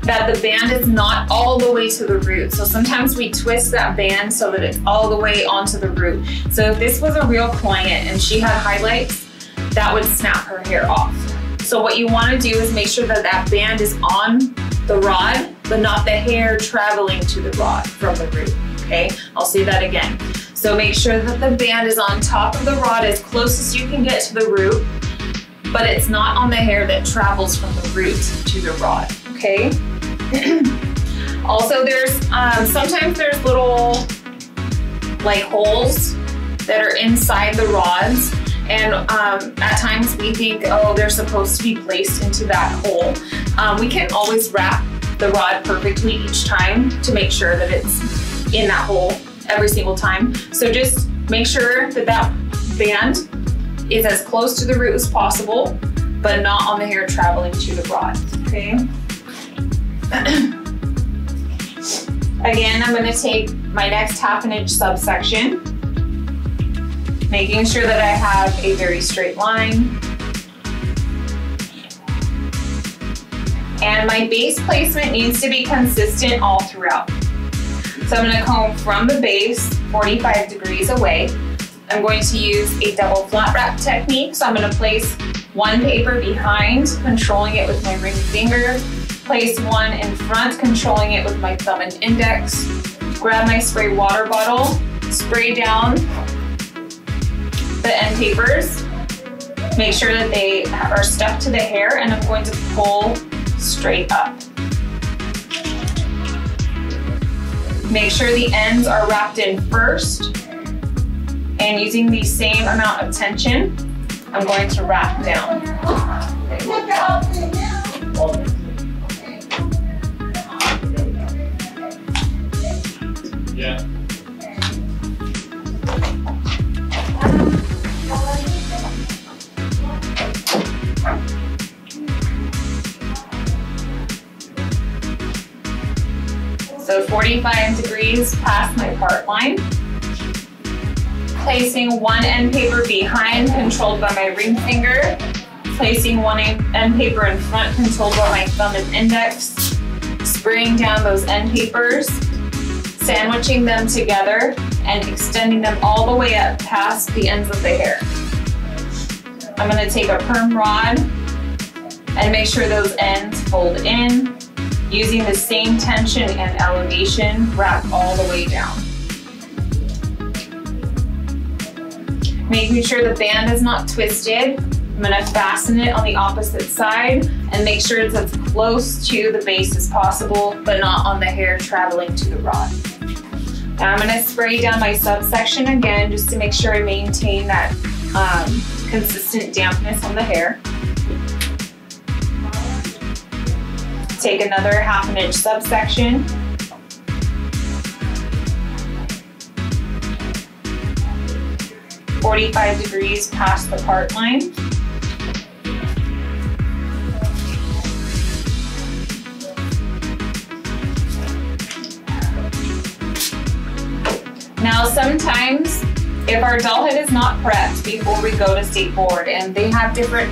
that the band is not all the way to the root. So sometimes we twist that band so that it's all the way onto the root. So if this was a real client and she had highlights, that would snap her hair off. So what you want to do is make sure that that band is on the rod, but not the hair traveling to the rod from the root, okay? I'll say that again. So make sure that the band is on top of the rod as close as you can get to the root, but it's not on the hair that travels from the root to the rod, okay? Also, sometimes there's little like holes that are inside the rods. And at times we think, oh, they're supposed to be placed into that hole. We can't always wrap the rod perfectly each time to make sure that it's in that hole every single time. So just make sure that that band is as close to the root as possible, but not on the hair traveling to the rod, okay? Again, I'm gonna take my next 1/2 inch subsection, making sure that I have a very straight line. And my base placement needs to be consistent all throughout. So I'm gonna comb from the base 45 degrees away. I'm going to use a double flat wrap technique. So I'm gonna place one paper behind, controlling it with my ring finger. Place one in front, controlling it with my thumb and index. Grab my spray water bottle, spray down the end papers, make sure that they are stuck to the hair, and I'm going to pull straight up. Make sure the ends are wrapped in first, and using the same amount of tension, I'm going to wrap down. Yeah. So 45 degrees past my part line. Placing one end paper behind, controlled by my ring finger. Placing one end paper in front, controlled by my thumb and index. Spraying down those end papers, sandwiching them together, and extending them all the way up past the ends of the hair. I'm gonna take a perm rod and make sure those ends fold in. Using the same tension and elevation, wrap all the way down. Making sure the band is not twisted, I'm gonna fasten it on the opposite side and make sure it's as close to the base as possible, but not on the hair traveling to the rod. Now I'm gonna spray down my subsection again, just to make sure I maintain that consistent dampness on the hair. Take another 1/2 inch subsection. . 45 degrees past the part line. Now sometimes if our doll head is not prepped before we go to State Board, and they have different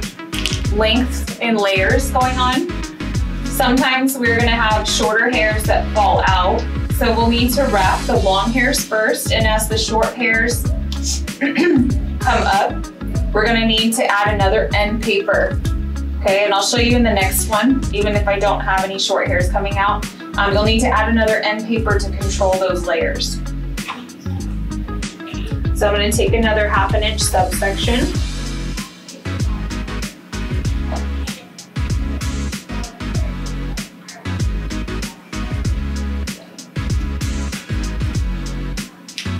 lengths and layers going on, sometimes we're gonna have shorter hairs that fall out. So we'll need to wrap the long hairs first, and as the short hairs come up, we're gonna need to add another end paper. Okay, and I'll show you in the next one, even if I don't have any short hairs coming out, you'll need to add another end paper to control those layers. So I'm gonna take another 1/2 inch subsection. .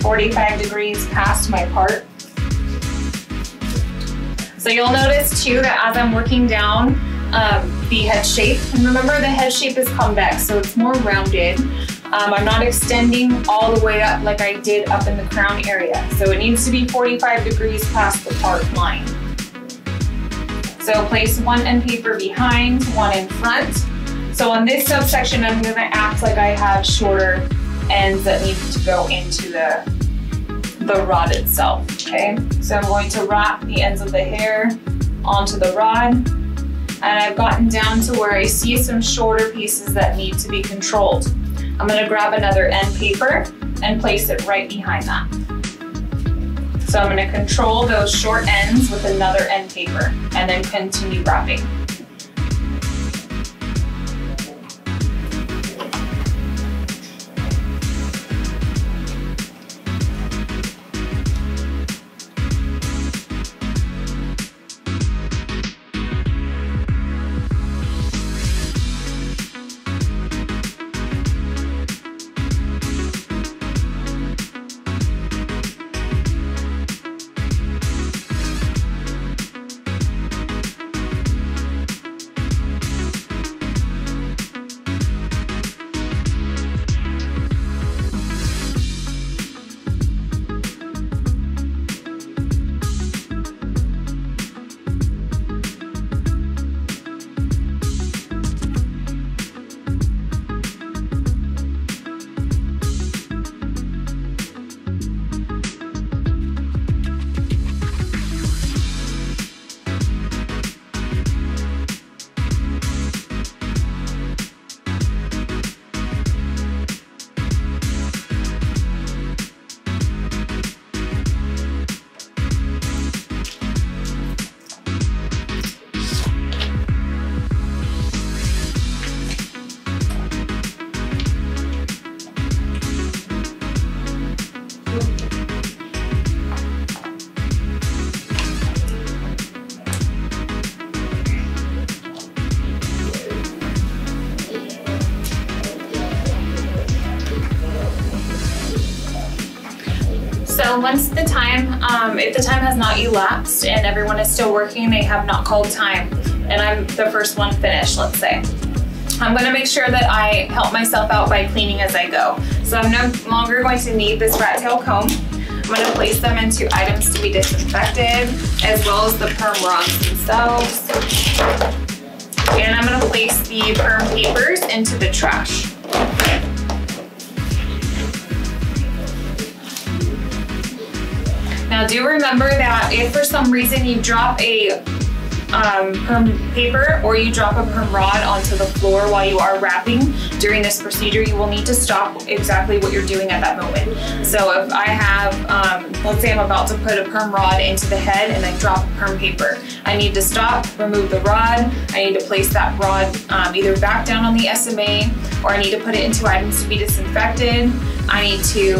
45 degrees past my part. So you'll notice too that as I'm working down the head shape, and remember the head shape is convex, so it's more rounded. I'm not extending all the way up like I did up in the crown area. So it needs to be 45 degrees past the part line. So place one end paper behind, one in front. So on this subsection, I'm gonna act like I have shorter ends that need to go into the rod itself, okay? So I'm going to wrap the ends of the hair onto the rod, and I've gotten down to where I see some shorter pieces that need to be controlled. I'm gonna grab another end paper and place it right behind that. So I'm gonna control those short ends with another end paper and then continue wrapping. So once the time, if the time has not elapsed and everyone is still working, they have not called time, and I'm the first one finished, let's say, I'm gonna make sure that I help myself out by cleaning as I go. So I'm no longer going to need this rat tail comb. I'm gonna place them into items to be disinfected, as well as the perm rods themselves. And I'm gonna place the perm papers into the trash. Now do remember that if for some reason you drop a perm paper or you drop a perm rod onto the floor while you are wrapping during this procedure, you will need to stop exactly what you're doing at that moment. So if I have, let's say I'm about to put a perm rod into the head and I drop a perm paper, I need to stop, remove the rod, I need to place that rod either back down on the SMA, or I need to put it into items to be disinfected, I need to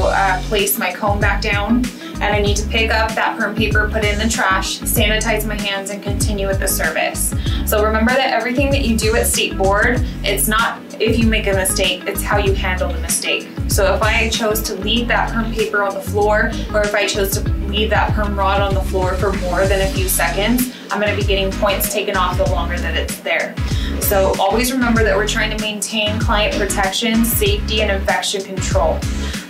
place my comb back down, and I need to pick up that perm paper, put it in the trash, sanitize my hands, and continue with the service. So remember that everything that you do at State Board, it's not if you make a mistake, it's how you handle the mistake. So if I chose to leave that perm paper on the floor, or if I chose to leave that perm rod on the floor for more than a few seconds, I'm gonna be getting points taken off the longer that it's there. So always remember that we're trying to maintain client protection, safety, and infection control.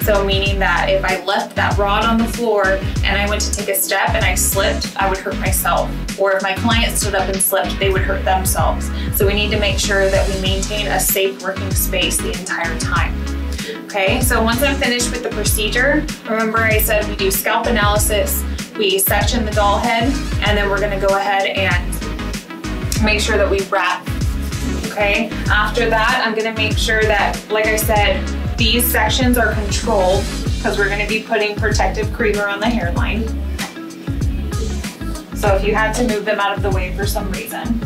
So meaning that if I left that rod on the floor and I went to take a step and I slipped, I would hurt myself. Or if my client stood up and slipped, they would hurt themselves. So we need to make sure that we maintain a safe working space the entire time. Okay, so once I'm finished with the procedure, remember I said we do scalp analysis, we section the doll head, and then we're gonna go ahead and make sure that we wrap. Okay, after that, I'm gonna make sure that, like I said, these sections are controlled because we're going to be putting protective creamer on the hairline. So if you had to move them out of the way for some reason.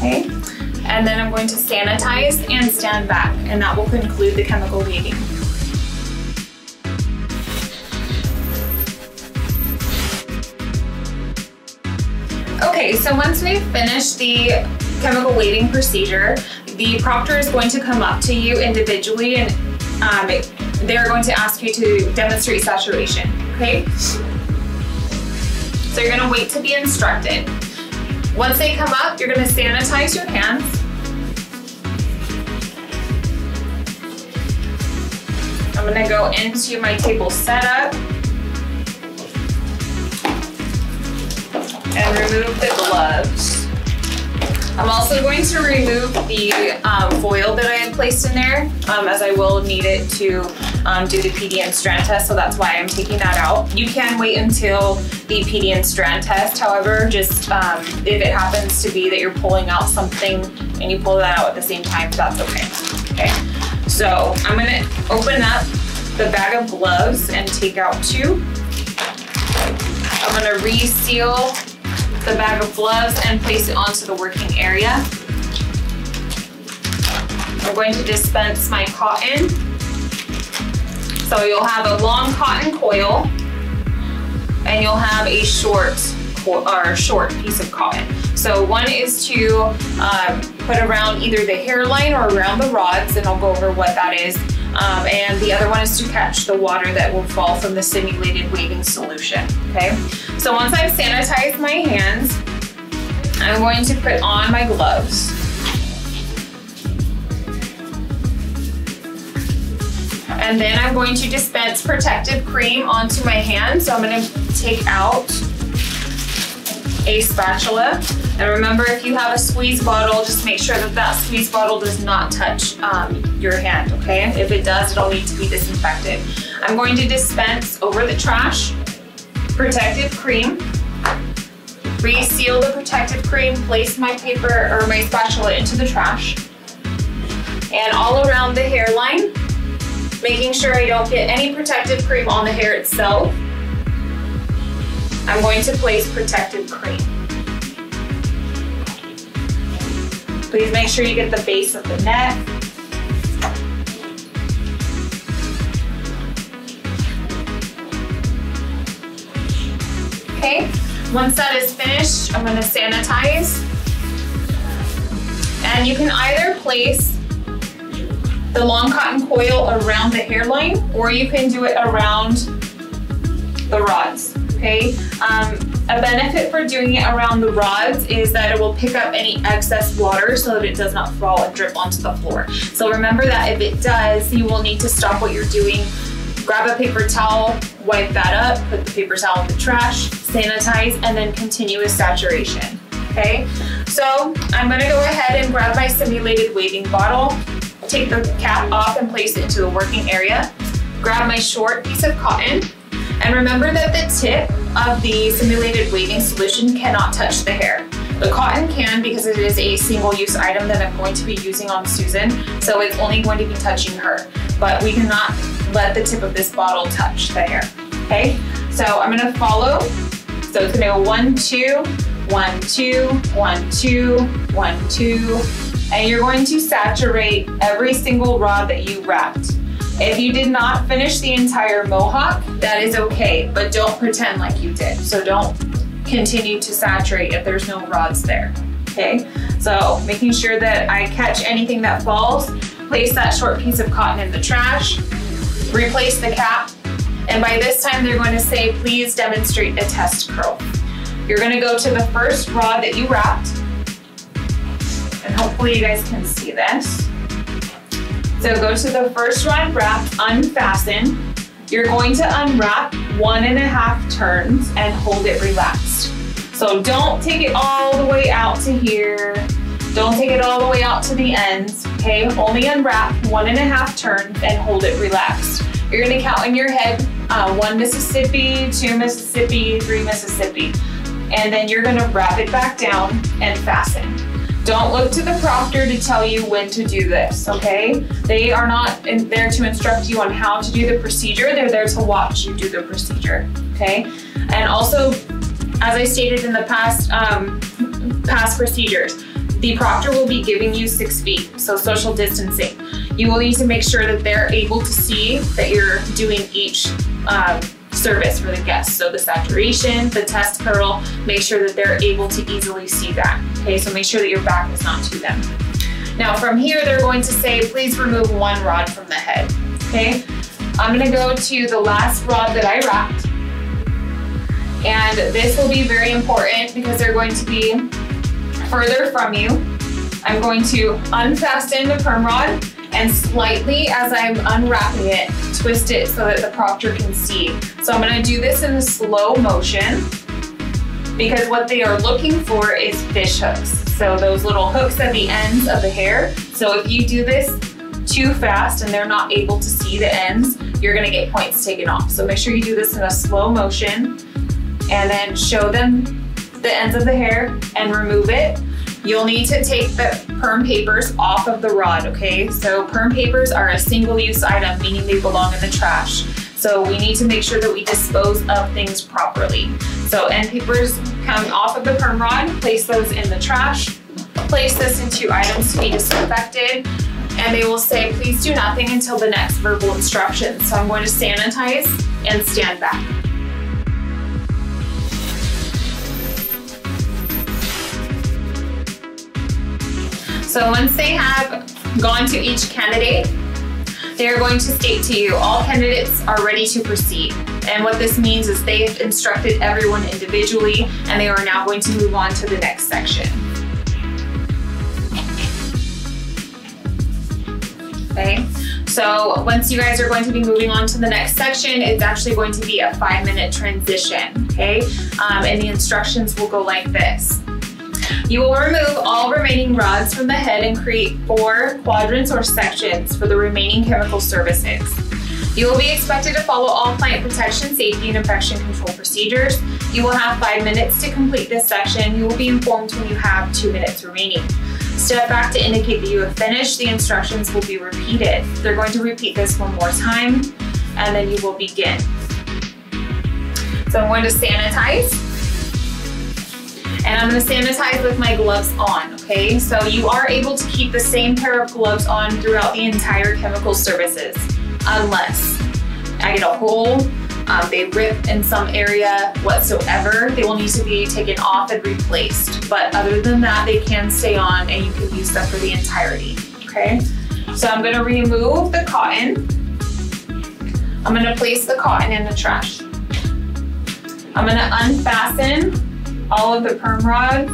Okay. And then I'm going to sanitize and stand back, and that will conclude the chemical weaving. Okay, so once we've finished the chemical weighting procedure, the proctor is going to come up to you individually and they're going to ask you to demonstrate saturation, okay? So you're gonna wait to be instructed. Once they come up, you're gonna sanitize your hands. I'm gonna go into my table setup and remove the gloves. I'm also going to remove the foil that I had placed in there as I will need it to do the PD and strand test, so that's why I'm taking that out. You can wait until the PD and strand test, however, just if it happens to be that you're pulling out something and you pull that out at the same time, that's okay. Okay, so I'm gonna open up the bag of gloves and take out two. I'm gonna reseal the bag of gloves and place it onto the working area. I'm going to dispense my cotton. So you'll have a long cotton coil and you'll have a short piece of cotton. So one is to put around either the hairline or around the rods, and I'll go over what that is. And the other one is to catch the water that will fall from the simulated waving solution, okay? So once I've sanitized my hands, I'm going to put on my gloves. And then I'm going to dispense protective cream onto my hands. So I'm gonna take out a spatula. And remember, if you have a squeeze bottle, just make sure that that squeeze bottle does not touch your hand, okay? If it does, it'll need to be disinfected. I'm going to dispense over the trash protective cream, reseal the protective cream, place my paper or my spatula into the trash, and all around the hairline, making sure I don't get any protective cream on the hair itself. I'm going to place protective cream. Please make sure you get the base of the neck. Okay, once that is finished, I'm gonna sanitize. And you can either place the long cotton coil around the hairline, or you can do it around the rods, okay? A benefit for doing it around the rods is that it will pick up any excess water so that it does not fall and drip onto the floor. So remember that if it does, you will need to stop what you're doing, grab a paper towel, wipe that up, put the paper towel in the trash, sanitize, and then continue with saturation, okay? So I'm gonna go ahead and grab my simulated waving bottle. take the cap off and place it into the working area. Grab my short piece of cotton, and remember that the tip of the simulated waving solution cannot touch the hair. The cotton can, because it is a single-use item that I'm going to be using on Susan, so it's only going to be touching her, but we cannot let the tip of this bottle touch the hair, okay? So I'm gonna follow, so it's gonna go 1, 2, 1, 2, 1, 2, 1, 2, and you're going to saturate every single rod that you wrapped. If you did not finish the entire mohawk, that is okay, but don't pretend like you did. So don't continue to saturate if there's no rods there, okay? So making sure that I catch anything that falls, place that short piece of cotton in the trash, replace the cap, and by this time they're going to say, please demonstrate a test curl. You're gonna go to the first rod that you wrapped, and hopefully you guys can see this. So go to the first rod wrapped, unfasten. You're going to unwrap 1.5 turns and hold it relaxed. So don't take it all the way out to here. Don't take it all the way out to the ends, okay? Only unwrap 1.5 turns and hold it relaxed. You're gonna count in your head 1 Mississippi, 2 Mississippi, 3 Mississippi. And then you're gonna wrap it back down and fasten. Don't look to the proctor to tell you when to do this, okay? They are not there to instruct you on how to do the procedure. They're there to watch you do the procedure, okay? And also, as I stated in the past procedures, the proctor will be giving you 6 feet, so social distancing. You will need to make sure that they're able to see that you're doing each service for the guests. So the saturation, the test curl, make sure that they're able to easily see that. Okay, so make sure that your back is not to them. Now from here, they're going to say, please remove 1 rod from the head. Okay, I'm gonna go to the last rod that I wrapped. And this will be very important because they're going to be further from you. I'm going to unfasten the perm rod and slightly, as I'm unwrapping it, twist it so that the proctor can see. So I'm gonna do this in a slow motion because what they are looking for is fish hooks. So those little hooks at the ends of the hair. So if you do this too fast and they're not able to see the ends, you're gonna get points taken off. So make sure you do this in a slow motion and then show them the ends of the hair and remove it. You'll need to take the perm papers off of the rod, okay? So perm papers are a single-use item, meaning they belong in the trash. So we need to make sure that we dispose of things properly. So end papers come off of the perm rod, place those in the trash, place this into items to be disinfected, and they will say, please do nothing until the next verbal instruction. So I'm going to sanitize and stand back. So once they have gone to each candidate, they are going to state to you, all candidates are ready to proceed. And what this means is they have instructed everyone individually and they are now going to move on to the next section. Okay, so once you guys are going to be moving on to the next section, it's actually going to be a 5-minute transition, okay? And the instructions will go like this. You will remove all remaining rods from the head and create 4 quadrants or sections for the remaining chemical services. You will be expected to follow all plant protection, safety, and infection control procedures. You will have 5 minutes to complete this section. You will be informed when you have 2 minutes remaining. Step back to indicate that you have finished. The instructions will be repeated. They're going to repeat this 1 more time, and then you will begin. So I'm going to sanitize. And I'm gonna sanitize with my gloves on, okay? So you are able to keep the same pair of gloves on throughout the entire chemical services, unless I get a hole, they rip in some area whatsoever, they will need to be taken off and replaced. But other than that, they can stay on and you can use them for the entirety, okay? So I'm gonna remove the cotton. I'm gonna place the cotton in the trash. I'm gonna unfasten all of the perm rods.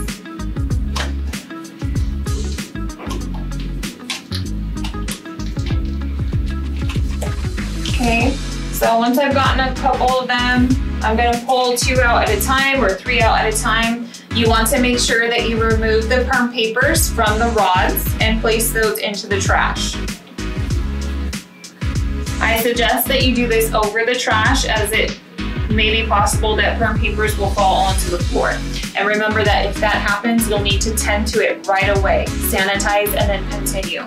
Okay, so once I've gotten a couple of them, I'm gonna pull 2 out at a time or 3 out at a time. You want to make sure that you remove the perm papers from the rods and place those into the trash, I suggest that you do this over the trash, as it may be possible that perm papers will fall onto the floor. And remember that if that happens, you'll need to tend to it right away. Sanitize and then continue.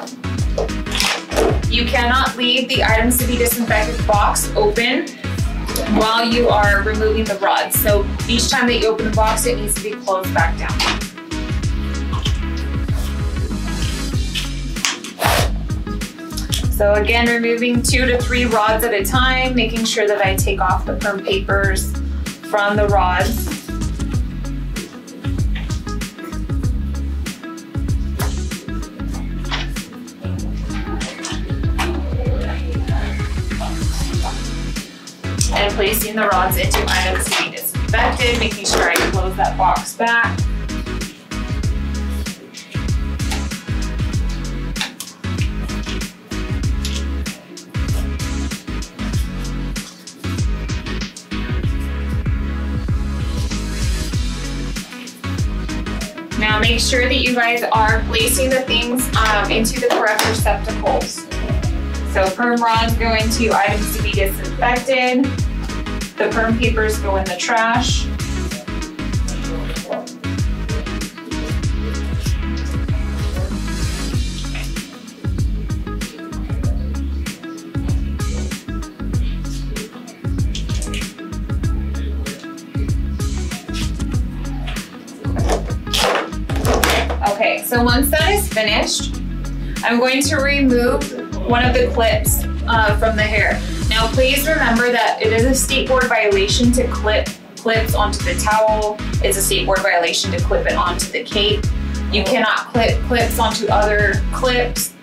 You cannot leave the items to be disinfected box open while you are removing the rods. So each time that you open the box, it needs to be closed back down. So again, removing 2 to 3 rods at a time, making sure that I take off the perm papers from the rods. And placing the rods into items to be disinfected, making sure I close that box back. Now make sure that you guys are placing the things into the correct receptacles. So perm rods go into items to be disinfected. The perm papers go in the trash. Okay, so once that is finished, I'm going to remove one of the clips from the hair. Now, please remember that it is a state board violation to clip clips onto the towel. It's a state board violation to clip it onto the cape. You cannot clip clips onto other clips.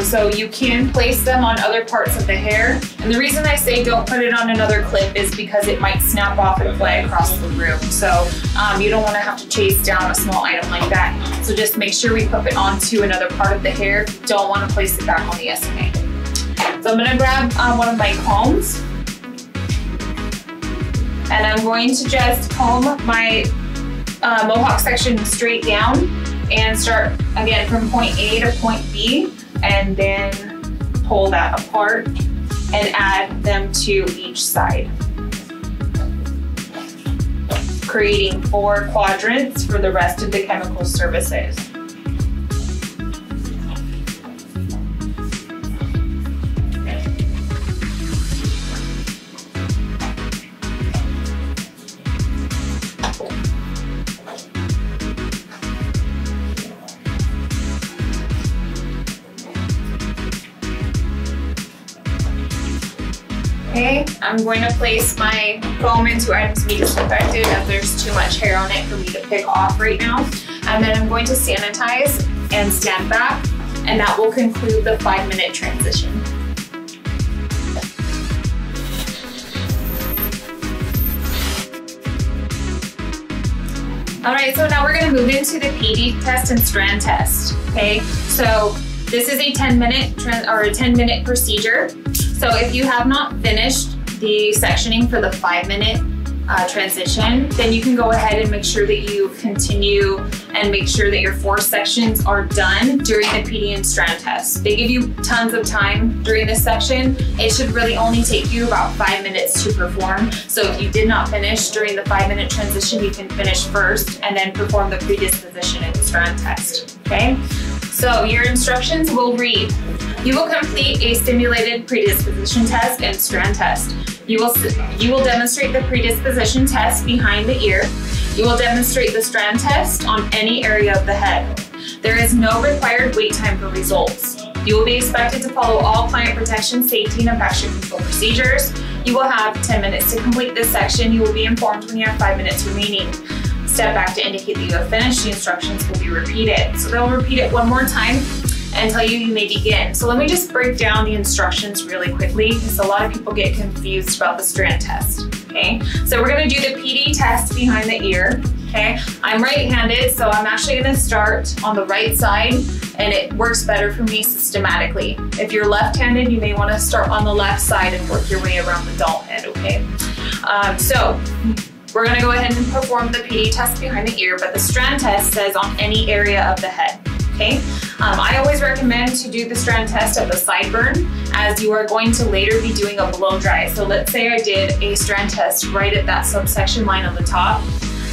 So you can place them on other parts of the hair. And the reason I say don't put it on another clip is because it might snap off and fly across the room. So you don't want to have to chase down a small item like that. So just make sure we clip it onto another part of the hair. Don't want to place it back on the SMA. So I'm going to grab one of my combs. And I'm going to just comb my mohawk section straight down and start again from point A to point B. And then pull that apart and add them to each side, creating 4 quadrants for the rest of the chemical services. Okay, I'm going to place my foam into items to be disinfected, as there's too much hair on it for me to pick off right now. And then I'm going to sanitize and stand back, and that will conclude the 5-minute transition. All right, so now we're going to move into the PD test and strand test. Okay, so this is a 10-minute procedure. So if you have not finished the sectioning for the 5-minute transition, then you can go ahead and make sure that you continue and make sure that your 4 sections are done during the PD and strand test. They give you tons of time during this section. It should really only take you about 5 minutes to perform. So if you did not finish during the 5-minute transition, you can finish first and then perform the predisposition and strand test, okay? So your instructions will read: you will complete a simulated predisposition test and strand test. You will demonstrate the predisposition test behind the ear. You will demonstrate the strand test on any area of the head. There is no required wait time for results. You will be expected to follow all client protection, safety, and infection control procedures. You will have 10 minutes to complete this section. You will be informed when you have 5 minutes remaining. Step back to indicate that you have finished. The instructions will be repeated. So they'll repeat it one more time and tell you you may begin. So let me just break down the instructions really quickly, because a lot of people get confused about the strand test, okay? So we're gonna do the PD test behind the ear, okay? I'm right-handed, so I'm actually gonna start on the right side, and it works better for me systematically. If you're left-handed, you may wanna start on the left side and work your way around the doll head, okay? So we're gonna go ahead and perform the PD test behind the ear, but the strand test says on any area of the head. okay? I always recommend to do the strand test of the sideburn, as you are going to later be doing a blow dry. So let's say I did a strand test right at that subsection line on the top.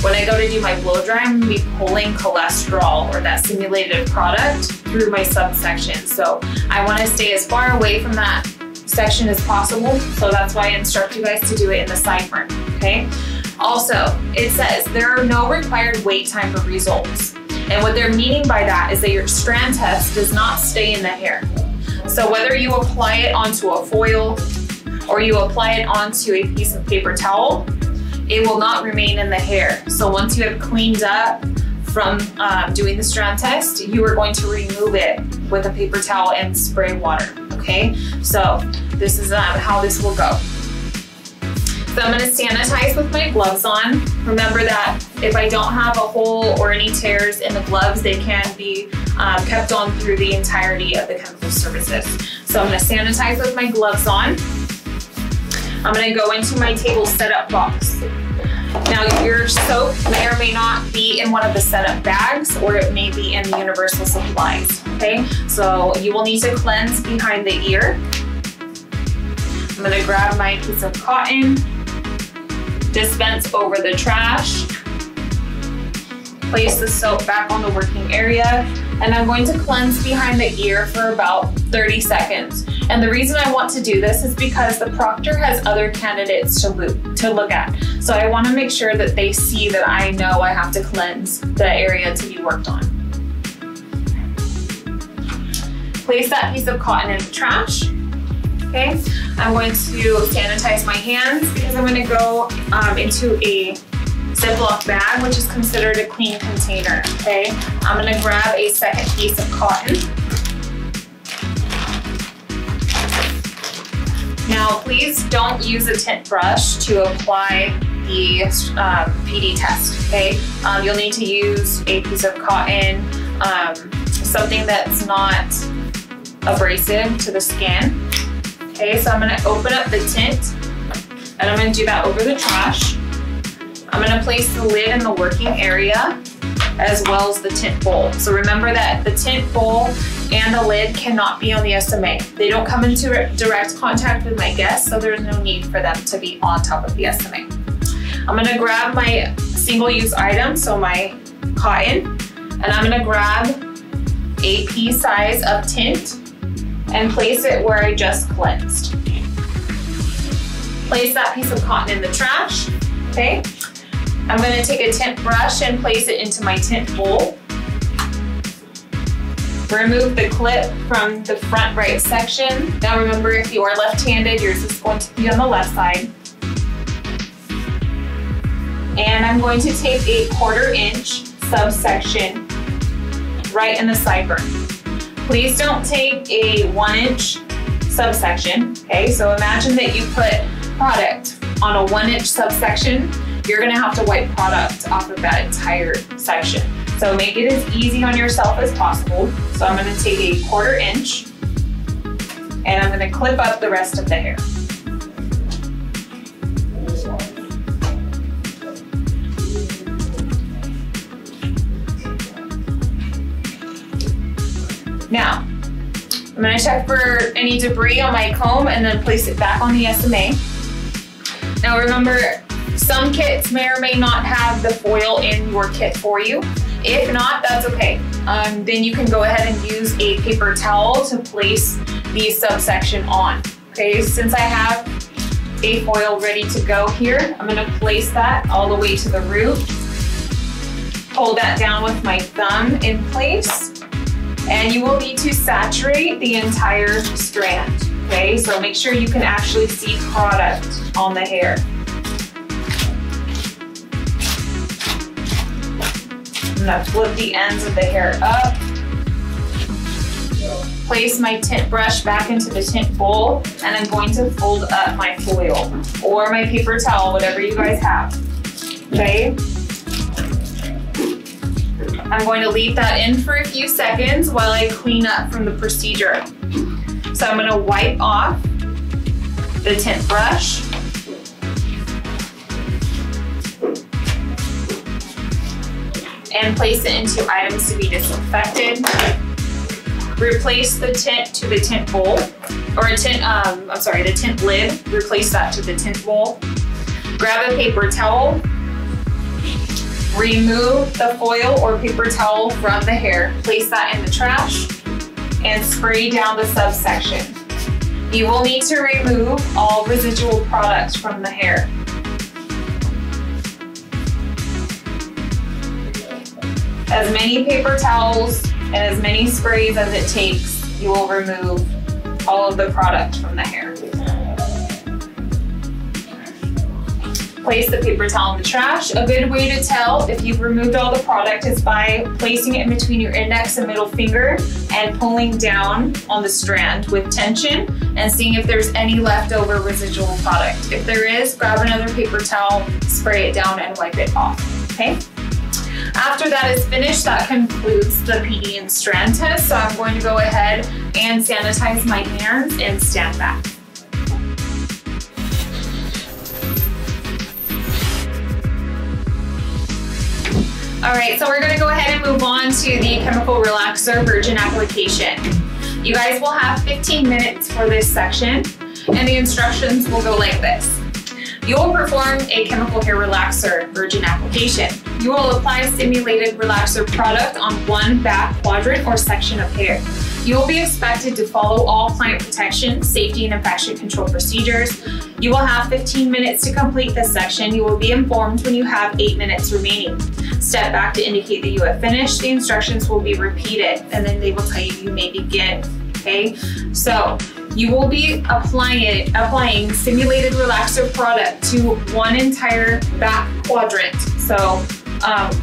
When I go to do my blow dry, I'm going to be pulling cholesterol or that simulated product through my subsection. So I want to stay as far away from that section as possible. So that's why I instruct you guys to do it in the sideburn, okay? Also, it says there are no required wait time for results. And what they're meaning by that is that your strand test does not stay in the hair. So whether you apply it onto a foil or you apply it onto a piece of paper towel, it will not remain in the hair. So once you have cleaned up from doing the strand test, you are going to remove it with a paper towel and spray water, okay? So this is how this will go. So I'm gonna sanitize with my gloves on. Remember that if I don't have a hole or any tears in the gloves, they can be kept on through the entirety of the chemical services. So I'm gonna sanitize with my gloves on. I'm gonna go into my table setup box. Now your soap may or may not be in one of the setup bags, or it may be in the universal supplies, okay? So you will need to cleanse behind the ear. I'm gonna grab my piece of cotton, dispense over the trash, place the soap back on the working area, and I'm going to cleanse behind the ear for about 30 seconds. And the reason I want to do this is because the proctor has other candidates to look at. So I want to make sure that they see that I know I have to cleanse the area to be worked on. Place that piece of cotton in the trash. Okay, I'm going to sanitize my hands because I'm going to go into a Ziploc bag, which is considered a clean container, okay? I'm gonna grab a second piece of cotton. Now, please don't use a tint brush to apply the PD test, okay? You'll need to use a piece of cotton, something that's not abrasive to the skin, okay? So I'm gonna open up the tint, and I'm gonna do that over the trash. I'm gonna place the lid in the working area as well as the tint bowl. So remember that the tint bowl and the lid cannot be on the SMA. They don't come into direct contact with my guests, so there's no need for them to be on top of the SMA. I'm gonna grab my single-use item, so my cotton, and I'm gonna grab a pea size of tint and place it where I just cleansed. Place that piece of cotton in the trash, okay? I'm going to take a tint brush and place it into my tint bowl. Remove the clip from the front right section. Now remember, if you are left-handed, yours is going to be on the left side. And I'm going to take a 1/4 inch subsection right in the sideburn. Please don't take a 1 inch subsection, okay? So imagine that you put product on a 1 inch subsection. You're gonna have to wipe product off of that entire section. So make it as easy on yourself as possible. So I'm gonna take a 1/4 inch and I'm gonna clip up the rest of the hair. Now, I'm gonna check for any debris on my comb and then place it back on the SMA. Now remember, some kits may or may not have the foil in your kit for you. If not, that's okay. Then you can go ahead and use a paper towel to place the subsection on. Okay, since I have a foil ready to go here, I'm gonna place that all the way to the root. Hold that down with my thumb in place. And you will need to saturate the entire strand. Okay, so make sure you can actually see product on the hair. I'm gonna flip the ends of the hair up, place my tint brush back into the tint bowl, and I'm going to fold up my foil or my paper towel, whatever you guys have, okay? I'm going to leave that in for a few seconds while I clean up from the procedure. So I'm gonna wipe off the tint brush. And place it into items to be disinfected. Replace the tint to the tint bowl, or a tint, I'm sorry, the tint lid, replace that to the tint bowl. Grab a paper towel. Remove the foil or paper towel from the hair. Place that in the trash and spray down the subsection. You will need to remove all residual products from the hair. As many paper towels and as many sprays as it takes, you will remove all of the product from the hair. Place the paper towel in the trash. A good way to tell if you've removed all the product is by placing it in between your index and middle finger and pulling down on the strand with tension and seeing if there's any leftover residual product. If there is, grab another paper towel, spray it down, and wipe it off, okay? After that is finished, that concludes the PD and strand test. So I'm going to go ahead and sanitize my hands and stand back. All right, so we're gonna go ahead and move on to the chemical relaxer virgin application. You guys will have 15 minutes for this section, and the instructions will go like this. You will perform a chemical hair relaxer virgin application. You will apply stimulated relaxer product on one back quadrant or section of hair. You will be expected to follow all client protection, safety, and infection control procedures. You will have 15 minutes to complete this section. You will be informed when you have 8 minutes remaining. Step back to indicate that you have finished. The instructions will be repeated, and then they will tell you you may begin, okay? So you will be applying stimulated relaxer product to one entire back quadrant. So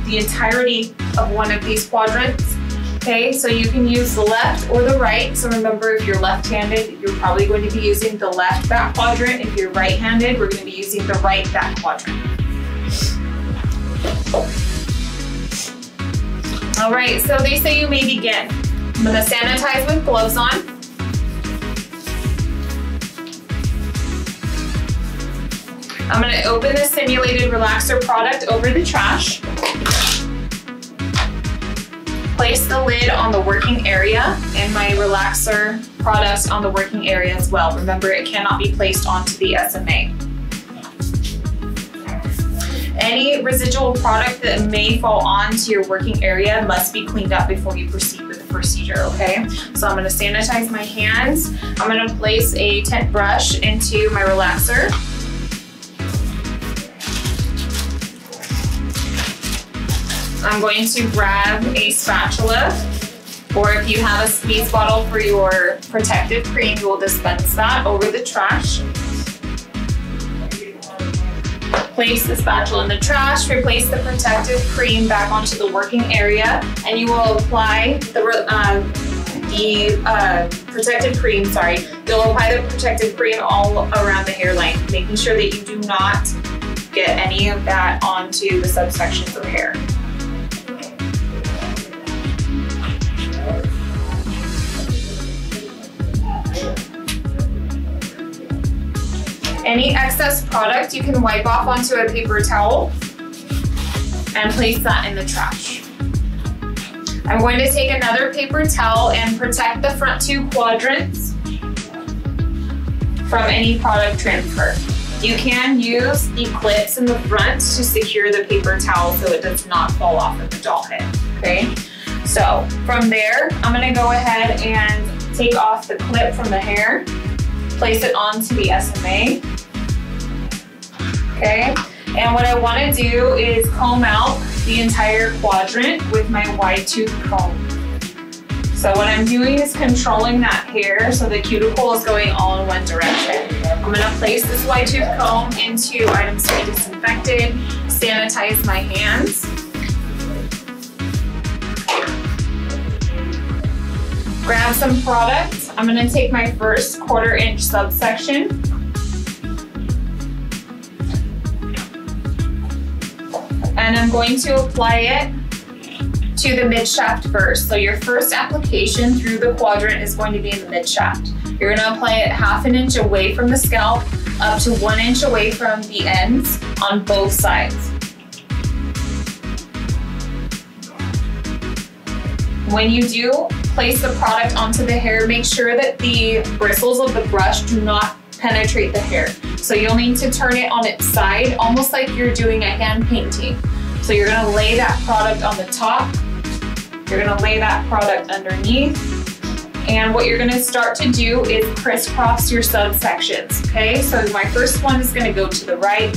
the entirety of one of these quadrants. Okay, so you can use the left or the right. So remember, if you're left-handed, you're probably going to be using the left back quadrant. If you're right-handed, we're going to be using the right back quadrant. All right, so they say you may begin. I'm going to sanitize with gloves on. I'm going to open the simulated relaxer product over the trash. Place the lid on the working area and my relaxer product on the working area as well. Remember, it cannot be placed onto the SMA. Any residual product that may fall onto your working area must be cleaned up before you proceed with the procedure, okay? So I'm going to sanitize my hands. I'm going to place a tint brush into my relaxer. I'm going to grab a spatula, or if you have a squeeze bottle for your protective cream, you will dispense that over the trash. Place the spatula in the trash, replace the protective cream back onto the working area, and you will apply the protective cream all around the hairline, making sure that you do not get any of that onto the subsections of hair. Any excess product you can wipe off onto a paper towel and place that in the trash. I'm going to take another paper towel and protect the front two quadrants from any product transfer. You can use the clips in the front to secure the paper towel so it does not fall off of the doll head, okay? So from there, I'm gonna go ahead and take off the clip from the hair, place it onto the SMA. Okay, and what I want to do is comb out the entire quadrant with my wide tooth comb. So what I'm doing is controlling that hair so the cuticle is going all in one direction. I'm going to place this wide tooth comb into items to be disinfected, sanitize my hands, grab some product. I'm going to take my first 1/4 inch subsection. And I'm going to apply it to the mid shaft first. So your first application through the quadrant is going to be in the mid shaft. You're going to apply it 1/2 inch away from the scalp, up to 1 inch away from the ends on both sides. When you do place the product onto the hair, make sure that the bristles of the brush do not penetrate the hair. So you'll need to turn it on its side, almost like you're doing a hand painting. So you're gonna lay that product on the top, you're gonna lay that product underneath, and what you're gonna start to do is crisscross your subsections, okay? So my first one is gonna go to the right,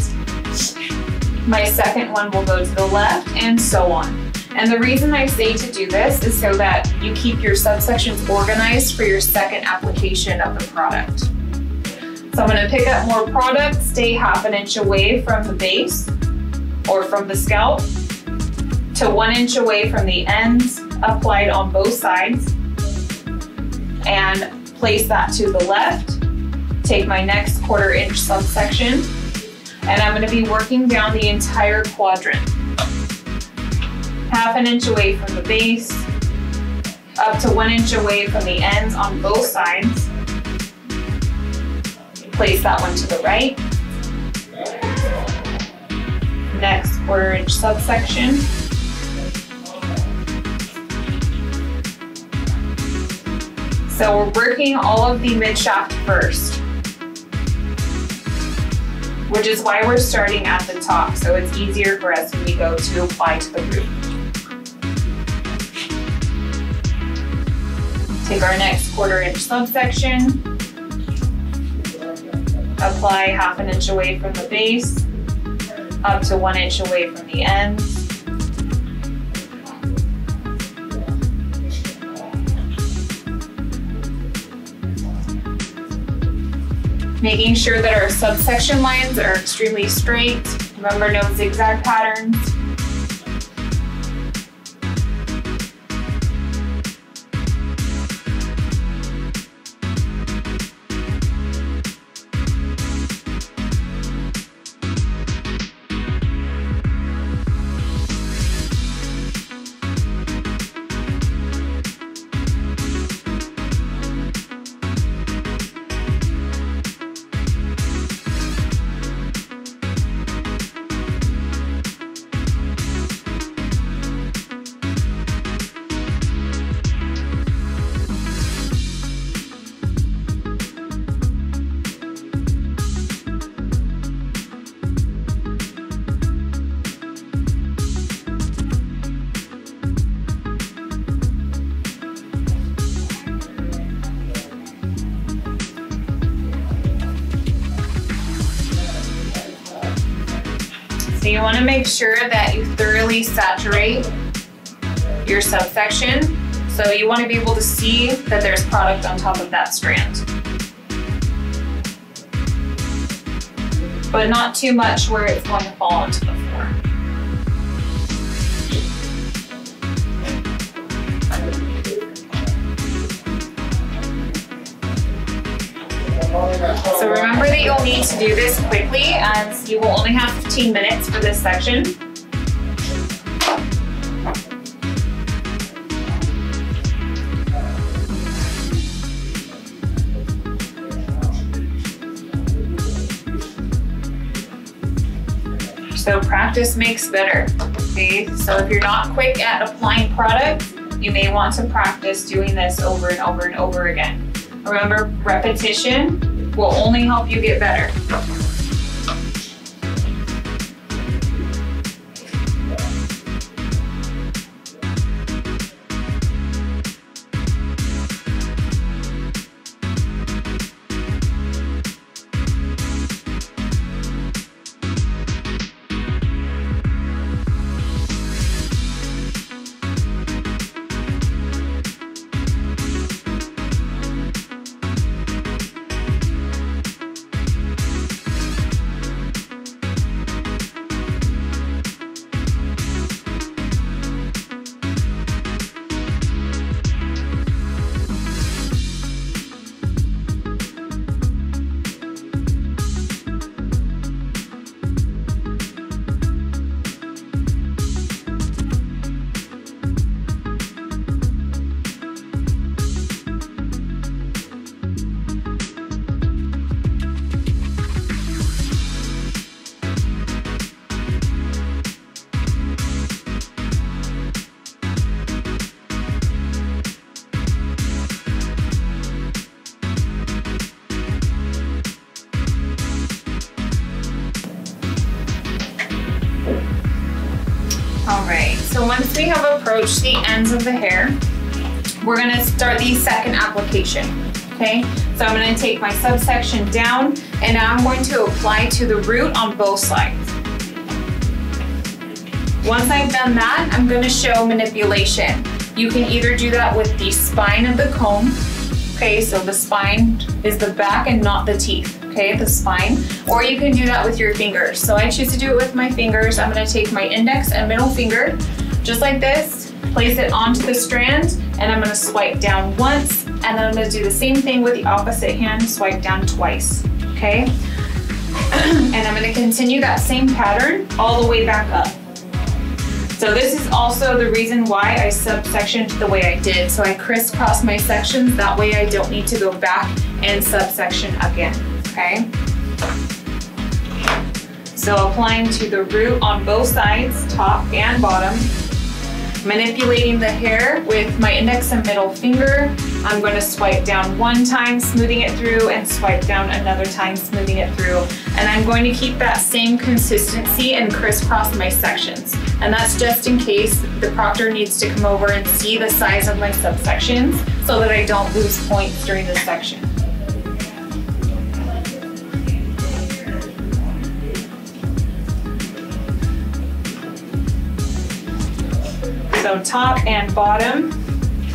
my second one will go to the left, and so on. And the reason I say to do this is so that you keep your subsections organized for your second application of the product. So I'm gonna pick up more product, stay half an inch away from the base or from the scalp, to 1 inch away from the ends, applied on both sides, and place that to the left. Take my next 1/4 inch subsection, and I'm gonna be working down the entire quadrant. Half an inch away from the base, up to 1 inch away from the ends on both sides. Place that one to the right. Next 1/4 inch subsection. So we're working all of the midshaft first, which is why we're starting at the top. So it's easier for us when we go to apply to the root. Take our next 1/4 inch subsection. Apply half an inch away from the base, up to 1 inch away from the ends. Making sure that our subsection lines are extremely straight. Remember, no zigzag patterns. So you want to make sure that you thoroughly saturate your subsection. So you want to be able to see that there's product on top of that strand. But not too much where it's going to fall onto the floor. So remember that you'll need to do this quickly, as you will only have 15 minutes for this section. So practice makes better, okay? So if you're not quick at applying product, you may want to practice doing this over and over and over again. Remember, repetition will only help you get better. once we have approached the ends of the hair, we're gonna start the second application, okay? So I'm gonna take my subsection down and I'm going to apply to the root on both sides. Once I've done that, I'm gonna show manipulation. You can either do that with the spine of the comb, okay, so the spine is the back and not the teeth, okay, the spine, or you can do that with your fingers. So I choose to do it with my fingers. I'm gonna take my index and middle finger, just like this, place it onto the strand, and I'm gonna swipe down once, and then I'm gonna do the same thing with the opposite hand, swipe down twice, okay? And I'm gonna continue that same pattern all the way back up. So this is also the reason why I subsectioned the way I did. So I crisscrossed my sections, that way I don't need to go back and subsection again, okay? So applying to the root on both sides, top and bottom. Manipulating the hair with my index and middle finger. I'm going to swipe down one time, smoothing it through, and swipe down another time, smoothing it through. And I'm going to keep that same consistency and crisscross my sections. And that's just in case the proctor needs to come over and see the size of my subsections so that I don't lose points during this section. So top and bottom,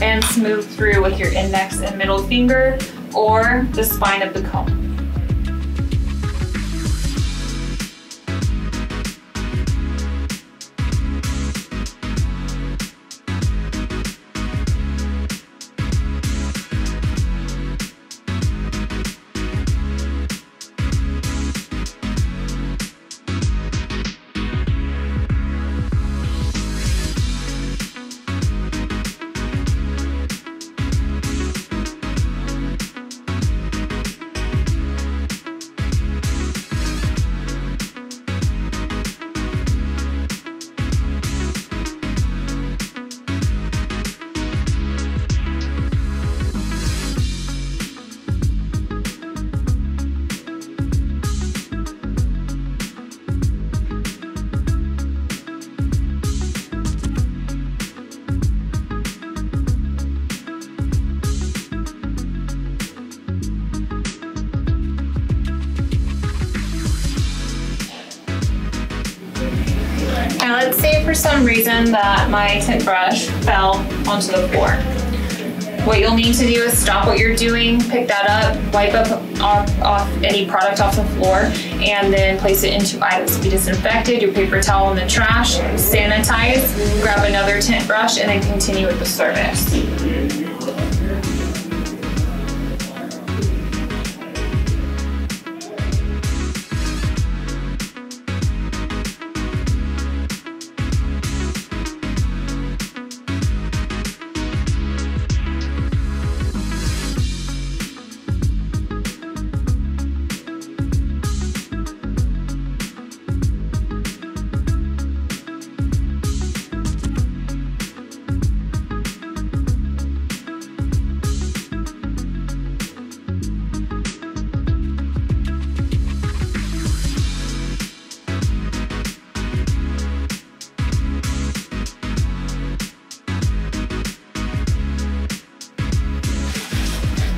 and smooth through with your index and middle finger or the spine of the comb. Now let's say for some reason that my tint brush fell onto the floor. What you'll need to do is stop what you're doing, pick that up, wipe up off any product off the floor, and then place it into items to be disinfected, your paper towel in the trash, sanitize, grab another tint brush, and then continue with the service.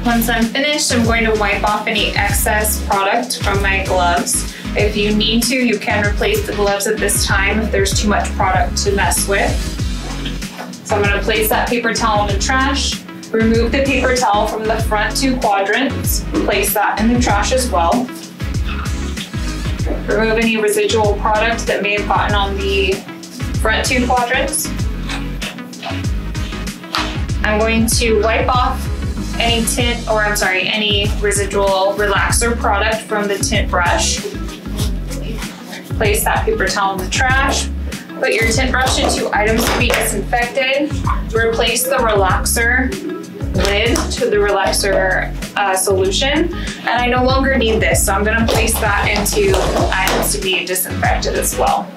Once I'm finished, I'm going to wipe off any excess product from my gloves. If you need to, you can replace the gloves at this time if there's too much product to mess with. So I'm going to place that paper towel in the trash, remove the paper towel from the front two quadrants, place that in the trash as well. Remove any residual product that may have gotten on the front two quadrants. I'm going to wipe off any tint, or I'm sorry, any residual relaxer product from the tint brush. Place that paper towel in the trash. Put your tint brush into items to be disinfected. Replace the relaxer lid to the relaxer solution. And I no longer need this, so I'm gonna place that into items to be disinfected as well.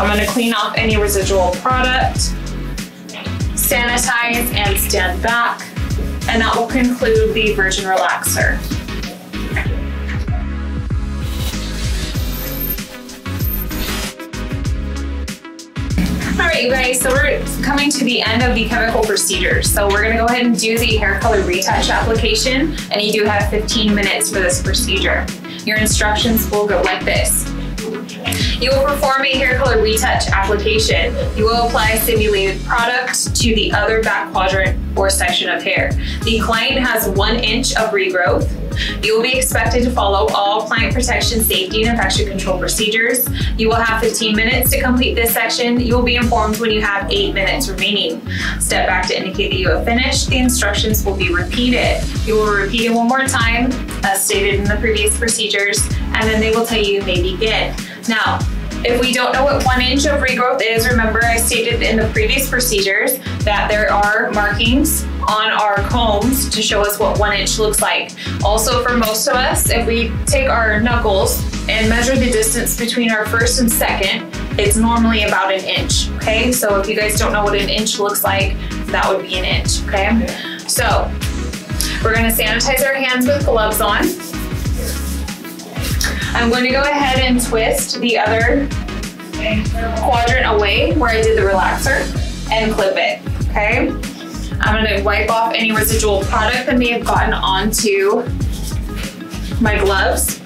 I'm going to clean off any residual product, sanitize and stand back, and that will conclude the virgin relaxer. Alright guys, so we're coming to the end of the chemical procedure. So we're going to go ahead and do the hair color retouch application, and you do have 15 minutes for this procedure. Your instructions will go like this. You will perform a hair color retouch application. You will apply simulated product to the other back quadrant or section of hair. The client has 1 inch of regrowth. You will be expected to follow all client protection, safety, and infection control procedures. You will have 15 minutes to complete this section. You will be informed when you have 8 minutes remaining. Step back to indicate that you have finished. The instructions will be repeated. You will repeat it one more time, as stated in the previous procedures, and then they will tell you you may begin. Now, if we don't know what 1 inch of regrowth is, remember I stated in the previous procedures that there are markings on our combs to show us what 1 inch looks like. Also, for most of us, if we take our knuckles and measure the distance between our first and second, it's normally about 1 inch, okay? So if you guys don't know what 1 inch looks like, that would be 1 inch, okay? So we're gonna sanitize our hands with gloves on. I'm going to go ahead and twist the other quadrant away where I did the relaxer and clip it, okay? I'm going to wipe off any residual product that may have gotten onto my gloves.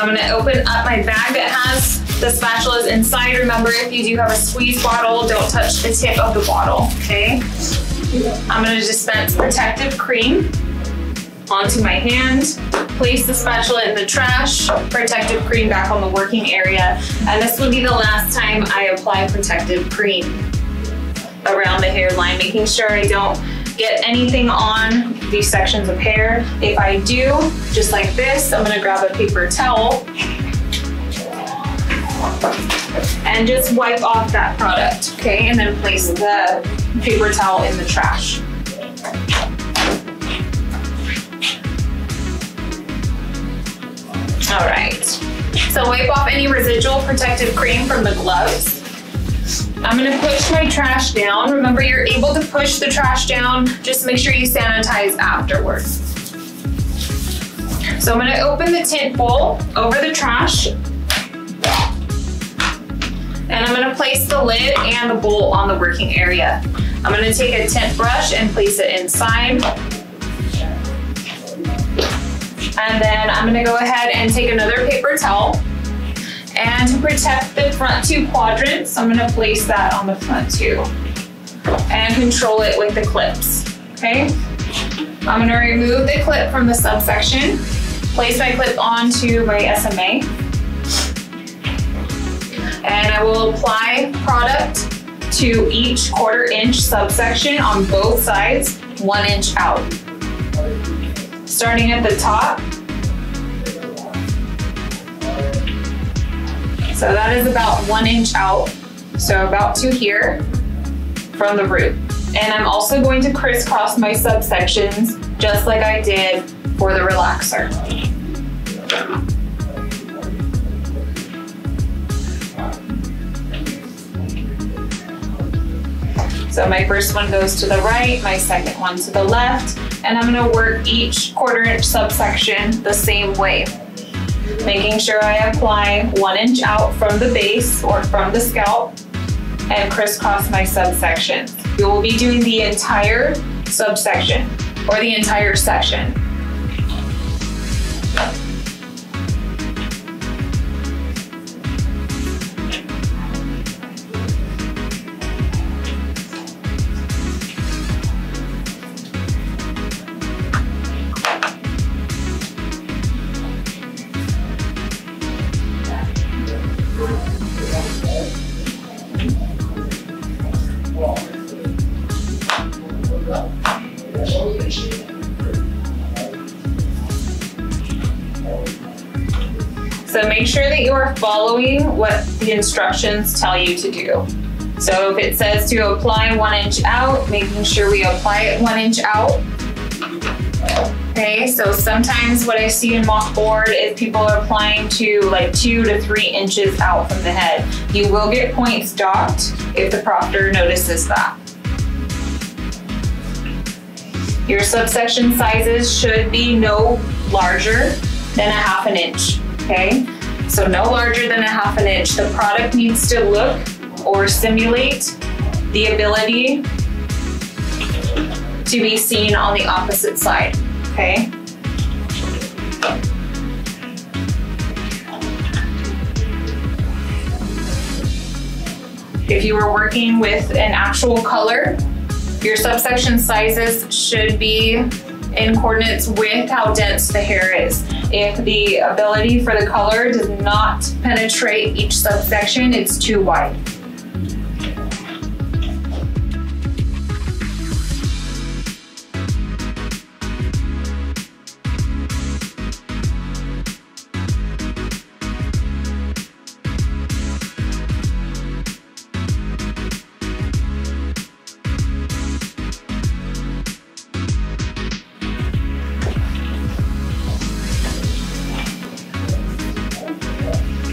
I'm going to open up my bag that has the spatulas inside. Remember, if you do have a squeeze bottle, don't touch the tip of the bottle, okay? I'm going to dispense protective cream onto my hand, place the spatula in the trash, protective cream back on the working area, and this will be the last time I apply protective cream around the hairline, making sure I don't get anything on these sections of hair. If I do, just like this, I'm gonna grab a paper towel and just wipe off that product, okay? And then place the paper towel in the trash. All right, so wipe off any residual protective cream from the gloves. I'm gonna push my trash down. Remember, you're able to push the trash down. Just make sure you sanitize afterwards. So I'm gonna open the tint bowl over the trash, and I'm gonna place the lid and the bowl on the working area. I'm gonna take a tint brush and place it inside. And then I'm gonna go ahead and take another paper towel, and to protect the front two quadrants, I'm gonna place that on the front two and control it with the clips, okay? I'm gonna remove the clip from the subsection, place my clip onto my SMA, and I will apply product to each 1/4 inch subsection on both sides, 1 inch out. Starting at the top. So that is about 1 inch out. So about 2 here from the root. And I'm also going to crisscross my subsections just like I did for the relaxer. So my first one goes to the right, my second one to the left, and I'm gonna work each 1/4 inch subsection the same way, making sure I apply 1 inch out from the base or from the scalp and crisscross my subsection. You will be doing the entire subsection or the entire section. So make sure that you are following what the instructions tell you to do. So if it says to apply 1 inch out, making sure we apply it 1 inch out. Okay, so sometimes what I see in mock board is people are applying to like 2 to 3 inches out from the head. You will get points docked if the proctor notices that. Your subsection sizes should be no larger than 1/2 inch, okay? so no larger than a half an inch. The product needs to look or simulate the ability to be seen on the opposite side, okay? If you were working with an actual color, your subsection sizes should be in coordinates with how dense the hair is. If the ability for the color does not penetrate each subsection, it's too wide.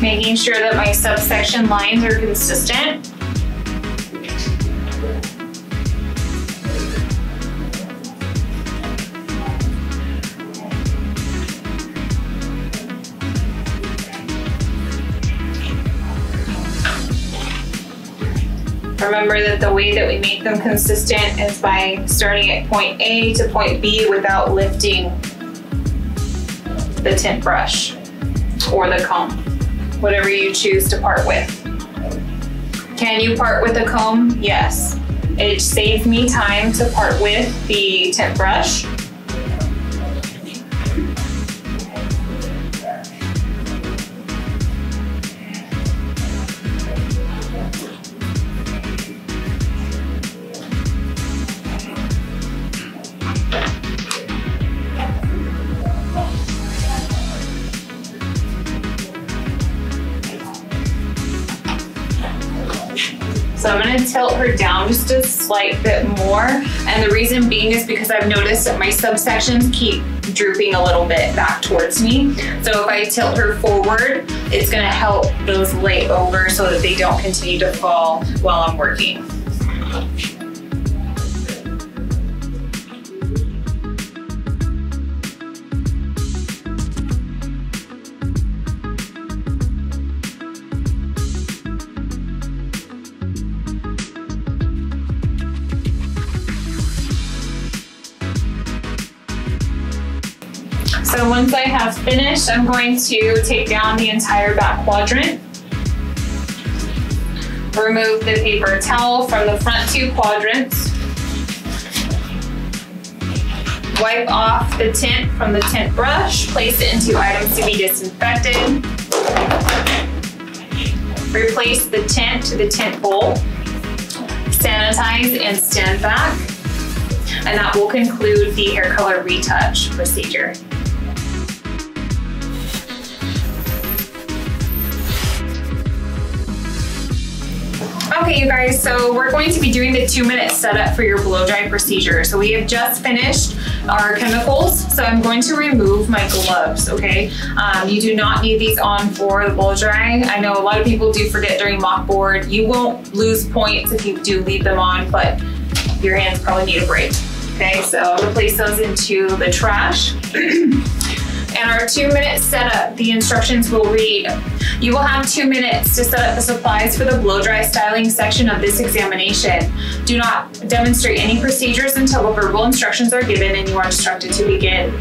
Making sure that my subsection lines are consistent. Remember that the way that we make them consistent is by starting at point A to point B without lifting the tint brush or the comb, whatever you choose to part with. Can you part with a comb? Yes. It saves me time to part with the tint brush. So I'm gonna tilt her down just a slight bit more. And the reason being is because I've noticed that my subsections keep drooping a little bit back towards me. So if I tilt her forward, it's gonna help those lay over so that they don't continue to fall while I'm working. So once I have finished, I'm going to take down the entire back quadrant. Remove the paper towel from the front two quadrants. Wipe off the tint from the tint brush. Place it into items to be disinfected. Replace the tint to the tint bowl. Sanitize and stand back. And that will conclude the hair color retouch procedure. Okay, you guys, so we're going to be doing the 2-minute setup for your blow dry procedure. So we have just finished our chemicals, so I'm going to remove my gloves, okay? You do not need these on for the blow dry. I know a lot of people do forget during mock board. You won't lose points if you do leave them on, but your hands probably need a break, okay? So I'll place those into the trash. And our 2-minute setup, the instructions will read, you will have 2 minutes to set up the supplies for the blow-dry styling section of this examination. Do not demonstrate any procedures until the verbal instructions are given and you are instructed to begin.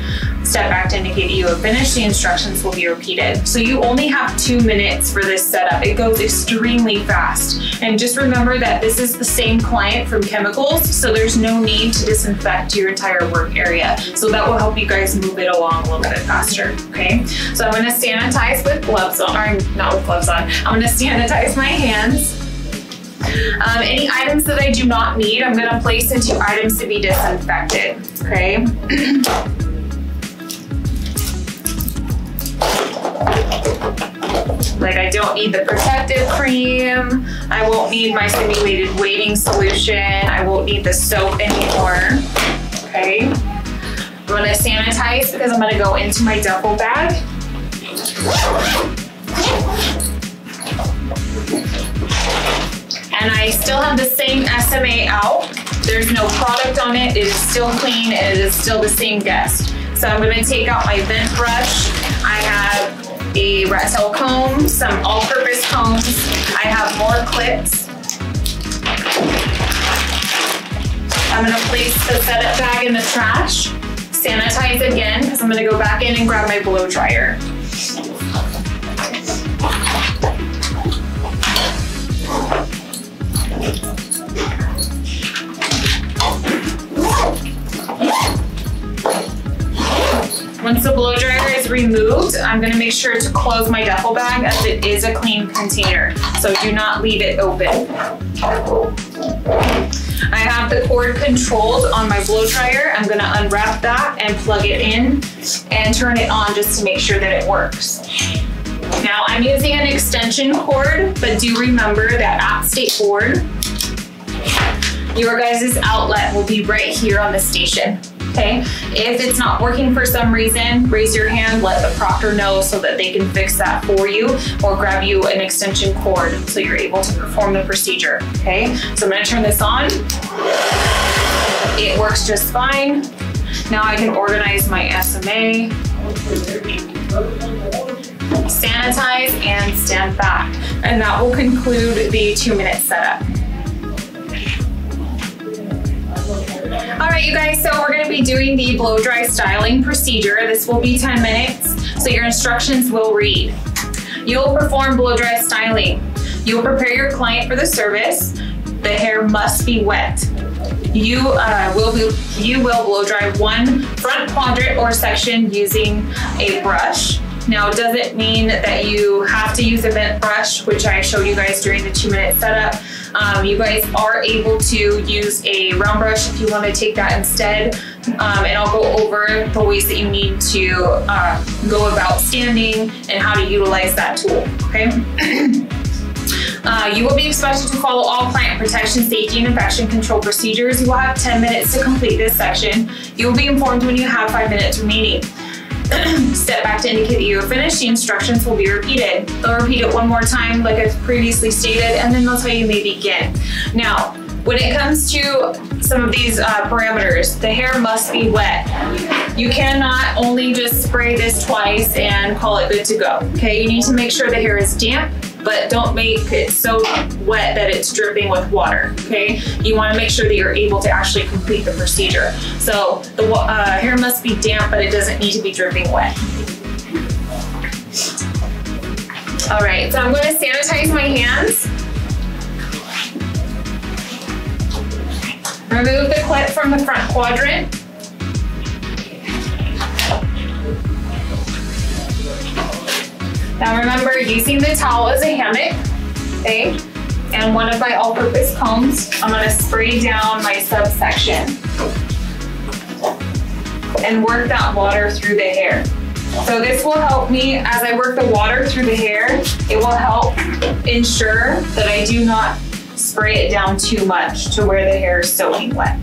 Step back to indicate that you have finished. The instructions will be repeated. So you only have 2 minutes for this setup. It goes extremely fast. And just remember that this is the same client from chemicals, so there's no need to disinfect your entire work area. So that will help you guys move it along a little bit faster, okay? So I'm gonna sanitize with gloves on, or not with gloves on, I'm gonna sanitize my hands. Any items that I do not need, I'm gonna place into items to be disinfected, okay? Like I don't need the protective cream, I won't need my simulated waiting solution, I won't need the soap anymore, okay? I'm gonna sanitize because I'm gonna go into my duffel bag. And I still have the same SMA out. There's no product on it, it is still clean, it is still the same guest. So I'm gonna take out my vent brush. I have a rat tail comb, some all-purpose combs. I have more clips. I'm gonna place the setup bag in the trash, sanitize again, because I'm gonna go back in and grab my blow dryer. Once the blow dryer is removed, I'm gonna make sure to close my duffel bag as it is a clean container, so do not leave it open. I have the cord controlled on my blow dryer. I'm gonna unwrap that and plug it in and turn it on just to make sure that it works. Now I'm using an extension cord, but do remember that at State Board, your guys' outlet will be right here on the station. Okay, if it's not working for some reason, raise your hand, let the proctor know so that they can fix that for you, or grab you an extension cord so you're able to perform the procedure, okay? So I'm gonna turn this on. It works just fine. Now I can organize my SMA, sanitize, and stand back. And that will conclude the 2-minute setup. All right, you guys, so we're gonna be doing the blow dry styling procedure. This will be 10 minutes, so your instructions will read. You'll perform blow dry styling. You'll prepare your client for the service. The hair must be wet. You will blow dry one front quadrant or section using a brush. Now, it doesn't mean that you have to use a bent brush, which I showed you guys during the 2-minute setup. You guys are able to use a round brush if you want to take that instead. And I'll go over the ways that you need to go about standing and how to utilize that tool, okay? You will be expected to follow all client protection, safety, and infection control procedures. You will have 10 minutes to complete this section. You will be informed when you have 5 minutes remaining. Step back to indicate that you are finished. The instructions will be repeated. They'll repeat it one more time, like I've previously stated, and then they'll tell you may begin. Now, when it comes to some of these parameters, the hair must be wet. You cannot only just spray this twice and call it good to go, okay? You need to make sure the hair is damp, but don't make it so wet that it's dripping with water, okay? You wanna make sure that you're able to actually complete the procedure. So the hair must be damp, but it doesn't need to be dripping wet. All right, so I'm gonna sanitize my hands. Remove the clip from the front quadrant. Now remember, using the towel as a hammock, okay? And one of my all-purpose combs, I'm gonna spray down my subsection and work that water through the hair. So this will help me, as I work the water through the hair, it will help ensure that I do not spray it down too much to where the hair is soaking wet.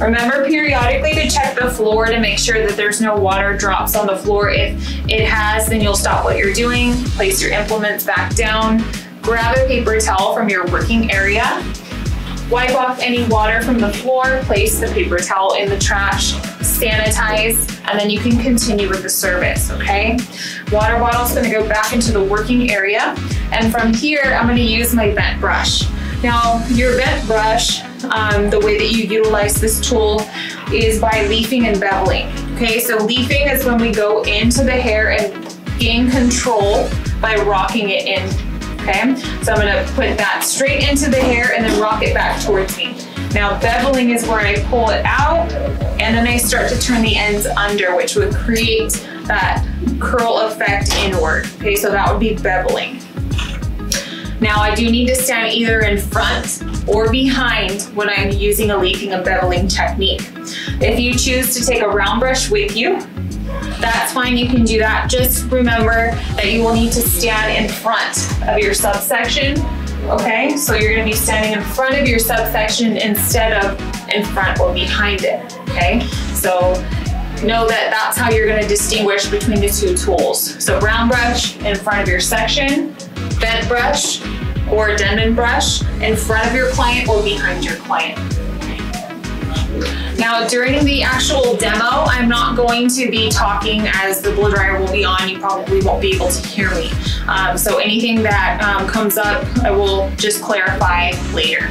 Remember periodically to check the floor to make sure that there's no water drops on the floor. If it has, then you'll stop what you're doing, place your implements back down, grab a paper towel from your working area, wipe off any water from the floor, place the paper towel in the trash, sanitize, and then you can continue with the service, okay? Water bottle's gonna go back into the working area, and from here, I'm gonna use my bent brush. Now, your bent brush, the way that you utilize this tool is by leafing and beveling, okay? So leafing is when we go into the hair and gain control by rocking it in, okay? So I'm gonna put that straight into the hair and then rock it back towards me. Now, beveling is where I pull it out and then I start to turn the ends under, which would create that curl effect inward, okay? So that would be beveling. Now I do need to stand either in front or behind when I'm using a leafing and beveling technique. If you choose to take a round brush with you, that's fine, you can do that. Just remember that you will need to stand in front of your subsection, okay? So you're gonna be standing in front of your subsection instead of in front or behind it, okay? So know that that's how you're gonna distinguish between the two tools. So round brush in front of your section, bent brush or a Denman brush in front of your client or behind your client. Now, during the actual demo, I'm not going to be talking as the blow dryer will be on. You probably won't be able to hear me. So anything that comes up, I will just clarify later.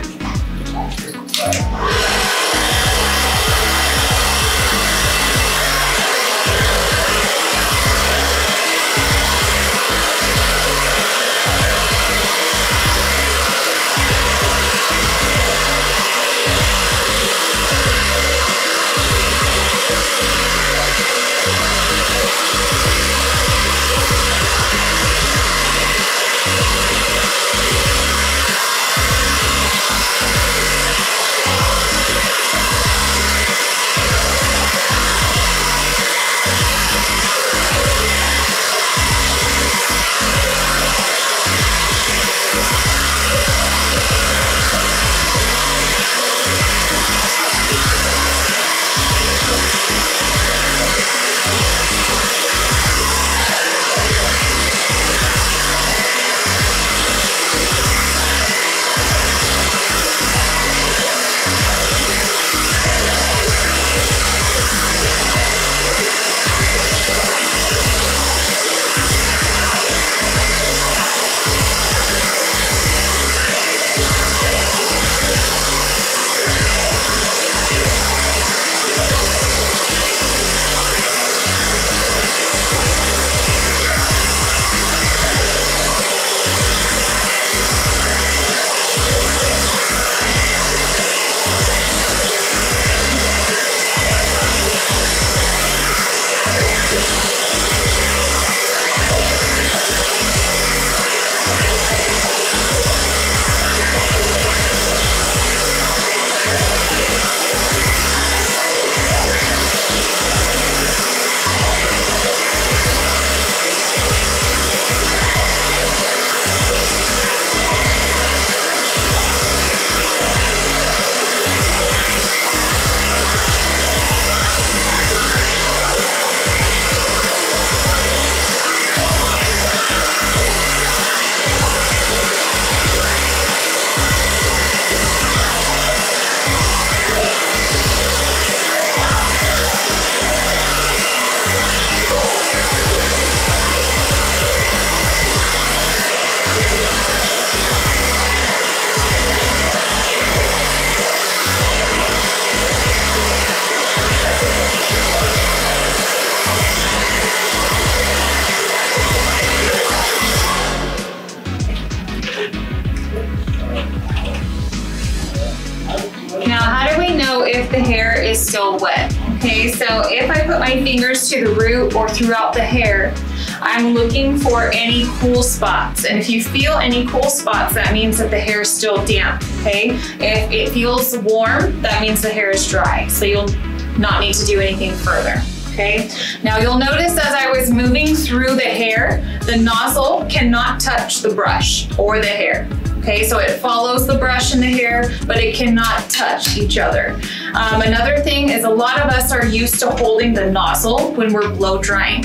Fingers to the root or throughout the hair, I'm looking for any cool spots. And if you feel any cool spots, that means that the hair is still damp, okay? If it feels warm, that means the hair is dry. So you'll not need to do anything further, okay? Now you'll notice as I was moving through the hair, the nozzle cannot touch the brush or the hair. Okay, so it follows the brush and the hair, but it cannot touch each other. Another thing is a lot of us are used to holding the nozzle when we're blow drying.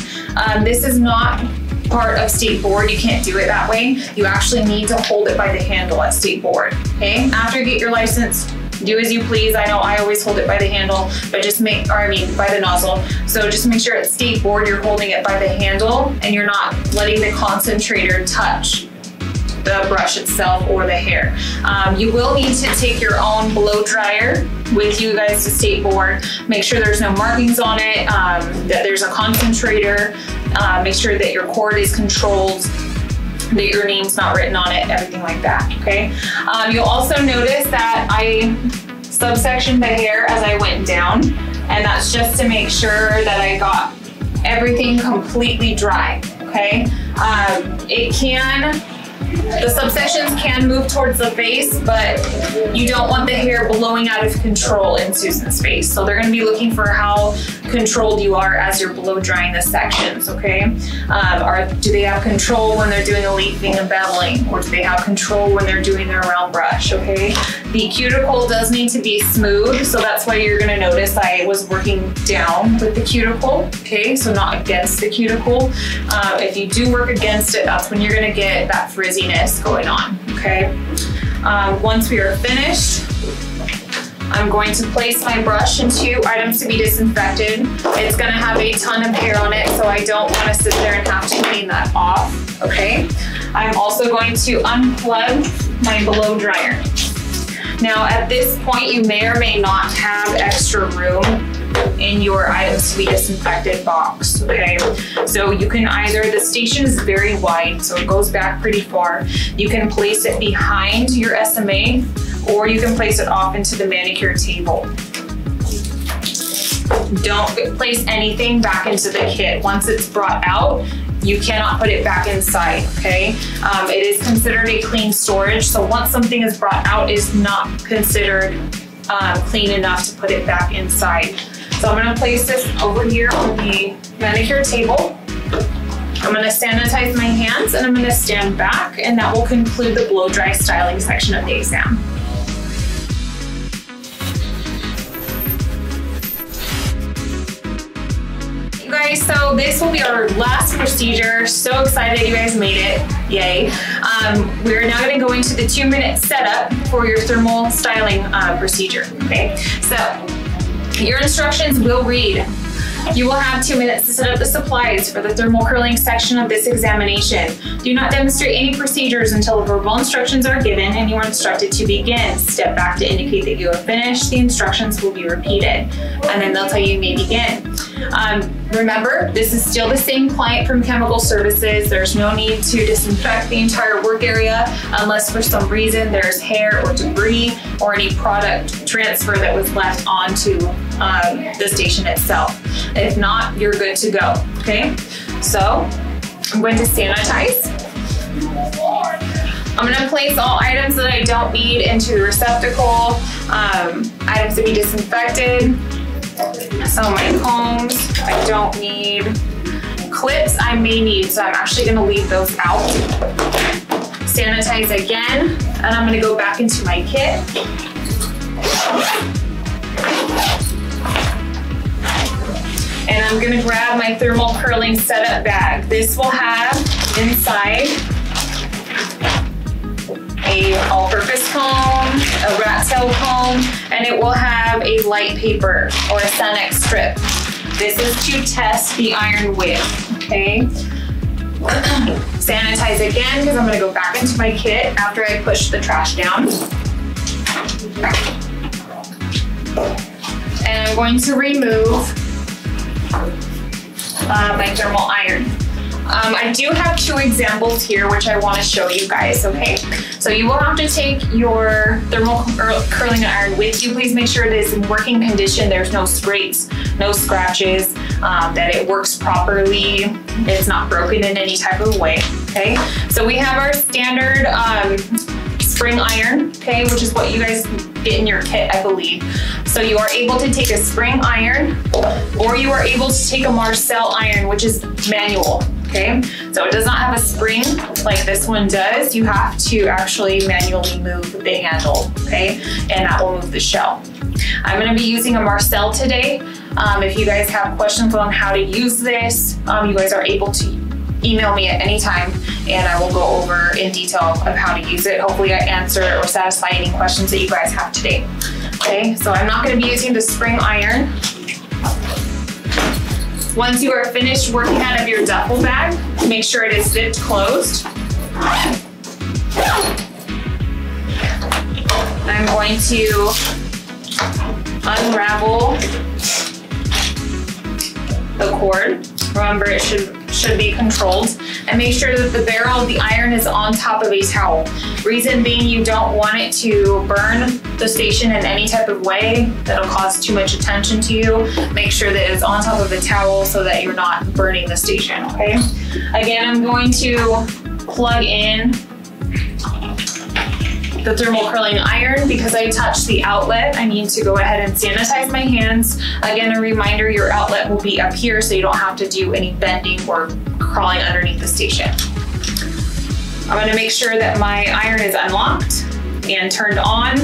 This is not part of State Board. You can't do it that way. You actually need to hold it by the handle at State Board. Okay, after you get your license, do as you please. I know I always hold it by the handle, but just make, or I mean by the nozzle. So just make sure at State Board you're holding it by the handle and you're not letting the concentrator touch the brush itself or the hair. You will need to take your own blow dryer with you guys to State Board. Make sure there's no markings on it, that there's a concentrator, make sure that your cord is controlled, that your name's not written on it, everything like that, okay? You'll also notice that I subsectioned the hair as I went down, and that's just to make sure that I got everything completely dry, okay? The subsections can move towards the face, but you don't want the hair blowing out of control in Susan's face. So they're gonna be looking for how controlled you are as you're blow drying the sections, okay? Or do they have control when they're doing a leafing and beveling? Or do they have control when they're doing their round brush, okay? The cuticle does need to be smooth, so that's why you're gonna notice I was working down with the cuticle, okay? So not against the cuticle. If you do work against it, that's when you're gonna get that frizziness going on. okay? Once we are finished, I'm going to place my brush into items to be disinfected. It's gonna have a ton of hair on it, so I don't wanna sit there and have to clean that off, okay? I'm also going to unplug my blow dryer. Now at this point, you may or may not have extra room in your items to be disinfected box, okay? So you can either, the station is very wide, so it goes back pretty far. You can place it behind your SMA, or you can place it off into the manicure table. Don't place anything back into the kit. Once it's brought out, you cannot put it back inside, okay? It is considered a clean storage, so once something is brought out, it's not considered clean enough to put it back inside. So I'm gonna place this over here on the manicure table. I'm gonna sanitize my hands and I'm gonna stand back, and that will conclude the blow dry styling section of the exam. So this will be our last procedure. So excited you guys made it, yay. We're now gonna go into the 2-minute setup for your thermal styling procedure, okay? So your instructions will read, you will have 2 minutes to set up the supplies for the thermal curling section of this examination. Do not demonstrate any procedures until verbal instructions are given and you are instructed to begin. Step back to indicate that you have finished. The instructions will be repeated, and then they'll tell you you may begin. Remember, this is still the same client from chemical services. There's no need to disinfect the entire work area unless for some reason there's hair or debris or any product transfer that was left onto the station itself. If not, you're good to go, okay? So I'm going to sanitize. I'm gonna place all items that I don't need into the receptacle, items to be disinfected. So my combs, I don't need. Clips, I may need, so I'm actually gonna leave those out. Sanitize again, and I'm gonna go back into my kit. And I'm gonna grab my thermal curling setup bag. This will have inside a all-purpose comb, a rat tail comb, and it will have a light paper or a Sanex strip. This is to test the iron width, okay? Sanitize again, because I'm gonna go back into my kit after I push the trash down. And I'm going to remove my thermal iron. I do have 2 examples here which I want to show you guys, okay? So you will have to take your thermal curling iron with you. Please make sure it is in working condition. There's no scrapes, no scratches, that it works properly. It's not broken in any type of way, okay? So we have our standard spring iron, okay, which is what you guys get in your kit, I believe. So you are able to take a spring iron, or you are able to take a Marcel iron, which is manual. Okay, so it does not have a spring like this one does. You have to actually manually move the handle, okay? And that will move the shell. I'm gonna be using a Marcel today. If you guys have questions on how to use this, you guys are able to email me at any time and I will go over in detail of how to use it. Hopefully I answer or satisfy any questions that you guys have today. Okay, so I'm not gonna be using the spring iron. Once you are finished working out of your duffel bag, make sure it is zipped closed. I'm going to unravel the cord. Remember, it should be controlled. And make sure that the barrel of the iron is on top of a towel. Reason being, you don't want it to burn the station in any type of way that'll cause too much attention to you. Make sure that it's on top of a towel so that you're not burning the station, okay? Again, I'm going to plug in the thermal curling iron. Because I touched the outlet, I need to go ahead and sanitize my hands. Again, a reminder, your outlet will be up here so you don't have to do any bending or crawling underneath the station. I'm gonna make sure that my iron is unlocked and turned on.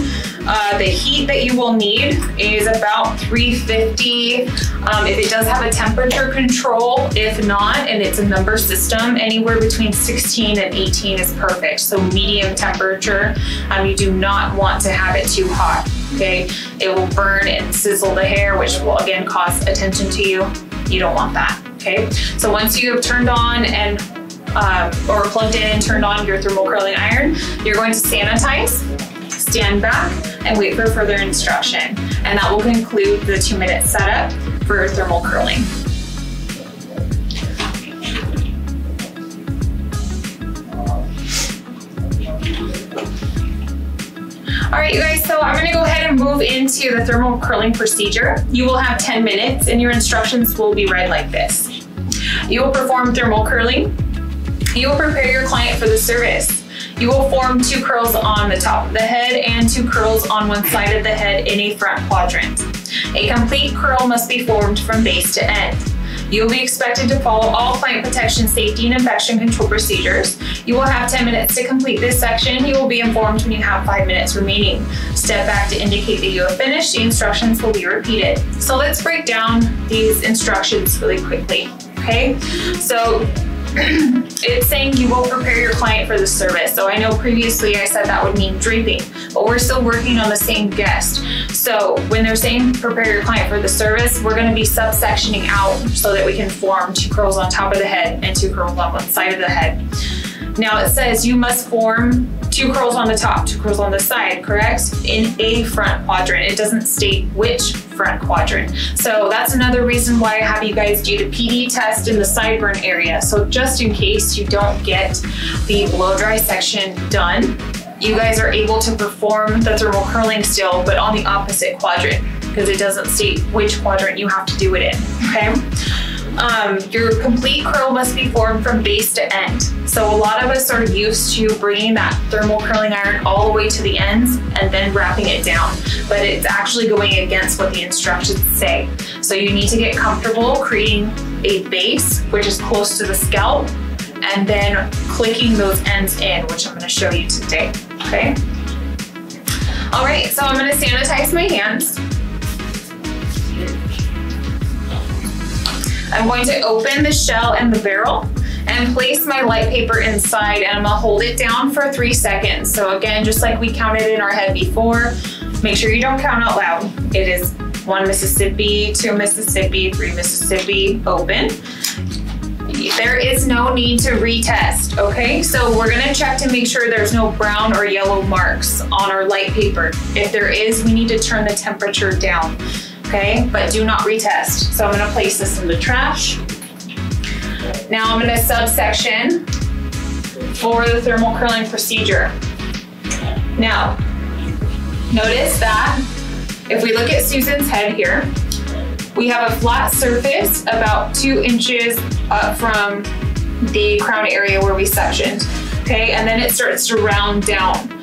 The heat that you will need is about 350. If it does have a temperature control, if not, and it's a number system, anywhere between 16 and 18 is perfect. So medium temperature. You do not want to have it too hot, okay? It will burn and sizzle the hair, which will again cause attention to you. You don't want that, okay? So once you have turned on and or plugged in and turned on your thermal curling iron, you're going to sanitize, stand back, and wait for further instruction. And that will conclude the 2-minute setup for thermal curling. All right, you guys, so I'm gonna go ahead and move into the thermal curling procedure. You will have 10 minutes and your instructions will be read like this. You will perform thermal curling. You will prepare your client for the service. You will form 2 curls on the top of the head and 2 curls on one side of the head in a front quadrant. A complete curl must be formed from base to end. You will be expected to follow all client protection, safety, and infection control procedures. You will have 10 minutes to complete this section. You will be informed when you have 5 minutes remaining. Step back to indicate that you have finished. The instructions will be repeated. So let's break down these instructions really quickly, okay? So it's saying you will prepare your client for the service. So I know previously I said that would mean draping, but we're still working on the same guest. So when they're saying prepare your client for the service, we're going to be subsectioning out so that we can form 2 curls on top of the head and 2 curls on one side of the head. Now it says you must form 2 curls on the top, 2 curls on the side, correct? In a front quadrant. It doesn't state which front quadrant. So that's another reason why I have you guys do the PD test in the sideburn area. So just in case you don't get the blow dry section done, you guys are able to perform the thermal curling still, but on the opposite quadrant, because it doesn't state which quadrant you have to do it in, okay? Your complete curl must be formed from base to end. So a lot of us are used to bringing that thermal curling iron all the way to the ends and then wrapping it down, but it's actually going against what the instructions say. So you need to get comfortable creating a base, which is close to the scalp, and then clicking those ends in, which I'm gonna show you today, okay? All right, so I'm gonna sanitize my hands. I'm going to open the shell and the barrel and place my light paper inside, and I'm gonna hold it down for 3 seconds. So again, just like we counted in our head before, make sure you don't count out loud. It is 1 Mississippi, 2 Mississippi, 3 Mississippi, open. There is no need to retest, okay? So we're gonna check to make sure there's no brown or yellow marks on our light paper. If there is, we need to turn the temperature down. Okay, but do not retest. So I'm gonna place this in the trash. Now I'm gonna subsection for the thermal curling procedure. Now, notice that if we look at Susan's head here, we have a flat surface about 2 inches up from the crown area where we sectioned, okay? And then it starts to round down.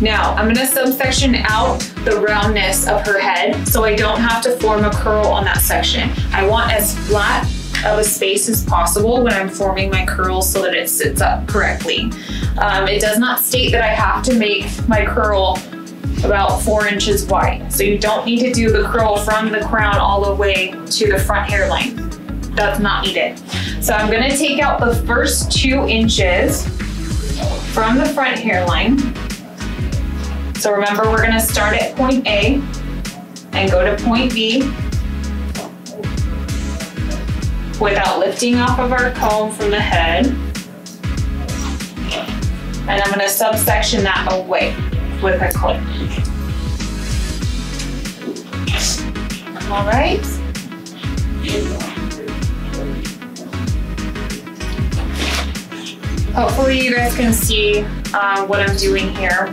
Now, I'm gonna subsection out the roundness of her head so I don't have to form a curl on that section. I want as flat of a space as possible when I'm forming my curls so that it sits up correctly. It does not state that I have to make my curl about 4 inches wide. So you don't need to do the curl from the crown all the way to the front hairline. That's not needed. So I'm gonna take out the first 2 inches from the front hairline. So remember, we're gonna start at point A and go to point B without lifting off of our comb from the head. And I'm gonna subsection that away with a clip. All right. Hopefully you guys can see what I'm doing here.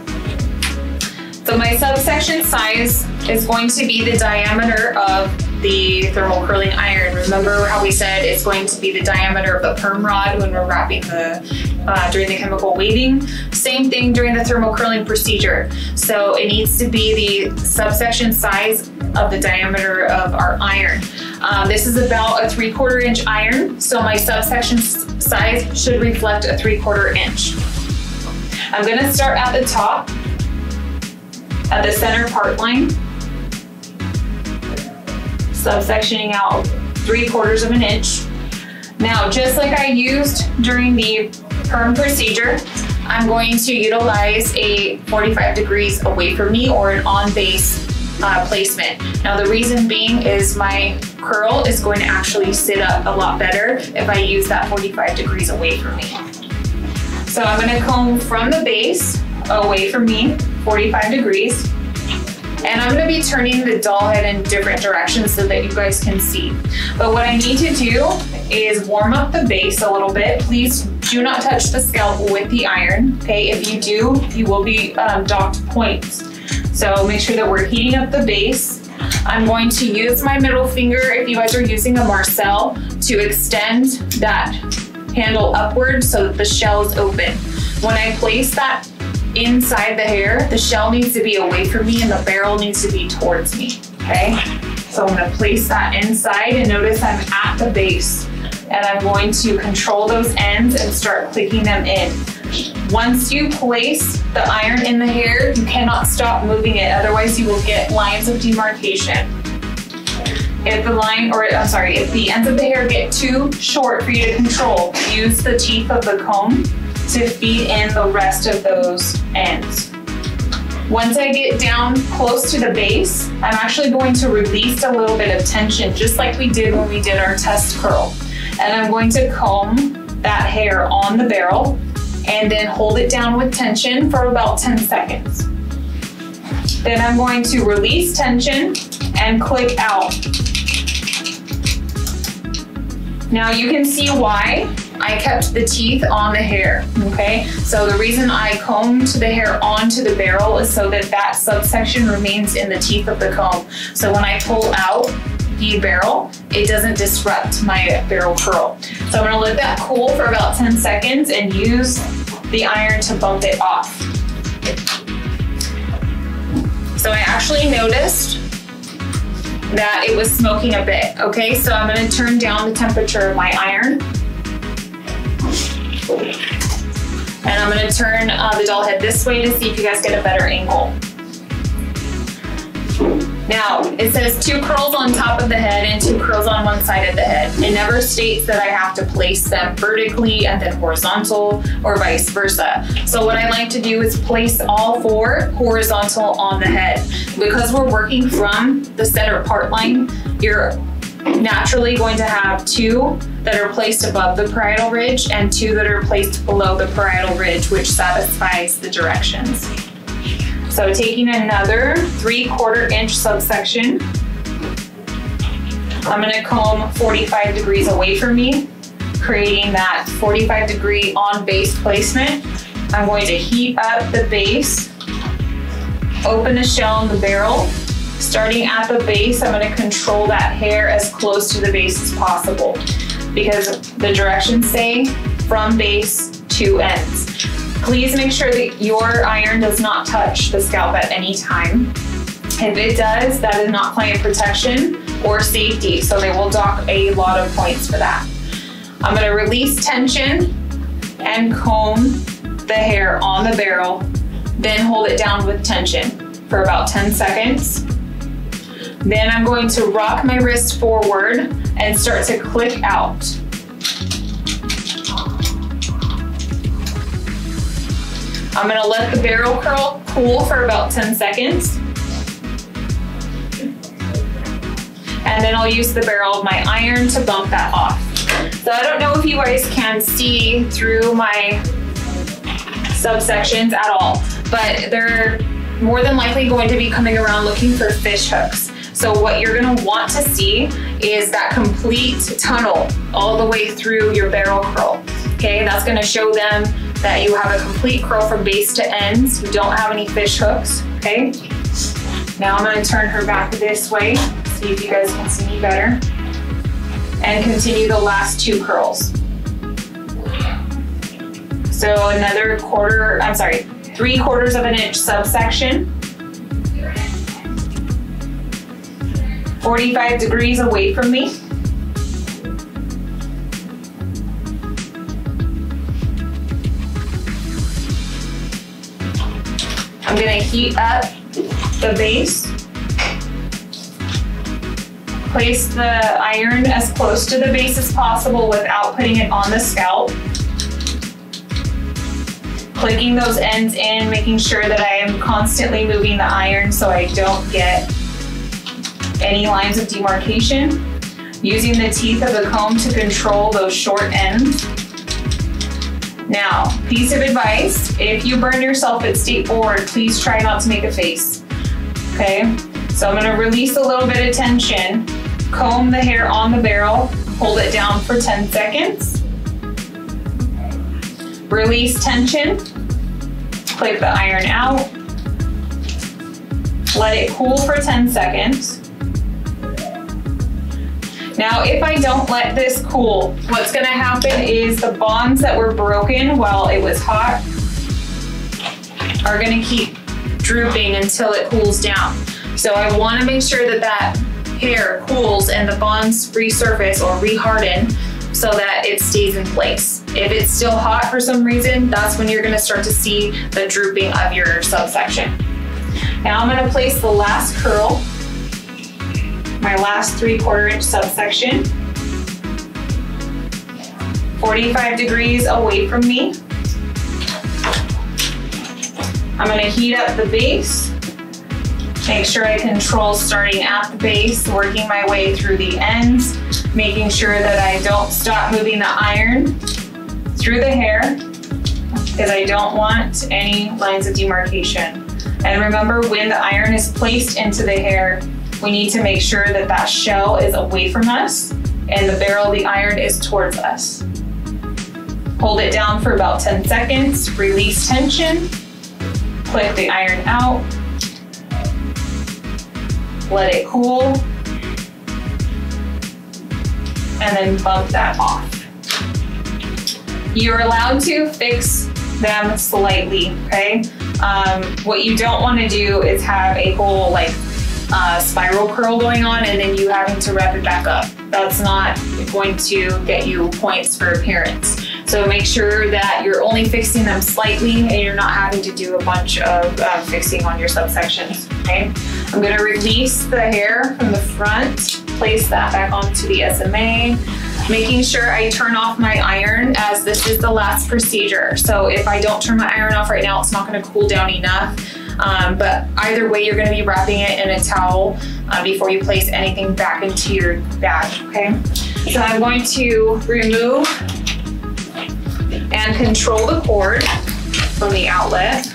So my subsection size is going to be the diameter of the thermal curling iron. Remember how we said it's going to be the diameter of the perm rod when we're wrapping during the chemical weaving. Same thing during the thermal curling procedure. So it needs to be the subsection size of the diameter of our iron. This is about a 3/4 inch iron. So my subsection size should reflect a 3/4 inch. I'm gonna start at the top. at the center part line, subsectioning out 3/4 of an inch. Now, just like I used during the perm procedure, I'm going to utilize a 45 degrees away from me or an on-base placement. Now the reason being is my curl is going to actually sit up a lot better if I use that 45 degrees away from me. So I'm going to comb from the base away from me, 45 degrees, and I'm going to be turning the doll head in different directions so that you guys can see. But what I need to do is warm up the base a little bit. Please do not touch the scalp with the iron, okay? If you do, you will be docked points. So make sure that we're heating up the base. I'm going to use my middle finger, if you guys are using a Marcel, to extend that handle upward so that the shell is open. When I place that inside the hair, the shell needs to be away from me and the barrel needs to be towards me, okay? So I'm gonna place that inside, and notice I'm at the base, and I'm going to control those ends and start clicking them in. Once you place the iron in the hair, you cannot stop moving it, otherwise you will get lines of demarcation. If the line, or I'm sorry, if the ends of the hair get too short for you to control, use the teeth of the comb to feed in the rest of those ends. Once I get down close to the base, I'm actually going to release a little bit of tension, just like we did when we did our test curl. And I'm going to comb that hair on the barrel and then hold it down with tension for about 10 seconds. Then I'm going to release tension and click out. Now you can see why I kept the teeth on the hair, okay? So the reason I combed the hair onto the barrel is so that that subsection remains in the teeth of the comb. So when I pull out the barrel, it doesn't disrupt my barrel curl. So I'm gonna let that cool for about 10 seconds and use the iron to bump it off. So I actually noticed that it was smoking a bit, okay? So I'm gonna turn down the temperature of my iron. And I'm gonna turn the doll head this way to see if you guys get a better angle. Now, it says 2 curls on top of the head and 2 curls on one side of the head. It never states that I have to place them vertically and then horizontal or vice versa. So what I like to do is place all 4 horizontal on the head. Because we're working from the center part line, you're naturally going to have 2 that are placed above the parietal ridge and 2 that are placed below the parietal ridge, which satisfies the directions. So taking another 3/4 inch subsection, I'm gonna comb 45 degrees away from me, creating that 45 degree on base placement. I'm going to heat up the base, open the shell in the barrel. Starting at the base, I'm gonna control that hair as close to the base as possible because the directions say from base to ends. Please make sure that your iron does not touch the scalp at any time. If it does, that is not client protection or safety, so they will dock a lot of points for that. I'm gonna release tension and comb the hair on the barrel, then hold it down with tension for about 10 seconds. Then I'm going to rock my wrist forward and start to click out. I'm gonna let the barrel curl cool for about 10 seconds. And then I'll use the barrel of my iron to bump that off. So I don't know if you guys can see through my subsections at all, but they're more than likely going to be coming around looking for fish hooks. So what you're gonna want to see is that complete tunnel all the way through your barrel curl, okay? That's gonna show them that you have a complete curl from base to ends. You don't have any fish hooks, okay? Now I'm gonna turn her back this way, see if you guys can see me better, and continue the last 2 curls. So another 3/4 of an inch subsection, 45 degrees away from me. I'm gonna heat up the base. Place the iron as close to the base as possible without putting it on the scalp. Clicking those ends in, making sure that I am constantly moving the iron so I don't get any lines of demarcation. Using the teeth of the comb to control those short ends. Now, piece of advice, if you burn yourself at State Board, please try not to make a face, okay? So I'm gonna release a little bit of tension, comb the hair on the barrel, hold it down for 10 seconds. Release tension, click the iron out, let it cool for 10 seconds. Now, if I don't let this cool, what's gonna happen is the bonds that were broken while it was hot are gonna keep drooping until it cools down. So I wanna make sure that that hair cools and the bonds resurface or reharden so that it stays in place. If it's still hot for some reason, that's when you're gonna start to see the drooping of your subsection. Now I'm gonna place the last curl, my last 3/4 inch subsection, 45 degrees away from me. I'm gonna heat up the base, make sure I control starting at the base, working my way through the ends, making sure that I don't stop moving the iron through the hair because I don't want any lines of demarcation. And remember, when the iron is placed into the hair, we need to make sure that that shell is away from us and the barrel of the iron is towards us. Hold it down for about 10 seconds, release tension, click the iron out, let it cool, and then bump that off. You're allowed to fix them slightly, okay? What you don't wanna do is have a whole like spiral curl going on and then you having to wrap it back up. That's not going to get you points for appearance. So make sure that you're only fixing them slightly and you're not having to do a bunch of fixing on your subsections, okay? I'm gonna release the hair from the front, place that back onto the SMA, making sure I turn off my iron as this is the last procedure. So if I don't turn my iron off right now, it's not gonna cool down enough. But either way, you're gonna be wrapping it in a towel before you place anything back into your bag, okay? So I'm going to remove and control the cord from the outlet.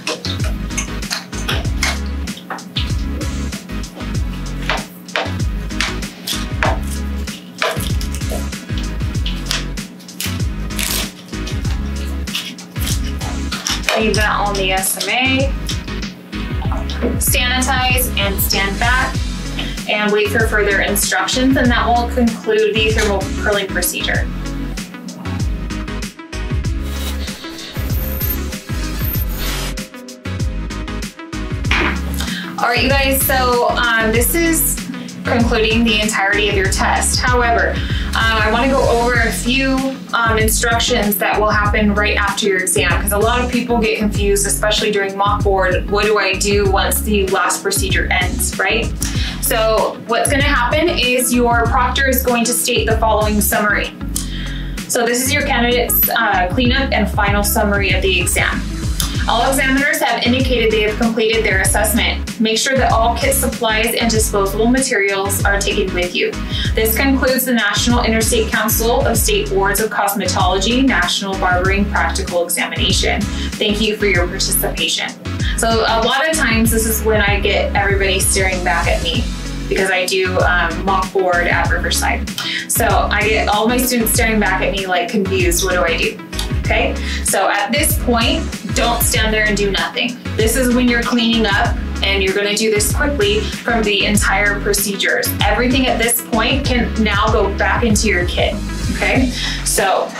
Leave that on the SMA. Sanitize and stand back and wait for further instructions, and that will conclude the thermal curling procedure. All right, you guys, so this is concluding the entirety of your test. However, I want to go over a few instructions that will happen right after your exam, because a lot of people get confused, especially during mock board. What do I do once the last procedure ends, right? So what's going to happen is your proctor is going to state the following summary. So this is your candidate's cleanup and final summary of the exam. All examiners have indicated they have completed their assessment. Make sure that all kit supplies and disposable materials are taken with you. This concludes the National Interstate Council of State Boards of Cosmetology National Barbering Practical Examination. Thank you for your participation. So a lot of times this is when I get everybody staring back at me, because I do mock board at Riverside. So I get all my students staring back at me like confused, what do I do? Okay, so at this point, don't stand there and do nothing. This is when you're cleaning up, and you're gonna do this quickly from the entire procedures. Everything at this point can now go back into your kit, okay? So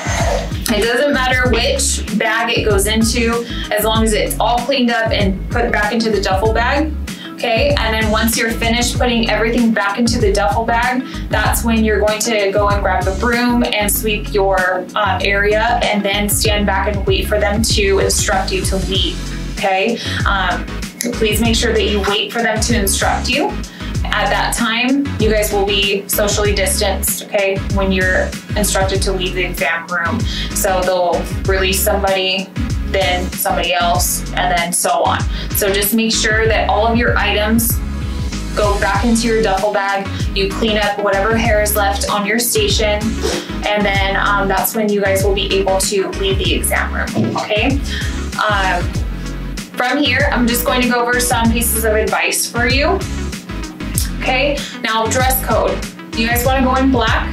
it doesn't matter which bag it goes into, as long as it's all cleaned up and put back into the duffel bag. Okay, and then once you're finished putting everything back into the duffel bag, that's when you're going to go and grab the broom and sweep your area, and then stand back and wait for them to instruct you to leave, okay? So please make sure that you wait for them to instruct you. At that time, you guys will be socially distanced, okay, when you're instructed to leave the exam room. So they'll release somebody, then somebody else, and then so on. So just make sure that all of your items go back into your duffel bag, you clean up whatever hair is left on your station, and then that's when you guys will be able to leave the exam room, okay? From here, I'm just going to go over some pieces of advice for you. Okay, now dress code. You guys wanna go in black,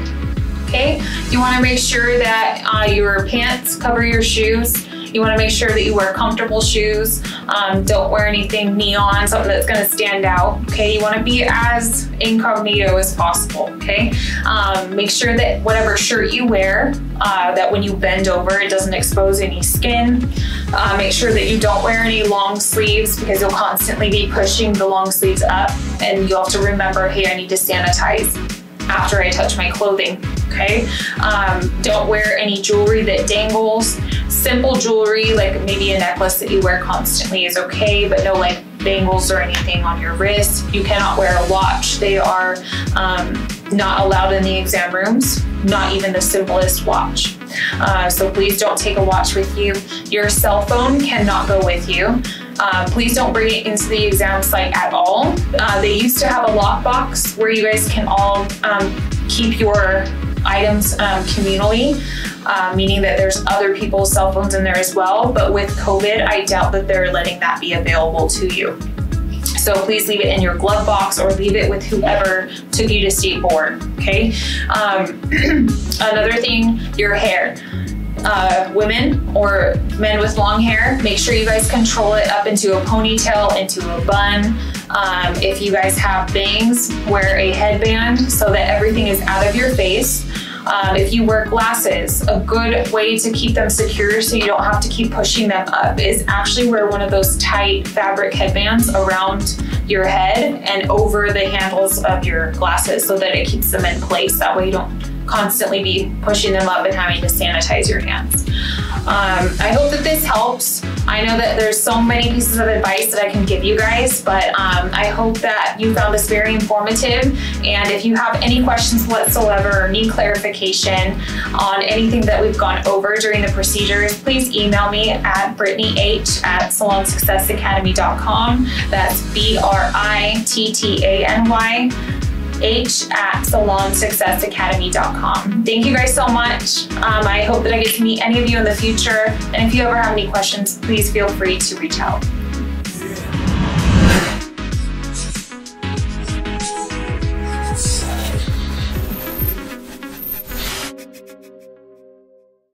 okay? You wanna make sure that your pants cover your shoes. You wanna make sure that you wear comfortable shoes. Don't wear anything neon, something that's gonna stand out, okay? You wanna be as incognito as possible, okay? Make sure that whatever shirt you wear, that when you bend over, it doesn't expose any skin. Make sure that you don't wear any long sleeves because you'll constantly be pushing the long sleeves up, and you'll have to remember, hey, I need to sanitize after I touch my clothing, okay? Don't wear any jewelry that dangles. Simple jewelry, like maybe a necklace that you wear constantly is okay, but no like bangles or anything on your wrist. You cannot wear a watch. They are not allowed in the exam rooms, not even the simplest watch. So please don't take a watch with you. Your cell phone cannot go with you. Please don't bring it into the exam site at all. They used to have a lockbox where you guys can all keep your items communally, meaning that there's other people's cell phones in there as well. But with COVID, I doubt that they're letting that be available to you. So please leave it in your glove box or leave it with whoever took you to State Board, okay? Another thing, your hair. Women or men with long hair, make sure you guys control it up into a ponytail, into a bun. If you guys have bangs, wear a headband so that everything is out of your face. If you wear glasses, a good way to keep them secure so you don't have to keep pushing them up is actually wear one of those tight fabric headbands around your head and over the handles of your glasses so that it keeps them in place. That way you don't constantly be pushing them up and having to sanitize your hands. I hope that this helps. I know that there's so many pieces of advice that I can give you guys, but I hope that you found this very informative. And if you have any questions whatsoever or need clarification on anything that we've gone over during the procedures, please email me at brittanyh@salonsuccessacademy.com. That's brittanyh@salonsuccessacademy.com. Thank you guys so much. I hope that I get to meet any of you in the future. And if you ever have any questions, please feel free to reach out.